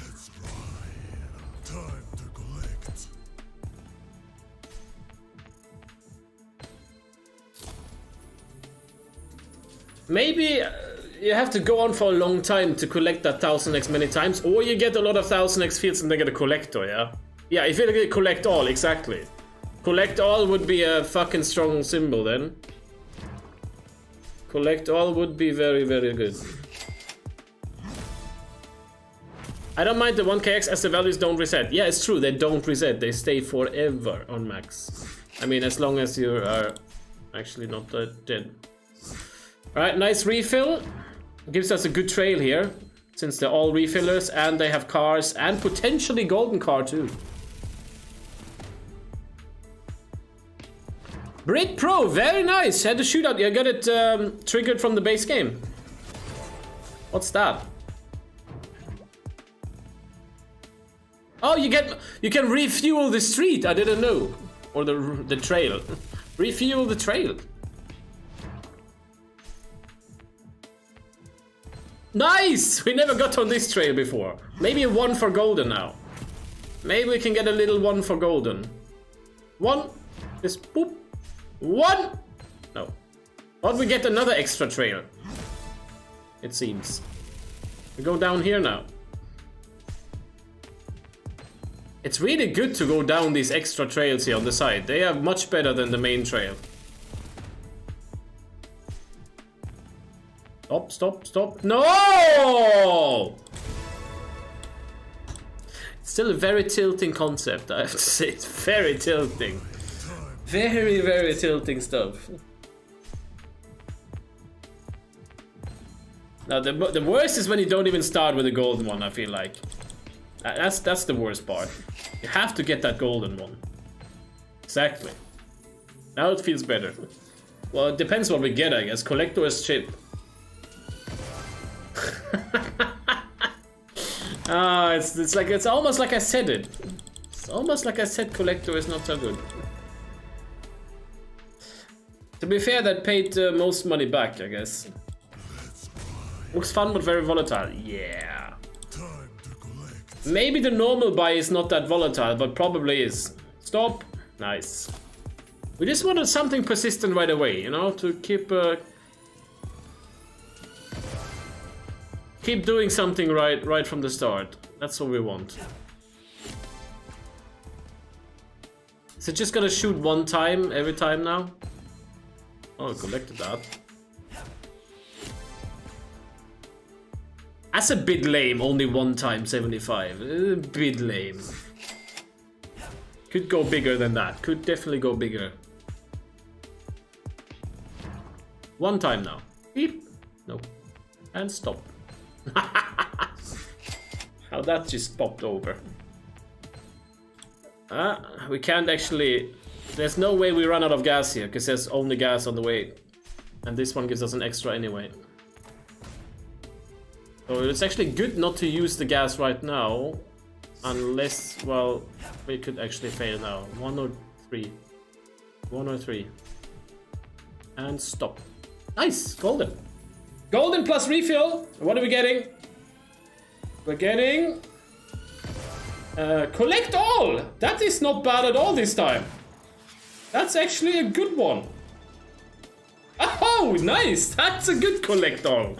Maybe you have to go on for a long time to collect that one thousand X many times, or you get a lot of one thousand X fields and then get a collector, yeah? Yeah, if you collect all, exactly. Collect all would be a fucking strong symbol then. Collect all would be very, very good. I don't mind the one K X as the values don't reset. Yeah, it's true, they don't reset. They stay forever on max. I mean, as long as you are actually not uh, dead. Alright, nice refill. Gives us a good trail here. Since they're all refillers and they have cars and potentially golden car too. Brit Pro, very nice. Had a shootout. I got it um, triggered from the base game. What's that? Oh, you get you can refuel the street. I didn't know, or the the trail. Refuel the trail. Nice. We never got on this trail before. Maybe a one for golden now. Maybe we can get a little one for golden. One. This boop. One! No. But we get another extra trail. It seems. We go down here now. It's really good to go down these extra trails here on the side. They are much better than the main trail. Stop, stop, stop. No! It's still a very tilting concept, I have to say. It's very tilting. Very, very tilting stuff. Now, the, the worst is when you don't even start with a golden one, I feel like. That's, that's the worst part. You have to get that golden one. Exactly. Now it feels better. Well, it depends what we get, I guess. Collector is shit. Ah, it's, it's like, it's almost like I said it. It's almost like I said collector is not so good. To be fair, that paid uh, most money back, I guess. Looks fun but very volatile. Yeah. Time to collect. Maybe the normal buy is not that volatile, but probably is. Stop. Nice. We just wanted something persistent right away, you know, to keep uh, keep doing something right right from the start. That's what we want. Is it just gonna shoot one time every time now? Oh, collected that. That's a bit lame, only one time seventy-five. A bit lame. Could go bigger than that. Could definitely go bigger. One time now. Beep. No. And stop. How that just popped over. Uh, we can't actually... There's no way we run out of gas here, because there's only gas on the way. And this one gives us an extra anyway. So it's actually good not to use the gas right now. Unless, well, we could actually fail now. one oh three. one oh three. And stop. Nice! Golden. Golden plus refill. What are we getting? We're getting... Uh, collect all! That is not bad at all this time. That's actually a good one. Oh, nice! That's a good collect all.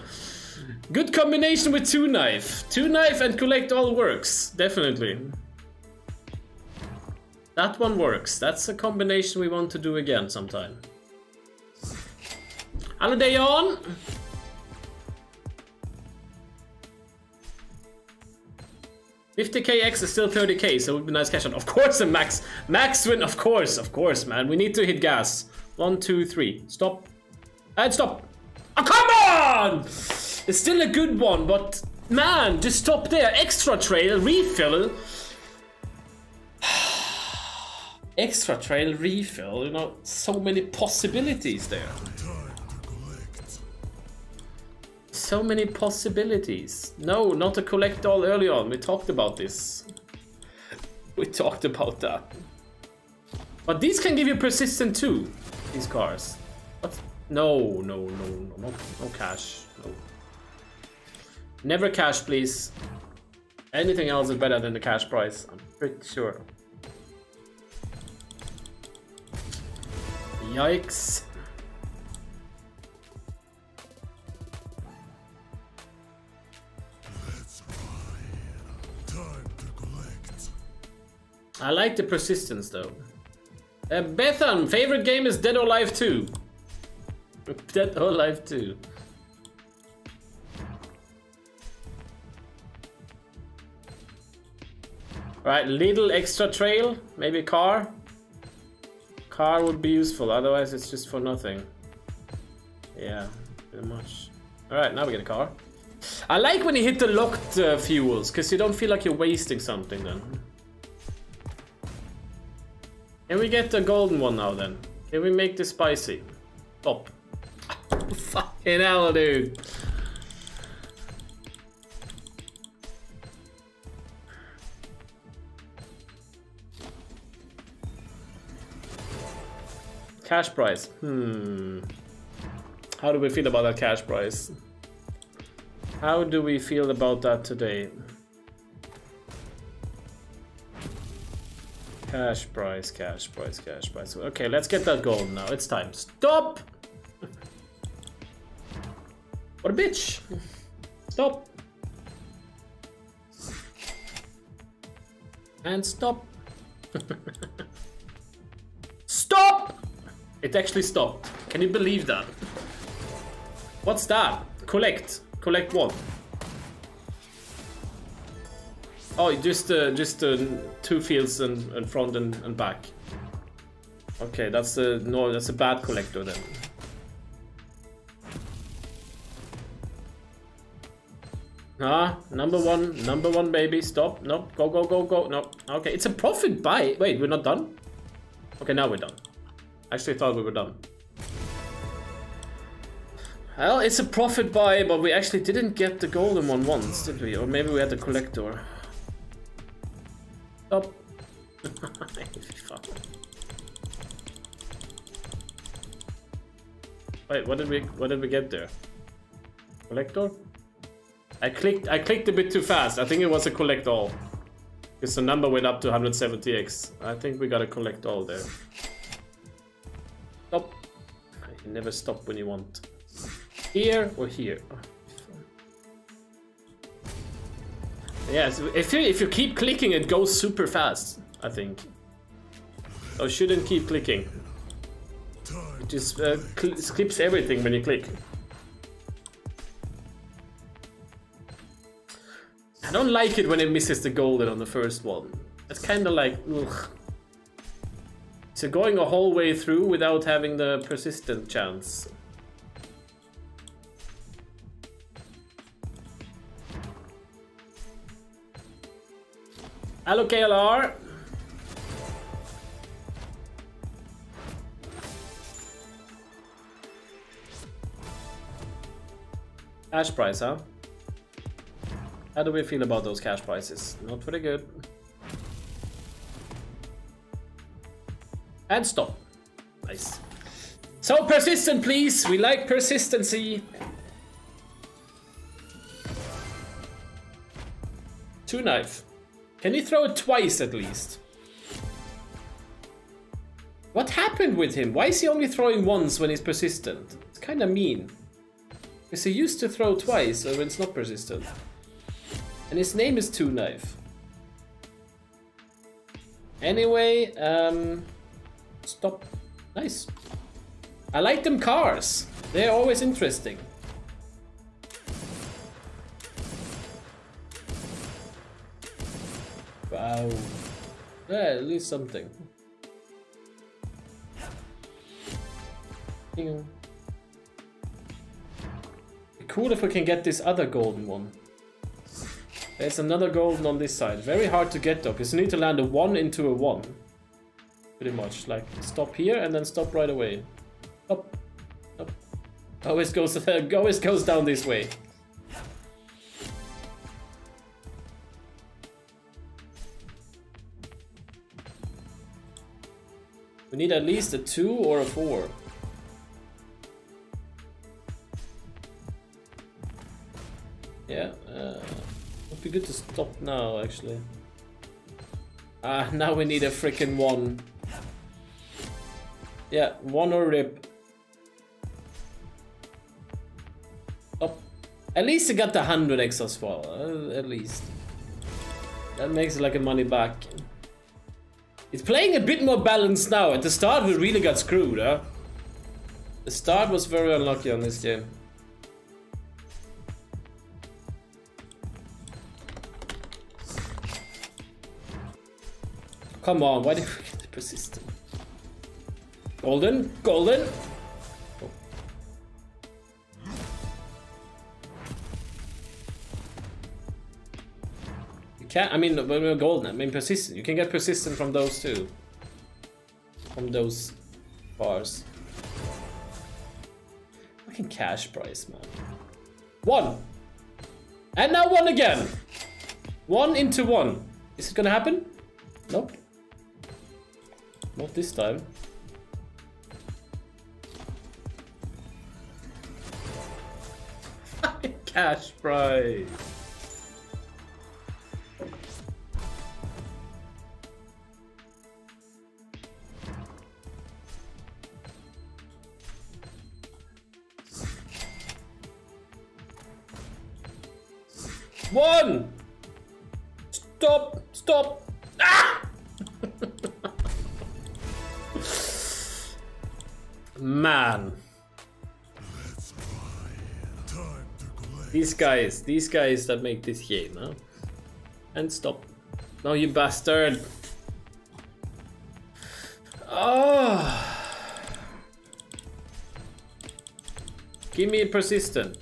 Good combination with two knife. Two knife and collect all works, definitely. That one works. That's a combination we want to do again sometime. Hello, Dayon. fifty K X is still thirty K, so it would be nice cash out. Of course, a max max win. Of course, of course, man. We need to hit gas. One, two, three. Stop. And stop. Oh, come on! It's still a good one, but man, just stop there. Extra trail, refill. Extra trail, refill, you know, so many possibilities there. So many possibilities. No, not to collect all early on. We talked about this. We talked about that. But these can give you persistent too, these cars. But no, no, no, no, no, no cash, no. Never cash, please. Anything else is better than the cash price, I'm pretty sure. Yikes. That's right. Time to collect. I like the persistence though. Uh, Bethan, favorite game is Dead or Alive two. Dead or Alive two. Right, little extra trail, maybe car. Car would be useful, otherwise it's just for nothing. Yeah, pretty much. All right, now we get a car. I like when you hit the locked uh, fuels, because you don't feel like you're wasting something then. Can we get the golden one now then? Can we make this spicy? Stop. Fucking hell, dude. Cash price. Hmm. How do we feel about that cash price? How do we feel about that today? Cash price, cash price, cash price. Okay, let's get that gold now. It's time. Stop! What a bitch! Stop! And stop! Stop! It actually stopped. Can you believe that? What's that? Collect. Collect what? Oh, just uh, just uh, two fields and, and front and, and back. Okay, that's a no. That's a bad collector then. Ah, number one, number one, baby. Stop. No, go, go, go, go. No. Okay, it's a profit buy. Wait, we're not done. Okay, now we're done. Actually thought we were done. Well, it's a profit buy, but we actually didn't get the golden one once, did we? Or maybe we had the collector. Stop. Wait, what did we what did we get there? Collector? I clicked I clicked a bit too fast. I think it was a collect all. Because the number went up to one hundred seventy X. I think we got a collect all there. Stop. You never stop when you want. Here or here? Yes, if you, if you keep clicking, it goes super fast, I think. So shouldn't keep clicking. It just uh, cl skips everything when you click. I don't like it when it misses the golden on the first one. That's kind of like, ugh. So going a whole way through without having the persistent chance. Hello K L R. Cash price, huh? How do we feel about those cash prices? Not very good. And stop. Nice. So persistent, please. We like persistency. Two knife. Can you throw it twice at least? What happened with him? Why is he only throwing once when he's persistent? It's kind of mean. Because he used to throw twice when it's not persistent. And his name is Two Knife. Anyway, um, stop. Nice. I like them cars. They're always interesting. Wow. Yeah, at least something. It'd be cool if we can get this other golden one. There's another golden on this side. Very hard to get though, because you need to land a one into a one. Pretty much. Like, stop here and then stop right away. Stop. Stop. Always goes, always goes down this way. We need at least a two or a four. Yeah, uh, would be good to stop now, actually. Ah, now we need a freaking one. Yeah, one or rip. Stop. At least I got the one hundred X as well, uh, at least. That makes it like a money back. It's playing a bit more balanced now. At the start, we really got screwed, huh? The start was very unlucky on this game. Come on, why did we get the persistent? Golden, golden. Oh. Can, I mean, when we're golden, I mean persistent. You can get persistent from those two. From those bars. Fucking cash price, man. One! And now one again! One into one. Is it gonna happen? Nope. Not this time. Cash price! One! Stop! Stop! Ah! Man. These guys, these guys that make this game, huh? And stop. No, you bastard. Oh. Give me a persistent.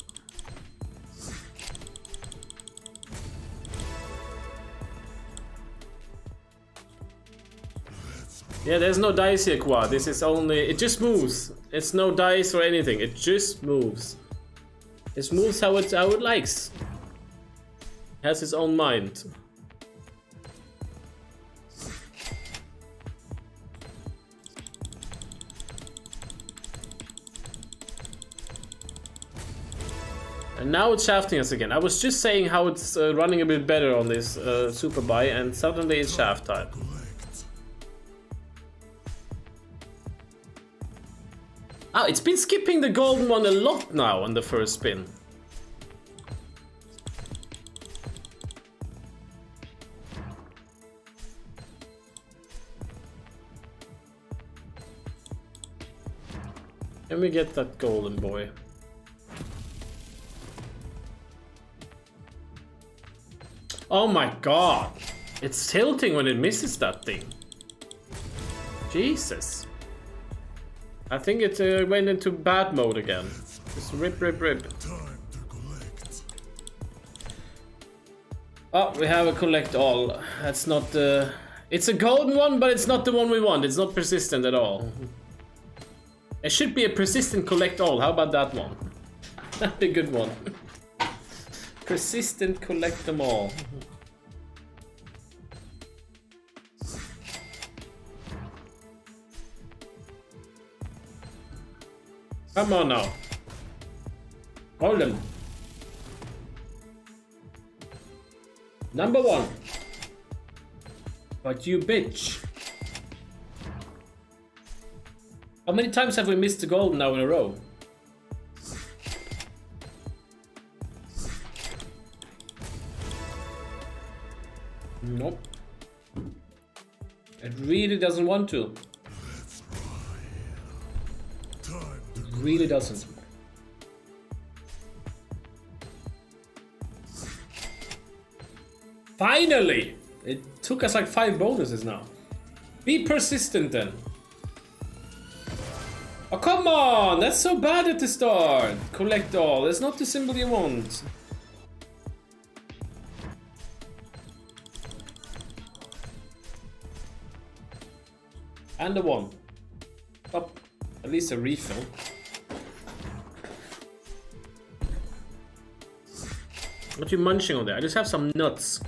Yeah, there's no dice here, Qua. This is only... It just moves. It's no dice or anything. It just moves. It moves how it, how it likes. It has its own mind. And now it's shafting us again. I was just saying how it's uh, running a bit better on this uh, super buy, and suddenly it's shaft time. Ah, it's been skipping the golden one a lot now on the first spin. Can we get that golden boy? Oh my god! It's tilting when it misses that thing. Jesus. I think it uh, went into bad mode again. Just rip, rip, rip. Oh, we have a collect all. That's not the... It's a golden one, but it's not the one we want. It's not persistent at all. It should be a persistent collect all. How about that one? That'd be a good one. Persistent collect them all. Come on now. Hold them. Number one. But you bitch. How many times have we missed the gold now in a row? Nope. It really doesn't want to. Really doesn't. Finally! It took us like five bonuses now. Be persistent then. Oh, come on! That's so bad at the start. Collect all. It's not the symbol you want. And a one. Oh, at least a refill. What are you munching on there? I just have some nuts.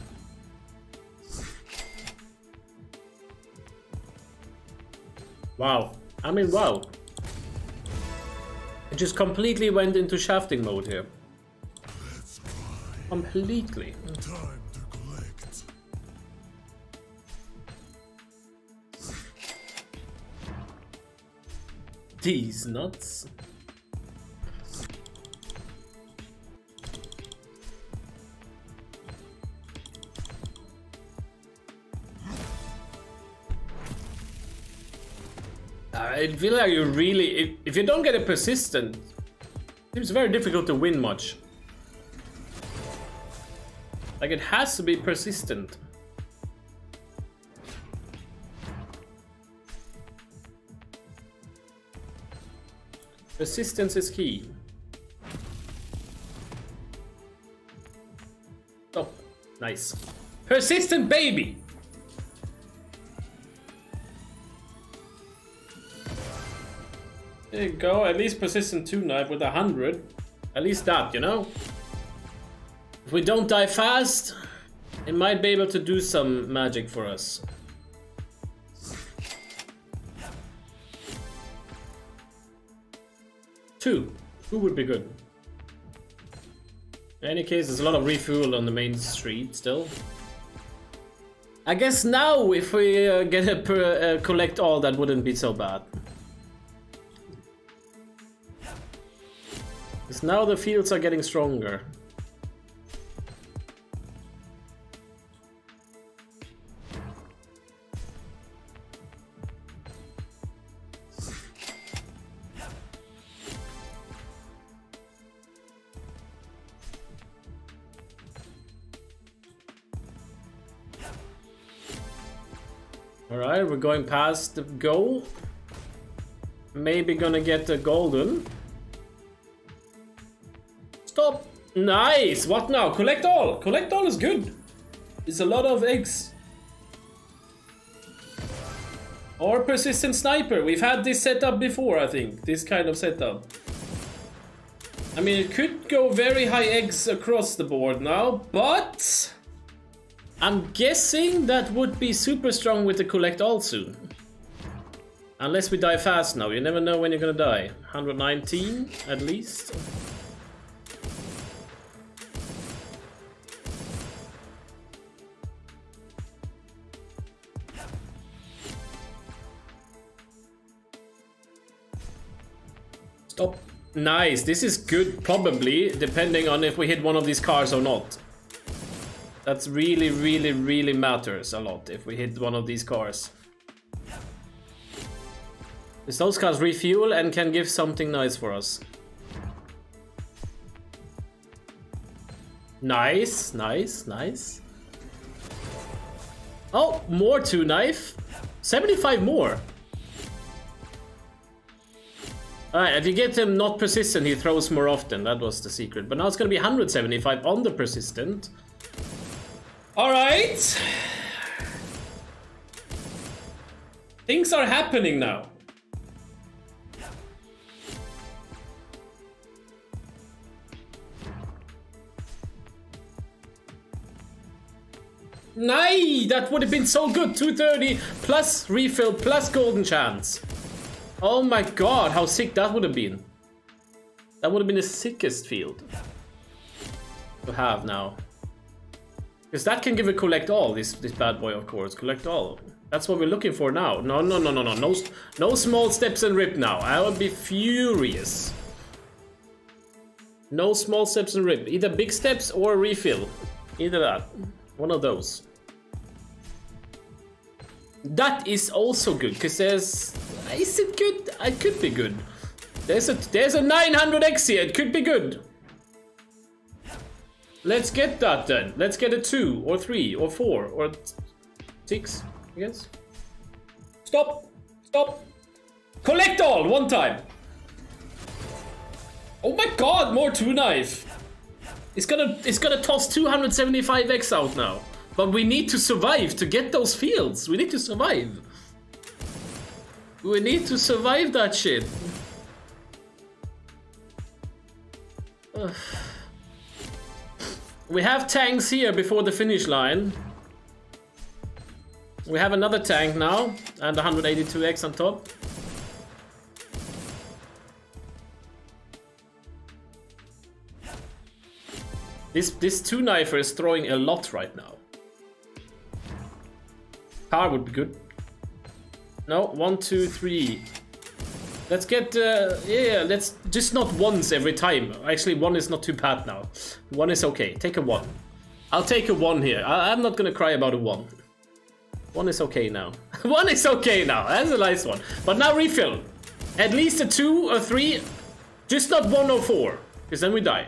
Wow. I mean, wow. It just completely went into shafting mode here. Completely. Time to collect. These nuts. I feel like you really, if, if you don't get a persistent, it's very difficult to win much. Like it has to be persistent. Persistence is key. Oh, nice. Persistent baby! There you go, at least persistent two knife with a hundred. At least that, you know? If we don't die fast, it might be able to do some magic for us. Two. Who would be good? In any case, there's a lot of refuel on the main street still. I guess now, if we uh, get a per, uh, collect all, that wouldn't be so bad. Now the fields are getting stronger. All right, we're going past the goal. Maybe gonna get the golden. Stop! Nice! What now? Collect all! Collect all is good! It's a lot of eggs. Or persistent sniper. We've had this setup before, I think. This kind of setup. I mean, it could go very high eggs across the board now, but... I'm guessing that would be super strong with the collect all soon. Unless we die fast now. You never know when you're gonna die. one nineteen, at least. Nice, this is good probably, depending on if we hit one of these cars or not. That's really, really, really matters a lot if we hit one of these cars. Because those cars refuel and can give something nice for us. Nice, nice, nice. Oh, more two knife. seventy-five more. Alright, if you get him not persistent, he throws more often. That was the secret. But now it's going to be one hundred seventy-five on the persistent. Alright. Things are happening now. Nay, that would have been so good. two thirty plus refill plus golden chance. Oh my god, how sick that would have been. That would have been the sickest field to have now. Because that can give a collect all, this this bad boy, of course. Collect all. That's what we're looking for now. No, no, no, no, no. No, no small steps and rip now. I would be furious. No small steps and rip. Either big steps or refill. Either that. One of those. That is also good, because there's... Is it good? It could be good. There's a, there's a nine hundred X here. It could be good. Let's get that then. Let's get a two or three or four or six, I guess. Stop. Stop. Collect all one time. Oh my god, more two knife. It's gonna, it's gonna toss two hundred seventy-five X out now. But we need to survive to get those fields. We need to survive. We need to survive that shit. Ugh. We have tanks here before the finish line. We have another tank now. And one hundred eighty-two X on top. This, this two-knifer is throwing a lot right now. Car would be good. No, one, two, three. Let's get... Uh, yeah, let's... Just not once every time. Actually, one is not too bad now. One is okay. Take a one. I'll take a one here. I I'm not gonna cry about a one. One is okay now. One is okay now. That's a nice one. But now refill. At least a two or three. Just not one or four. Because then we die.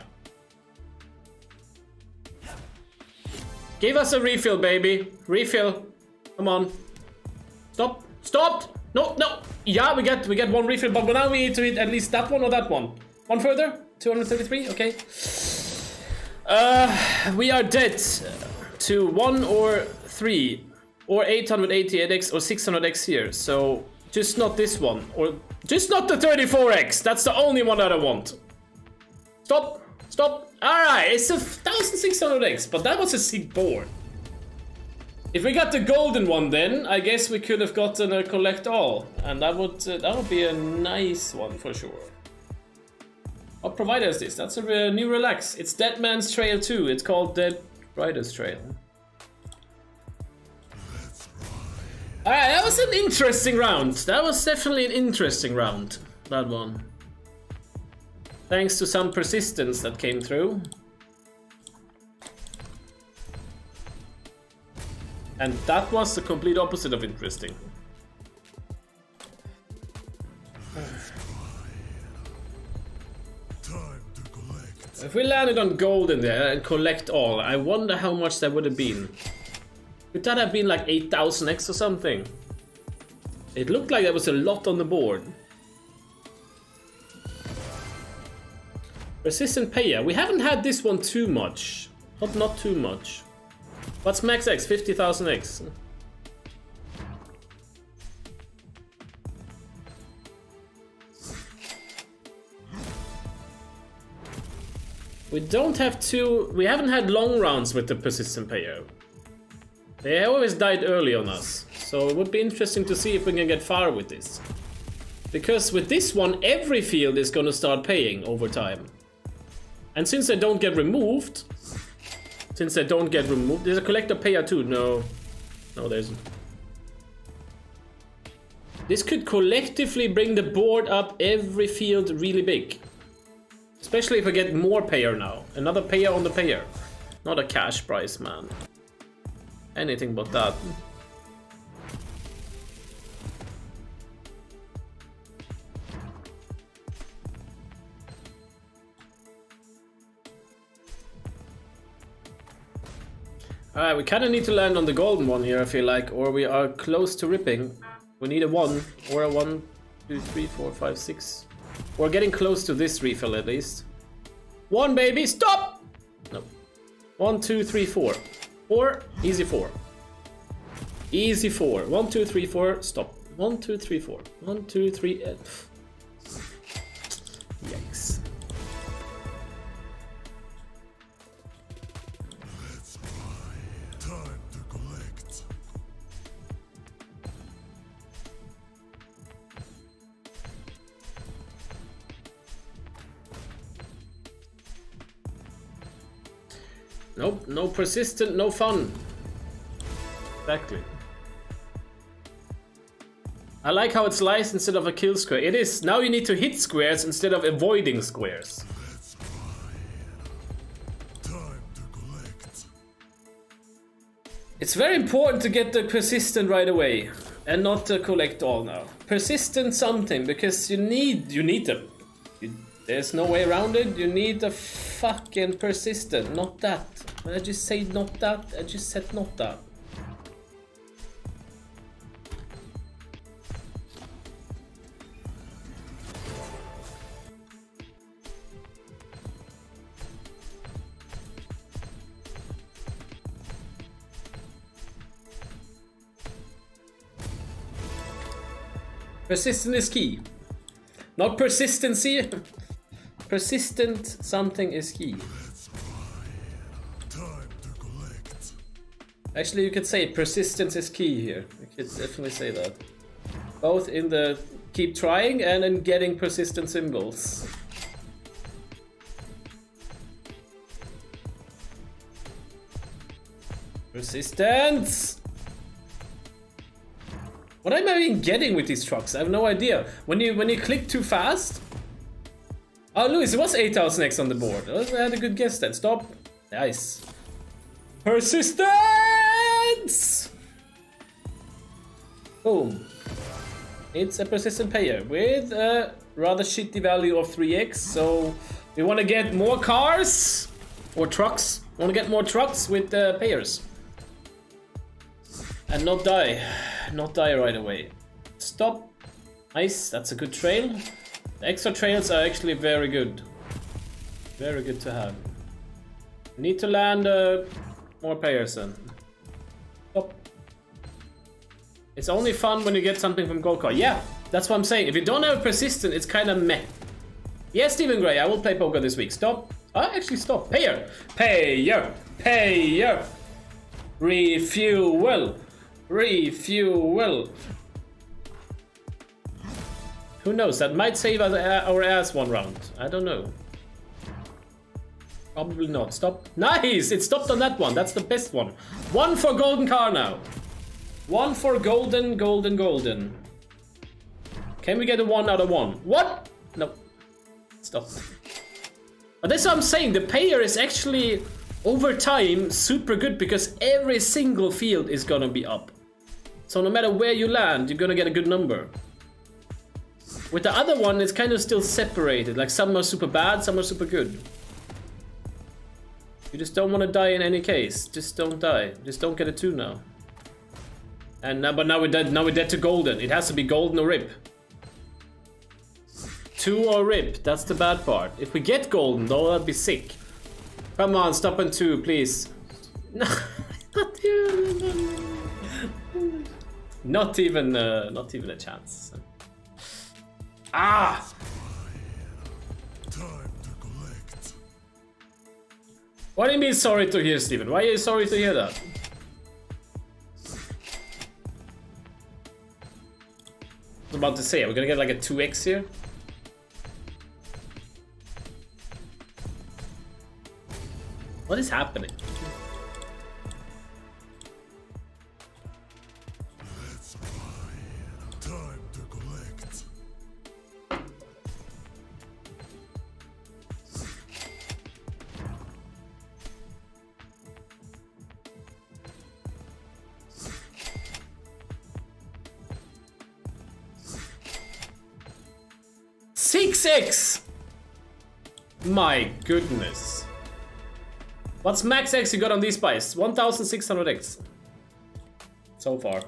Give us a refill, baby. Refill. Come on. Stop. Stop. No, no. Yeah, we get we get one refill, but now we need to hit at least that one or that one. One further. two hundred thirty-three. Okay. Uh, we are dead to one or three or eight hundred eighty-eight X or six hundred X here. So just not this one or just not the thirty-four X. That's the only one that I want. Stop. Stop. Alright, it's a one thousand six hundred X, but that was a sick board. If we got the golden one then, I guess we could have gotten a collect all. And that would uh, that would be a nice one for sure. What provider is this? That's a uh, new Relax. It's Dead Man's Trail two. It's called Dead Rider's Trail. Alright, that was an interesting round. That was definitely an interesting round, that one. Thanks to some persistence that came through. And that was the complete opposite of interesting. If we landed on gold in there and collect all, I wonder how much that would have been. Could that have been like eight thousand X or something? It looked like there was a lot on the board. Persistent payer. We haven't had this one too much. Not, not too much. What's max X? fifty thousand X. We don't have to... We haven't had long rounds with the persistent payer. They always died early on us. So it would be interesting to see if we can get far with this. Because with this one, every field is going to start paying over time. And since they don't get removed... Since they don't get removed... There's a collector payer too. No. No, there isn't. This could collectively bring the board up every field really big. Especially if I get more payer now. Another payer on the payer. Not a cash prize, man. Anything but that. Alright, we kind of need to land on the golden one here, I feel like, or we are close to ripping. We need a one, or a one, two, three, four, five, six. We're getting close to this refill, at least. One, baby, stop! No. One, two, three, four. Four, easy four. Easy four. One, two, three, four, stop. One, two, three, four. One, two, three, and... Yikes. Nope, no persistent, no fun. Exactly. I like how it's sliced instead of a kill square. It is. Now you need to hit squares instead of avoiding squares. Time to collect. It's very important to get the persistent right away and not to collect all now. Persistent something, because you need you need them. You, There's no way around it. You need a fucking persistent. Not that. I just say not that. I just said not that. Persistent is key. Not persistency. Persistent something is key. Time to collect. Actually, you could say persistence is key here. You could definitely say that. Both in the keep trying and in getting persistent symbols. Persistence! What am I even getting with these trucks? I have no idea. When you when you click too fast. Oh, Luis, it was eight thousand X on the board. I had a good guess then. Stop. Nice. Persistence! Boom. It's a persistent payer with a rather shitty value of three X. So we want to get more cars or trucks. We want to get more trucks with uh, payers. And not die. Not die right away. Stop. Nice. That's a good trail. The extra trails are actually very good. Very good to have. Need to land uh, more players then. Stop. It's only fun when you get something from Gold Card. Yeah, that's what I'm saying. If you don't have persistent, it's kind of meh. Yeah, Stephen Gray, I will play poker this week. Stop. Ah, actually stop. Payer. Payer. Payer. Refuel. Refuel. Who knows? That might save us, uh, our ass one round. I don't know. Probably not. Stop. Nice! It stopped on that one. That's the best one. One for golden car now. One for golden, golden, golden. Can we get a one out of one? What? No. Stop. But that's what I'm saying. The payer is actually, over time, super good because every single field is gonna be up. So no matter where you land, you're gonna get a good number. With the other one, it's kind of still separated. Like some are super bad, some are super good. You just don't want to die in any case. Just don't die. Just don't get a two now. And now, but now we're dead. Now we're dead to golden. It has to be golden or rip. Two or rip. That's the bad part. If we get golden, though, that'd be sick. Come on, stop on two, please. No, not even. Not even. Uh, not even a chance. Ah! Time to collect. What do you mean sorry to hear, Steven? Why are you sorry to hear that? I was about to say, we're gonna get like a two X here. What is happening? six x! My goodness. What's max X you got on these buys? one thousand six hundred X. So far.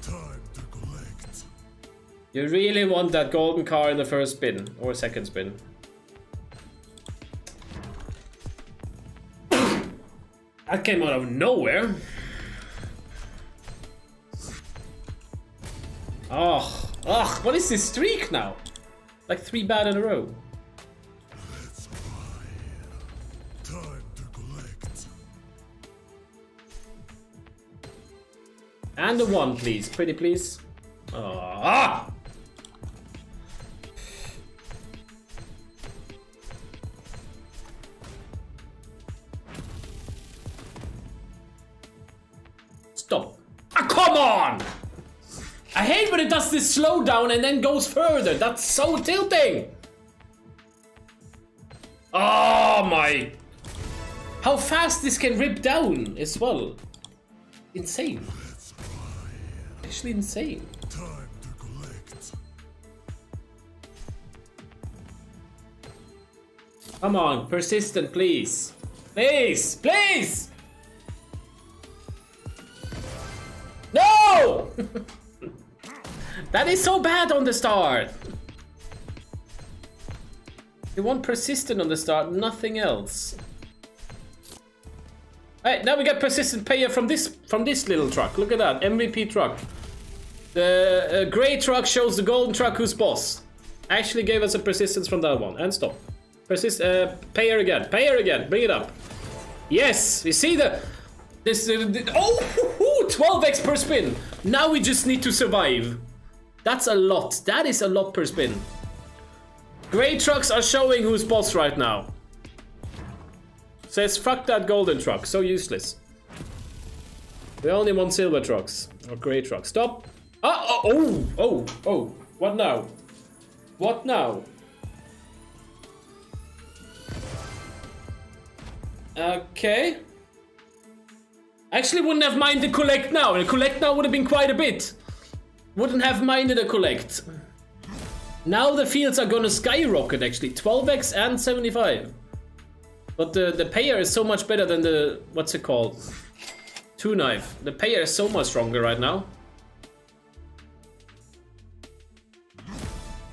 Time to collect. You really want that golden car in the first spin or second spin. That came out of nowhere. Oh, oh, what is this streak now? Like three bad in a row. Let's play. Time to collect. And a one, please. Pretty please. Oh, ah! Stop. Ah, come on! I hate when it does this slowdown and then goes further. That's so tilting. Oh my. How fast this can rip down as well. Insane. Actually insane. Time to collect. Come on, persistent, please. Please, please. No! That is so bad on the start. You want persistent on the start, nothing else. Alright, now we got persistent payer from this from this little truck. Look at that, M V P truck. The uh, grey truck shows the golden truck who's boss. Actually gave us a persistence from that one. And stop. Persist. Uh, payer again. Payer again. Bring it up. Yes, you see the this. Uh, the, oh, twelve X per spin. Now we just need to survive. That's a lot. That is a lot per spin. Grey trucks are showing who's boss right now. Says, fuck that golden truck. So useless. We only want silver trucks. Or grey trucks. Stop. Oh, oh, oh, oh, oh. What now? What now? Okay. Actually wouldn't have minded collect now. And collect now would have been quite a bit. Wouldn't have minded a collect. Now the fields are gonna skyrocket actually. twelve X and seventy-five. But the, the payer is so much better than the... What's it called? Two knife. The payer is so much stronger right now.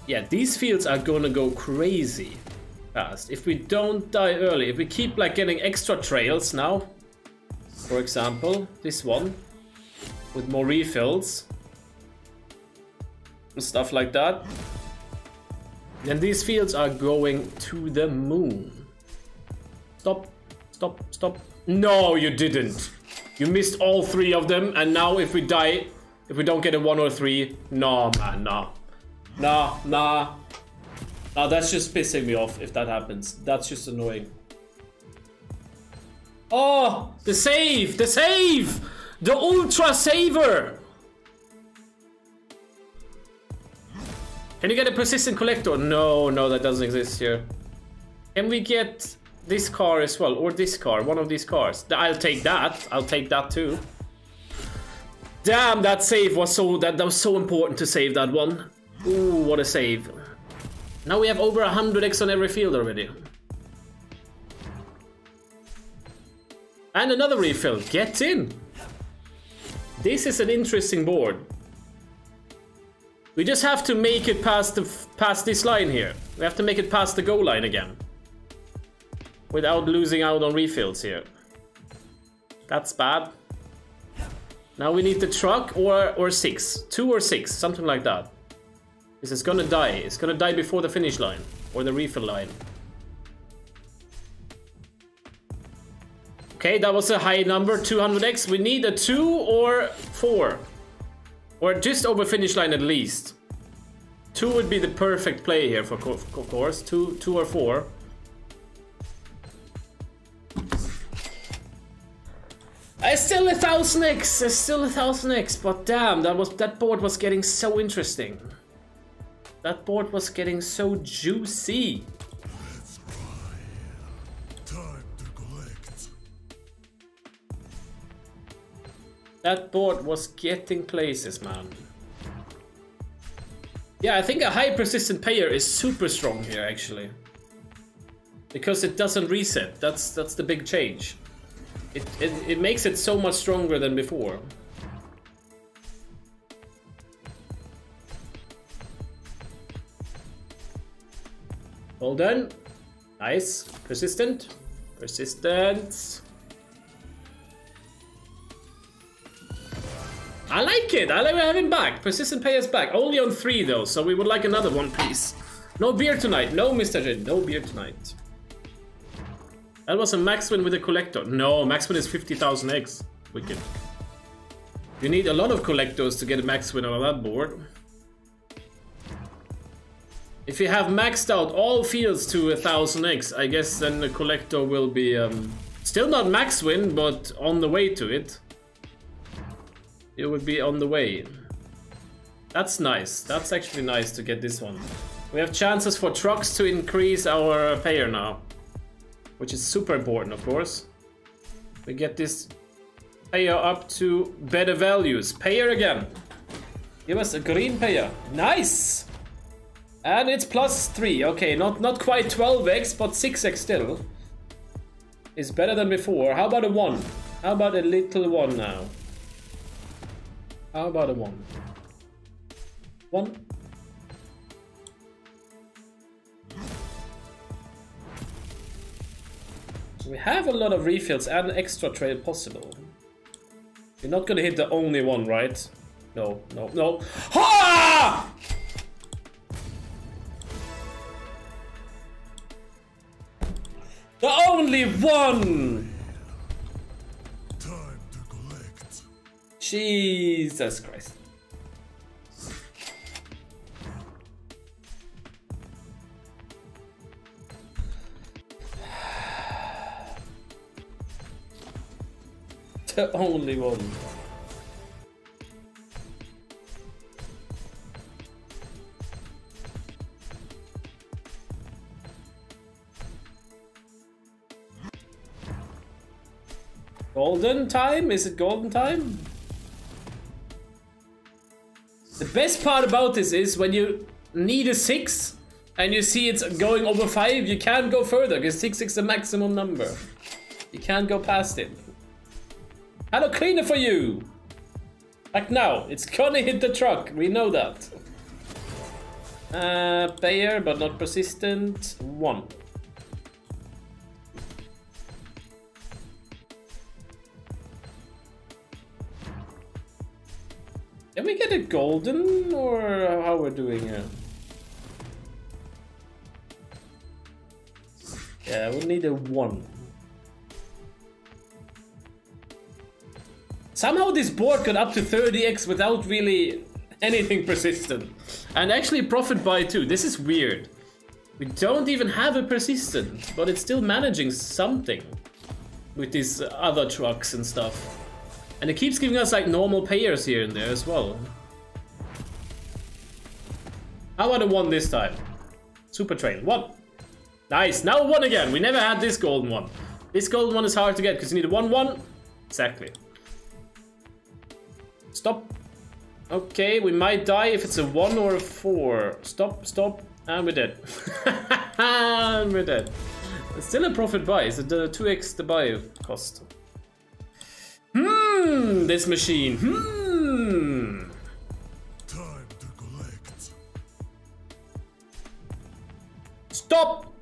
Yeah, these fields are gonna go crazy fast. If we don't die early. If we keep like getting extra trails now. For example, this one. With more refills. Stuff like that. And these fields are going to the moon. Stop, stop, stop. No, you didn't. You missed all three of them. And now if we die, if we don't get a one or three, no, man, no. Nah, nah. Nah, that's just pissing me off if that happens. That's just annoying. Oh, the save, the save! The ultra saver! Can you get a persistent collector? No, no, that doesn't exist here. Can we get this car as well? Or this car, one of these cars. I'll take that. I'll take that too. Damn, that save was so... That, that was so important to save that one. Ooh, what a save. Now we have over one hundred X on every field already. And another refill. Get in. This is an interesting board. We just have to make it past the past this line here. We have to make it past the goal line again. Without losing out on refills here. That's bad. Now we need the truck or, or six. Two or six, something like that. This is gonna die. It's gonna die before the finish line. Or the refill line. Okay, that was a high number, two hundred X. We need a two or four. Or just over finish line at least. Two would be the perfect play here for co co course. Two, two or four. I still a thousand X. I still a thousand X. But damn, that was that board was getting so interesting. That board was getting so juicy. That board was getting places, man. Yeah, I think a high persistent payer is super strong here, actually. Because it doesn't reset. That's that's the big change. It, it, it makes it so much stronger than before. Well done. Nice. Persistent. Persistence. I like it. I like having back. Persistent payers back. Only on three though, so we would like another one, please. No beer tonight. No, Mister Jin. No beer tonight. That was a max win with a collector. No, max win is fifty thousand eggs. Wicked. You need a lot of collectors to get a max win on that board. If you have maxed out all fields to a thousand eggs, I guess then the collector will be um, still not max win, but on the way to it. It would be on the way. That's nice. That's actually nice to get this one. We have chances for trucks to increase our payer now, which is super important, of course. We get this payer up to better values. Payer again. Give us a green payer. Nice! And it's plus three. Okay, not, not quite twelve x, but six x still. It's better than before. How about a one? How about a little one now? How about a one? One. So we have a lot of refills and extra trade possible. You're not gonna hit the only one, right? No, no, no. Ha! The only one! Jesus Christ. The only one. Golden time? Is it golden time? The best part about this is when you need a six and you see it's going over five, you can't go further because six is the maximum number. You can't go past it. Hello, cleaner for you. Like now, it's gonna hit the truck. We know that. Uh, payer, but not persistent. One. Can we get a golden, or how we're doing here? Yeah, we'll need a one. Somehow this board got up to thirty x without really anything persistent. And actually profit by two. This is weird. We don't even have a persistent, but it's still managing something with these other trucks and stuff. And it keeps giving us like normal payers here and there as well. How about a one this time? Super trail. One. Nice. Now one again. We never had this golden one. This golden one is hard to get because you need a one one. Exactly. Stop. Okay, we might die if it's a one or a four. Stop, stop, and we're dead. And we're dead. It's still a profit buy. It's a two x the buy cost. Hmm, this machine. Hmm. Time to collect. Stop.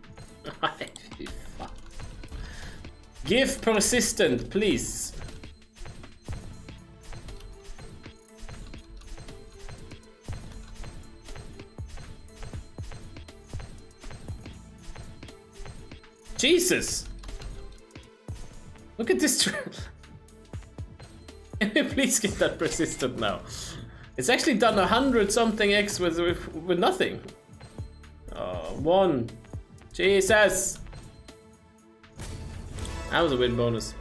Give persistent, please. Jesus. Look at this. Can you please get that persistent now? It's actually done a hundred something X with, with, with nothing. Oh, one. Jesus. That was a win bonus.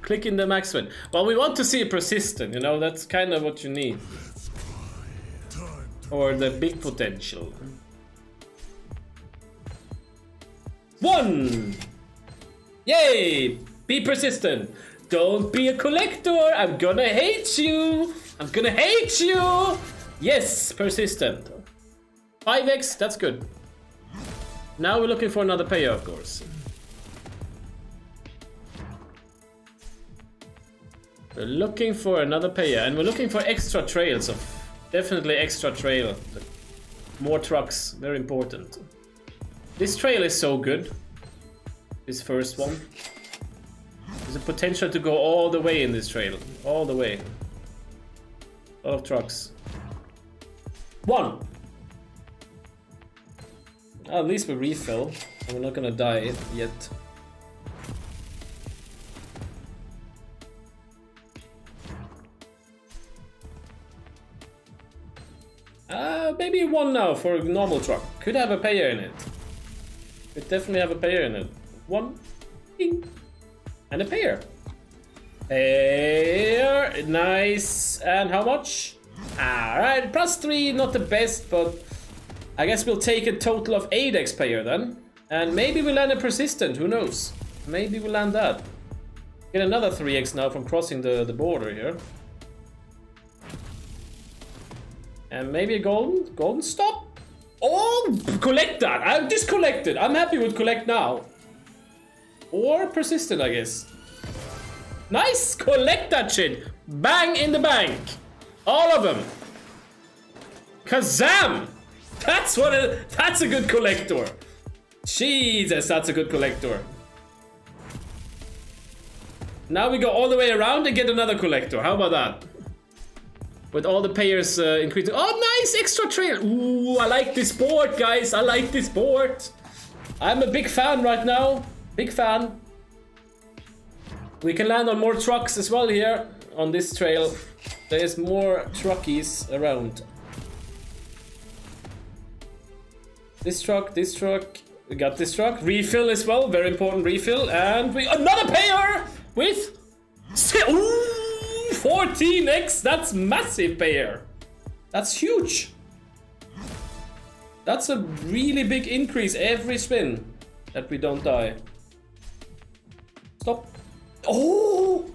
Click in the max win. Well, we want to see a persistent, you know, that's kind of what you need. Or the big potential. One. Yay. Be persistent. Don't be a collector, I'm gonna hate you! I'm gonna hate you! Yes, persistent. five X, that's good. Now we're looking for another payer, of course. We're looking for another payer, and we're looking for extra trails. Of definitely extra trail. More trucks, very important. This trail is so good. This first one. There's a potential to go all the way in this trail. All the way. A lot of trucks. One! At least we refill. We're not gonna die yet. Uh, maybe one now for a normal truck. Could have a payer in it. Could definitely have a payer in it. One. Ding. And a payer. Payer. Nice. And how much? Alright, plus three. Not the best, but I guess we'll take a total of eight X payer then. And maybe we'll land a persistent. Who knows? Maybe we'll land that. Get another three X now from crossing the, the border here. And maybe a golden, golden stop? Oh, collect that! I've just collected. I'm happy with collect now. Or persistent, I guess. Nice! Collect that shit! Bang in the bank! All of them! Kazam! That's what it, that's a good collector! Jesus, that's a good collector. Now we go all the way around and get another collector. How about that? With all the payers uh, increasing. Oh, nice! Extra trail! Ooh, I like this board, guys. I like this board. I'm a big fan right now. Big fan. We can land on more trucks as well here on this trail. There's more truckies around. This truck, this truck. We got this truck. Refill as well. Very important refill. And we... Another payer! With... Ooh! fourteen X, that's massive payer. That's huge. That's a really big increase every spin that we don't die. Stop. Oh.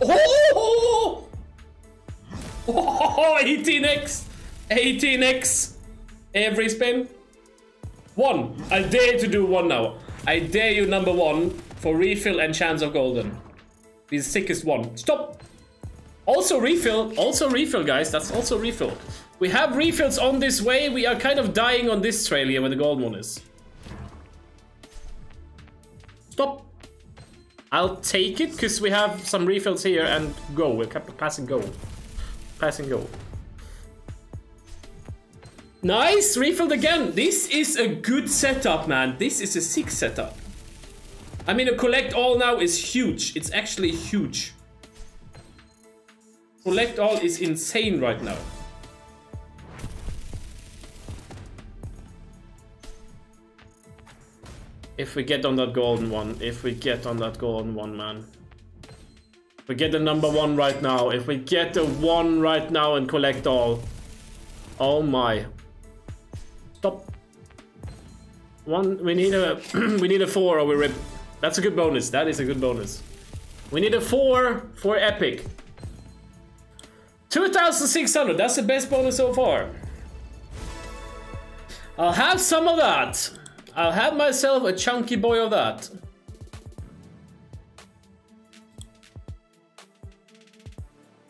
Oh. Oh, eighteen X. eighteen X every spin. One. I dare to do one now. I dare you, number one, for refill and chance of golden. The sickest one. Stop! Also refill. Also refill, guys. That's also refill. We have refills on this way. We are kind of dying on this trail here where the gold one is. Stop! I'll take it because we have some refills here and go. We're passing go. Passing go. Nice! Refilled again. This is a good setup, man. This is a sick setup. I mean, a collect all now is huge. It's actually huge. Collect all is insane right now. If we get on that golden one, if we get on that golden one, man. If we get the number one right now, if we get the one right now and collect all. Oh my. Stop. One, we need a, we need a four or we rip. That's a good bonus. That is a good bonus. We need a four for epic. two thousand six hundred. That's the best bonus so far. I'll have some of that. I'll have myself a chunky boy of that.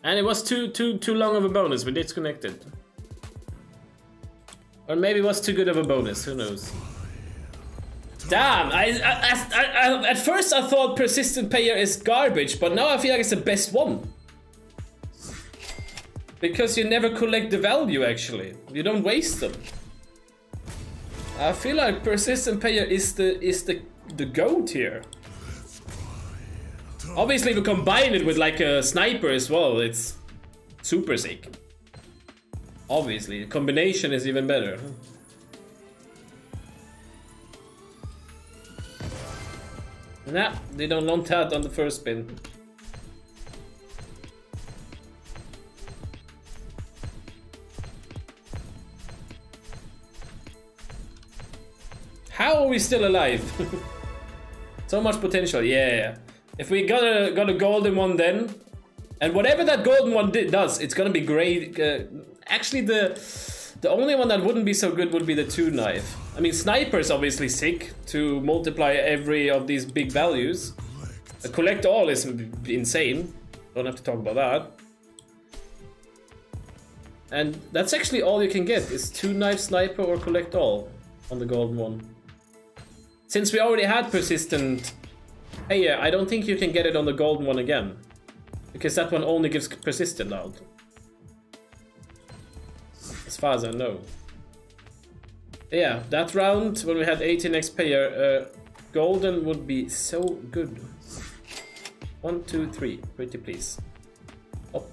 And it was too too too long of a bonus. We disconnected. Or maybe it was too good of a bonus. Who knows? Damn, I, I, I, I, at first I thought persistent payer is garbage, but now I feel like it's the best one. Because you never collect the value, actually. You don't waste them. I feel like persistent payer is the is the, the goat here. Obviously, if you combine it with like a sniper as well, it's super sick. Obviously, the combination is even better. Nah, they don't want that on the first spin. How are we still alive? So much potential, yeah. If we got a, got a golden one then, and whatever that golden one did, does, it's gonna be great, uh, actually the the only one that wouldn't be so good would be the two knife. I mean, sniper is obviously sick to multiply every of these big values. A collect all is insane. Don't have to talk about that. And that's actually all you can get is two knife, sniper, or collect all on the golden one. Since we already had persistent, hey, yeah, I don't think you can get it on the golden one again, because that one only gives persistent out, as far as I know. Yeah, that round when we had eighteen X payer, uh, golden would be so good. One, two, three, pretty please. Oh,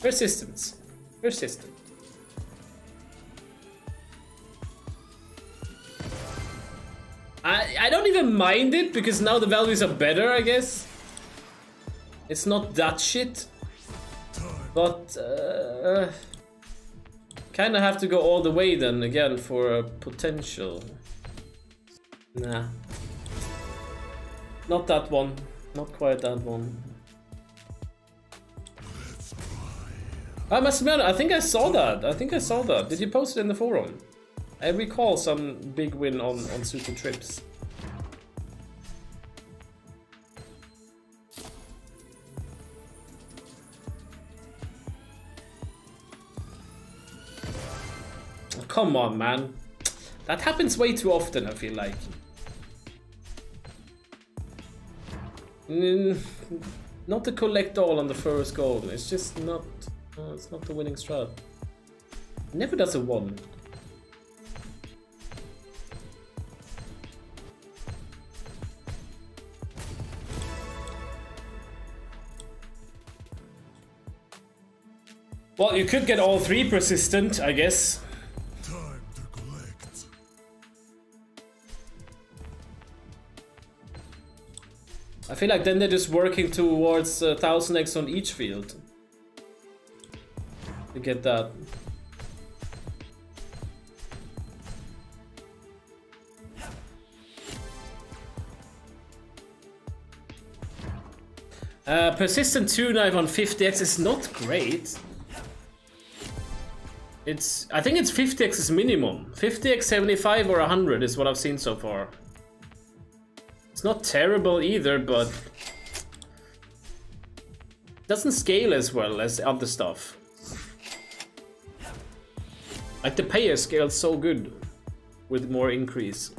persistence, persistent. I, I don't even mind it, because now the values are better, I guess. It's not that shit. But uh, kind of have to go all the way then, again, for a potential. Nah. Not that one. Not quite that one. I must admit, I think I saw that. I think I saw that. Did you post it in the forum? I recall some big win on, on super trips. Oh, come on, man. That happens way too often, I feel like. Mm, not to collect all on the first goal. It's just not... Uh, it's not the winning strat. Never does a one. Well, you could get all three persistent, I guess. Time to collect. I feel like then they're just working towards uh, one thousand X on each field. To get that. Uh, persistent two knife on fifty X is not great. It's, I think it's fifty X is minimum. fifty X, seventy-five, or one hundred is what I've seen so far. It's not terrible either, but doesn't scale as well as other stuff. Like the payer scales so good with more increase.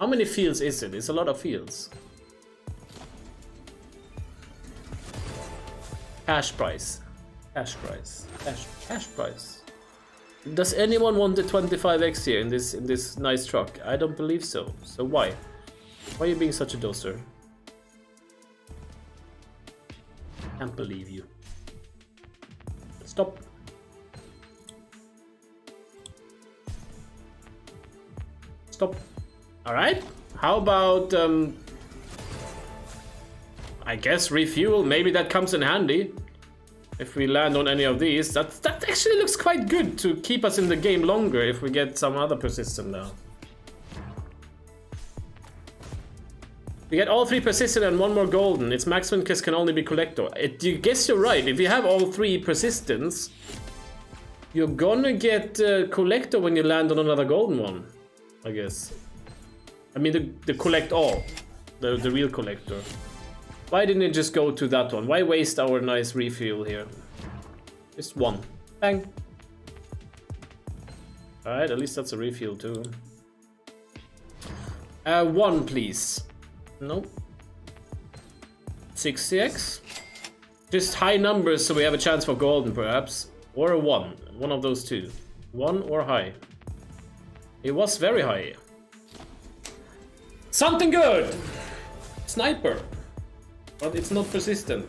How many fields is it? It's a lot of fields. Cash price. Cash price. Cash, cash price. Does anyone want the twenty-five X here in this in this nice truck? I don't believe so. So why? Why are you being such a doser? Can't believe you. Stop. Stop. All right. How about um? I guess refuel. Maybe that comes in handy. If we land on any of these, that, that actually looks quite good to keep us in the game longer if we get some other persistent now. We get all three persistent and one more golden. It's maximum because can only be collector. It, you guess you're right. If you have all three persistence, you're gonna get uh, collector when you land on another golden one, I guess. I mean, the, the collect all, the, the real collector. Why didn't it just go to that one? Why waste our nice refuel here? Just one. Bang. Alright, at least that's a refuel too. Uh, one, please. No. sixty X. Just high numbers so we have a chance for golden, perhaps. Or a one. One of those two. One or high. It was very high. Something good! Sniper. But it's not persistent.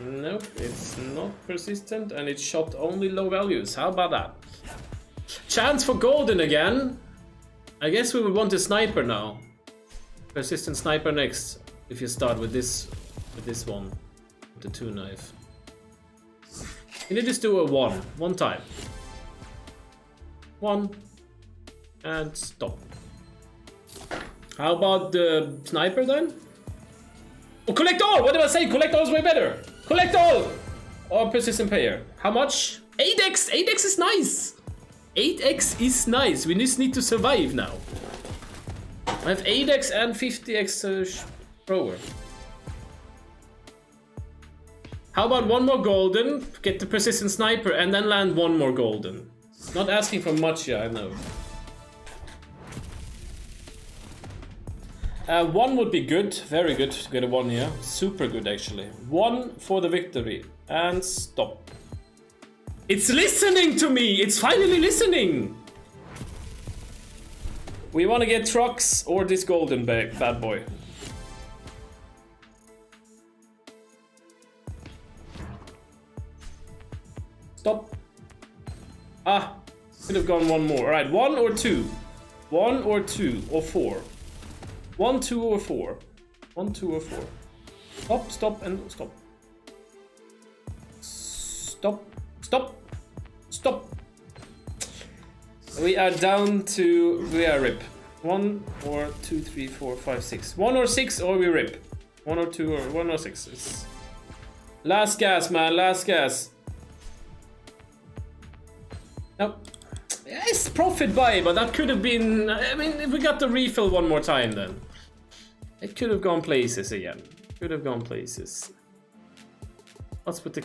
Nope, it's not persistent, and it shot only low values. How about that? Chance for golden again. I guess we would want a sniper now. Persistent sniper next. If you start with this, with this one, with the two knife. Can you just do a one, one time? One, and stop. How about the sniper then? Oh, collect all! What did I say? Collect all is way better! Collect all! Or persistent payer. How much? eight x! eight x is nice! eight x is nice. We just need to survive now. I have eight x and fifty x thrower. Uh, How about one more golden, get the persistent sniper, and then land one more golden. Not asking for much, yeah, I know. Uh, one would be good, very good to get a one here. Super good, actually. One for the victory. And stop. It's listening to me! It's finally listening! We want to get trucks or this golden bag, bad boy. Stop. Ah, could have gone one more. All right, one or two. One or two or four. One, two or four. One, two or four. Stop, stop, and stop. Stop, stop, stop. We are down to, we are rip. One or two, three, four, five, six. One or six or we rip. One or two or one or six. It's last gas, man, last gas. Now, it's profit buy, but that could have been... I mean, if we got the refill one more time then. It could have gone places again. Could have gone places. What's with the...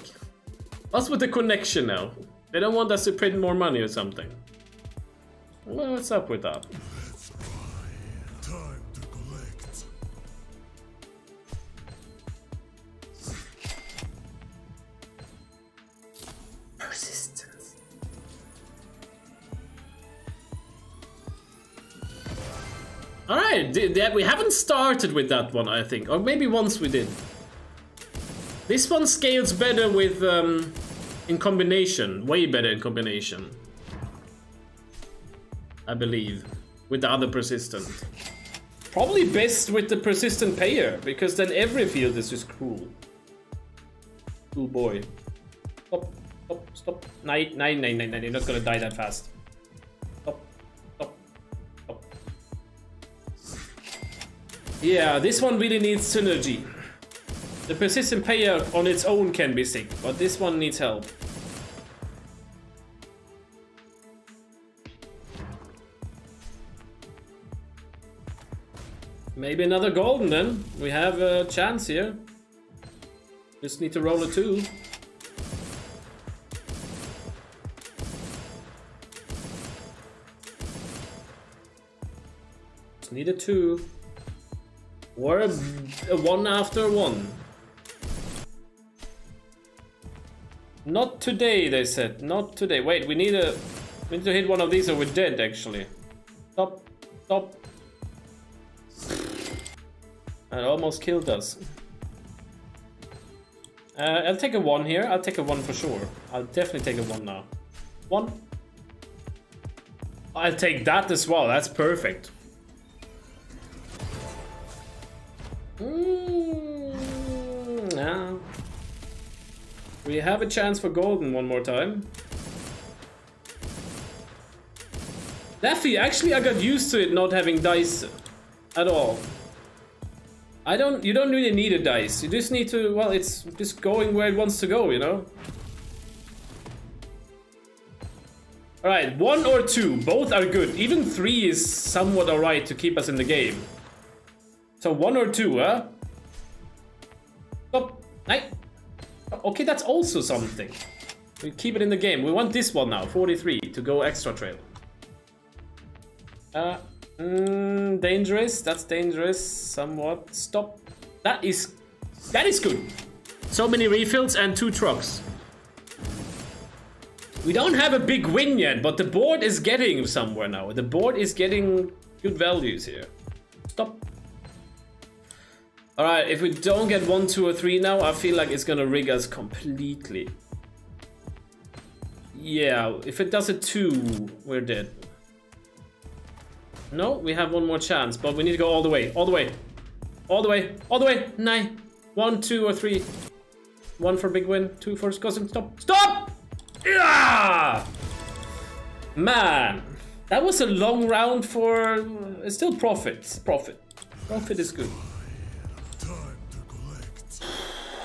What's with the connection now? They don't want us to print more money or something. Well, what's up with that? Time to collect. Persist. All right, we haven't started with that one, I think, or maybe once we did. This one scales better with, um, in combination, way better in combination. I believe, with the other persistent. Probably best with the persistent payer, because then every field is just cool. Cool boy. Stop, stop, stop. Nine, nine, nine, nine, nine, you're not gonna die that fast. Yeah, this one really needs synergy. The persistent payer on its own can be sick, but this one needs help. Maybe another golden then. We have a chance here. Just need to roll a two. Just need a two. Or a, a one after one. Not today, they said. Not today. Wait, we need a... We need to hit one of these or we're dead, actually. Stop. Stop. That almost killed us. Uh, I'll take a one here. I'll take a one for sure. I'll definitely take a one now. One. I'll take that as well. That's perfect. Mm, nah. We have a chance for golden one more time. Daffy, actually I got used to it not having dice at all. I don't, you don't really need a dice. You just need to, well, it's just going where it wants to go, you know? Alright, one or two. Both are good. Even three is somewhat alright to keep us in the game. So one or two, huh? Stop. Hey. Okay, that's also something. We keep it in the game. We want this one now, forty-three, to go extra trail. Uh, mm, dangerous. That's dangerous. Somewhat. Stop. That is, that is good. So many refills and two trucks. We don't have a big win yet, but the board is getting somewhere now. The board is getting good values here. Stop. Alright, if we don't get one, two, or three now, I feel like it's gonna rig us completely. Yeah, if it does a two, we're dead. No, we have one more chance, but we need to go all the way, all the way. All the way, all the way, nine. One, two, or three. One for big win, two for custom, stop, stop! Yeah! Man, that was a long round for... It's still profit, profit. Profit is good.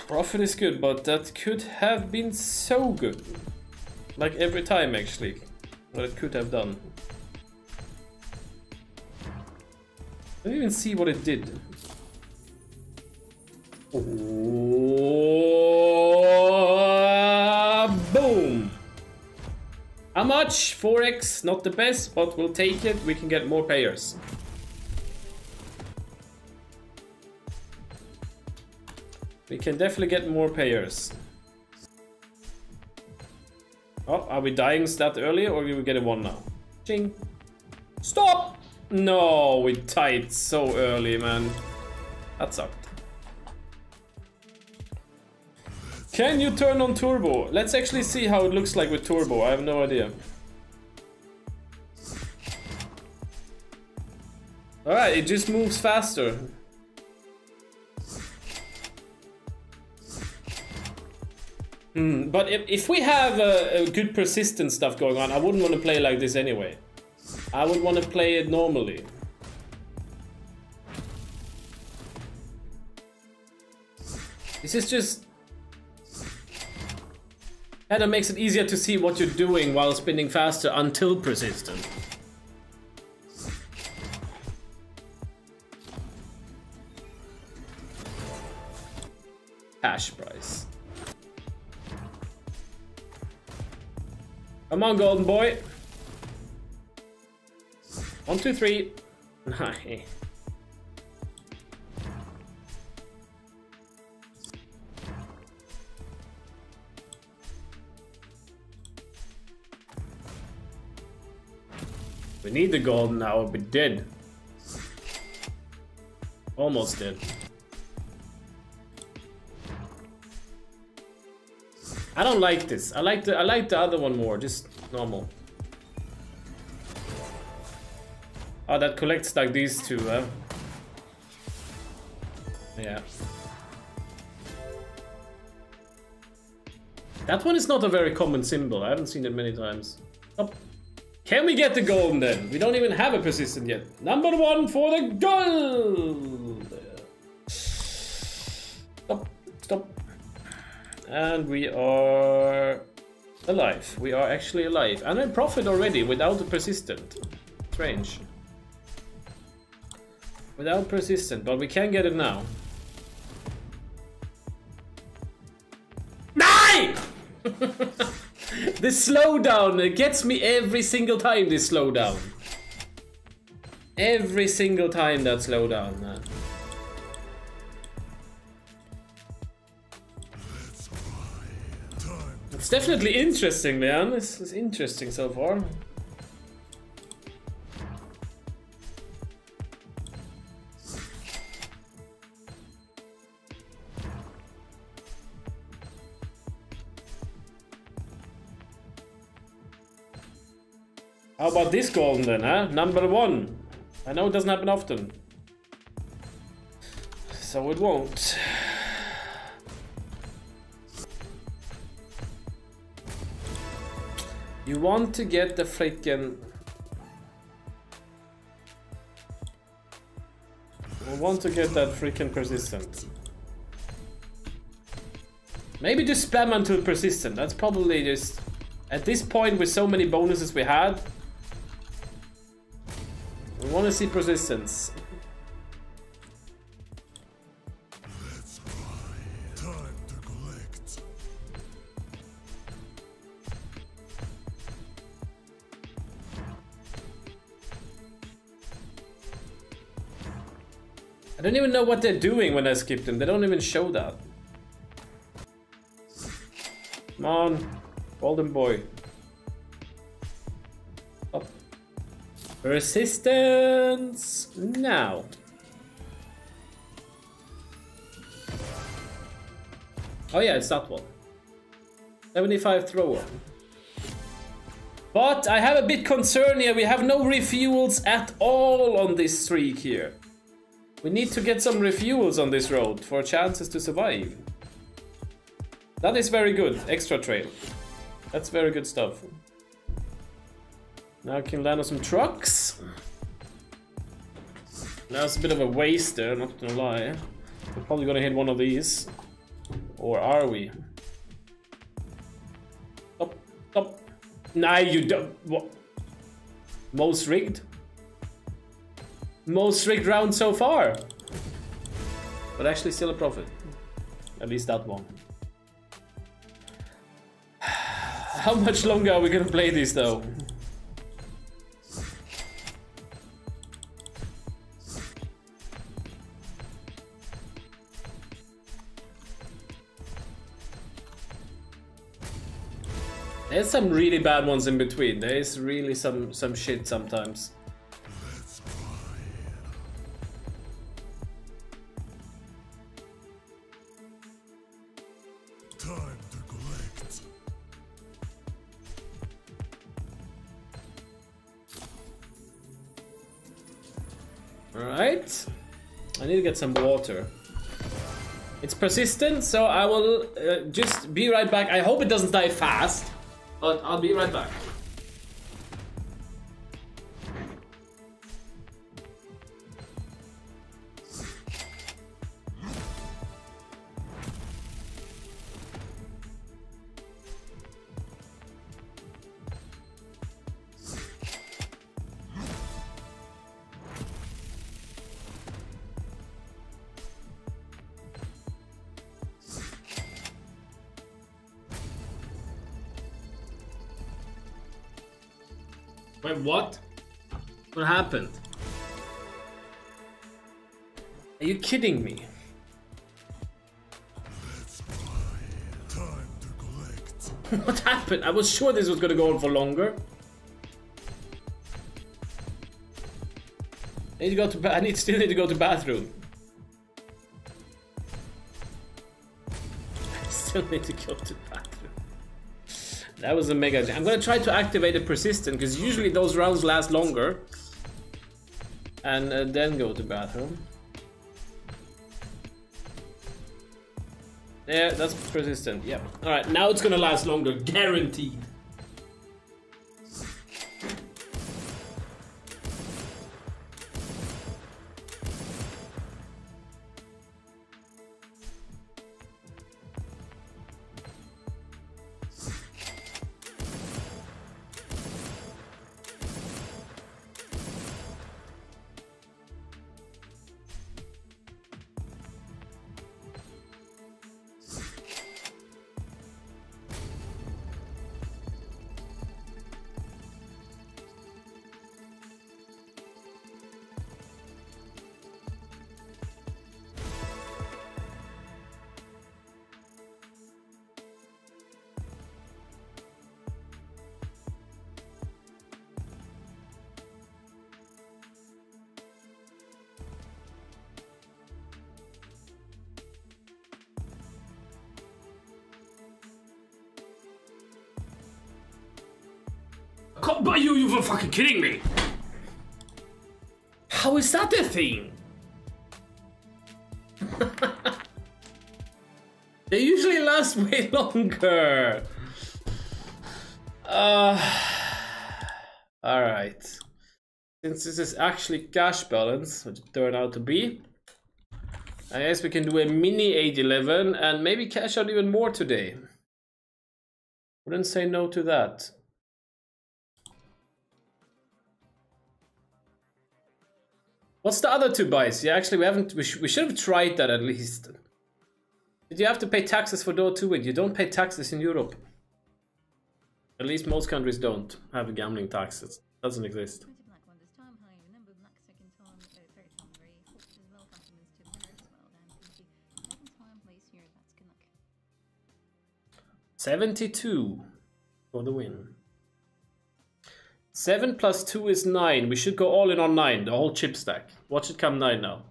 Profit is good, but that could have been so good. Like every time, actually. What it could have done. I didn't even see what it did. Oh, boom! How much? four X, not the best, but we'll take it. We can get more players. We can definitely get more players. Oh, are we dying that earlier, or do we get a one now? Ching! Stop! No, we died so early, man. That sucked. Can you turn on turbo? Let's actually see how it looks like with turbo. I have no idea. Alright, it just moves faster. Mm, but if, if we have a, a good persistent stuff going on, I wouldn't want to play like this anyway. I would want to play it normally. This is just... and it makes it easier to see what you're doing while spinning faster until persistent. Cash price. Come on, golden boy. One, two, three. Nice. We need the golden now, we'll be dead. Almost dead. I don't like this. I like the I like the other one more, just normal. Oh, that collects like these two, huh? Yeah. That one is not a very common symbol. I haven't seen it many times. Oh. Can we get the golden then? We don't even have a persistent yet. Number one for the gold! Stop, stop. And we are alive. We are actually alive. And in profit already without the persistent. Strange. Without persistent, but we can get it now. Nine! The slowdown gets me every single time, this slowdown. Every single time that slowdown, man. It's definitely interesting, man. This is interesting so far. How about this golden then, huh? Number one. I know it doesn't happen often. So it won't. You want to get the freaking... we want to get that freaking persistent. Maybe just spam until persistent. That's probably just... at this point, with so many bonuses we had... we want to see persistence. Let's buy. Time to collect. I don't even know what they're doing when I skip them. They don't even show that. Come on, golden boy. Persistence now. Oh yeah, it's that one. seventy-five thrower. But I have a bit concern here. We have no refuels at all on this streak here. We need to get some refuels on this road for chances to survive. That is very good. Extra trail. That's very good stuff. Now I can land on some trucks. That's a bit of a waste there, not gonna lie. We're probably gonna hit one of these. Or are we? Stop, stop. Nah, you don't. What? Most rigged? Most rigged round so far. But actually still a profit. At least that one. How much longer are we gonna play this though? There's some really bad ones in between. There is really some some shit sometimes. Get some water. It's persistent, so I will uh, just be right back. I hope it doesn't die fast, but I'll be right back. What? What happened? Are you kidding me? Time to collect. What happened? I was sure this was gonna go on for longer. I need to go to ba- I need still need to go to bathroom. I still need to go to bathroom. That was a mega jam. I'm gonna try to activate a persistent because usually those rounds last longer. And uh, then go to bathroom. Yeah, that's persistent. Yeah. All right, now it's gonna last longer, guaranteed. But you, you were fucking kidding me. How is that a thing? They usually last way longer. Uh, all right. Since this is actually cash balance, which it turned out to be, I guess we can do a mini eight eleven and maybe cash out even more today. Wouldn't say no to that. What's the other two buys? Yeah, actually, we haven't. We, sh we should have tried that at least. Did you have to pay taxes for Dota two? You don't pay taxes in Europe. At least most countries don't have gambling taxes. Doesn't exist. seventy-two for the win. Seven plus two is nine. We should go all in on nine, the whole chip stack. What should come nine now?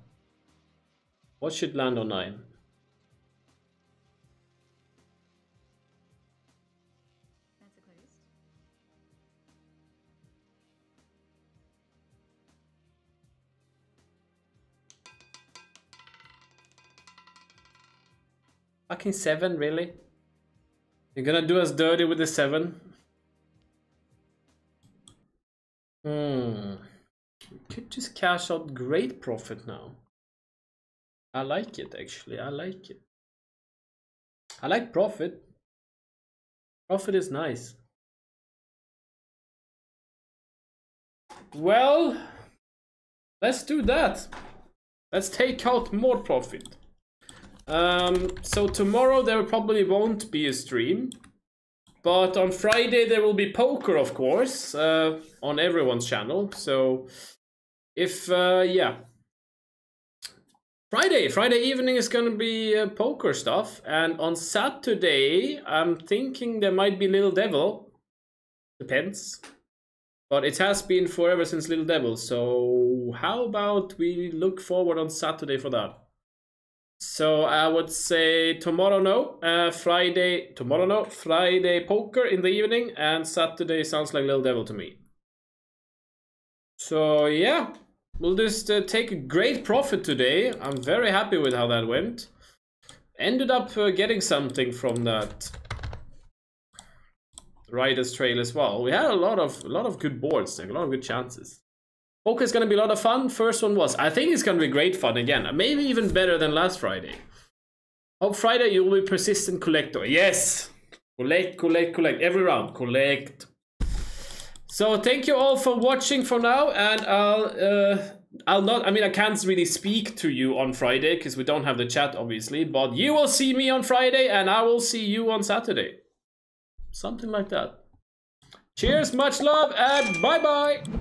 What should land on nine? Fucking seven, really? You're gonna do us dirty with the seven? Hmm. Could just cash out great profit now. I like it actually. I like it. I like profit. Profit is nice. Well, let's do that. Let's take out more profit. Um, so tomorrow there probably won't be a stream. But on Friday there will be poker, of course, uh, on everyone's channel. So if, uh, yeah. Friday, Friday evening is gonna be uh, poker stuff. And on Saturday, I'm thinking there might be Little Devil. Depends. But it has been forever since Little Devil, so how about we look forward on Saturday for that? So I would say tomorrow no, uh, Friday, tomorrow no, Friday poker in the evening, and Saturday sounds like Little Devil to me. So yeah, we'll just uh, take a great profit today. I'm very happy with how that went. Ended up uh, getting something from that Riders Trail as well. We had a lot of a lot of good boards, like a lot of good chances. Poker is gonna be a lot of fun. First one was. I think it's gonna be great fun again. Maybe even better than last Friday. On Friday you will be persistent collector. Yes! Collect, collect, collect. Every round. Collect. So thank you all for watching for now, and I'll uh I'll not I mean I can't really speak to you on Friday because we don't have the chat obviously, but you will see me on Friday and I will see you on Saturday. Something like that. Cheers, much love, and bye-bye.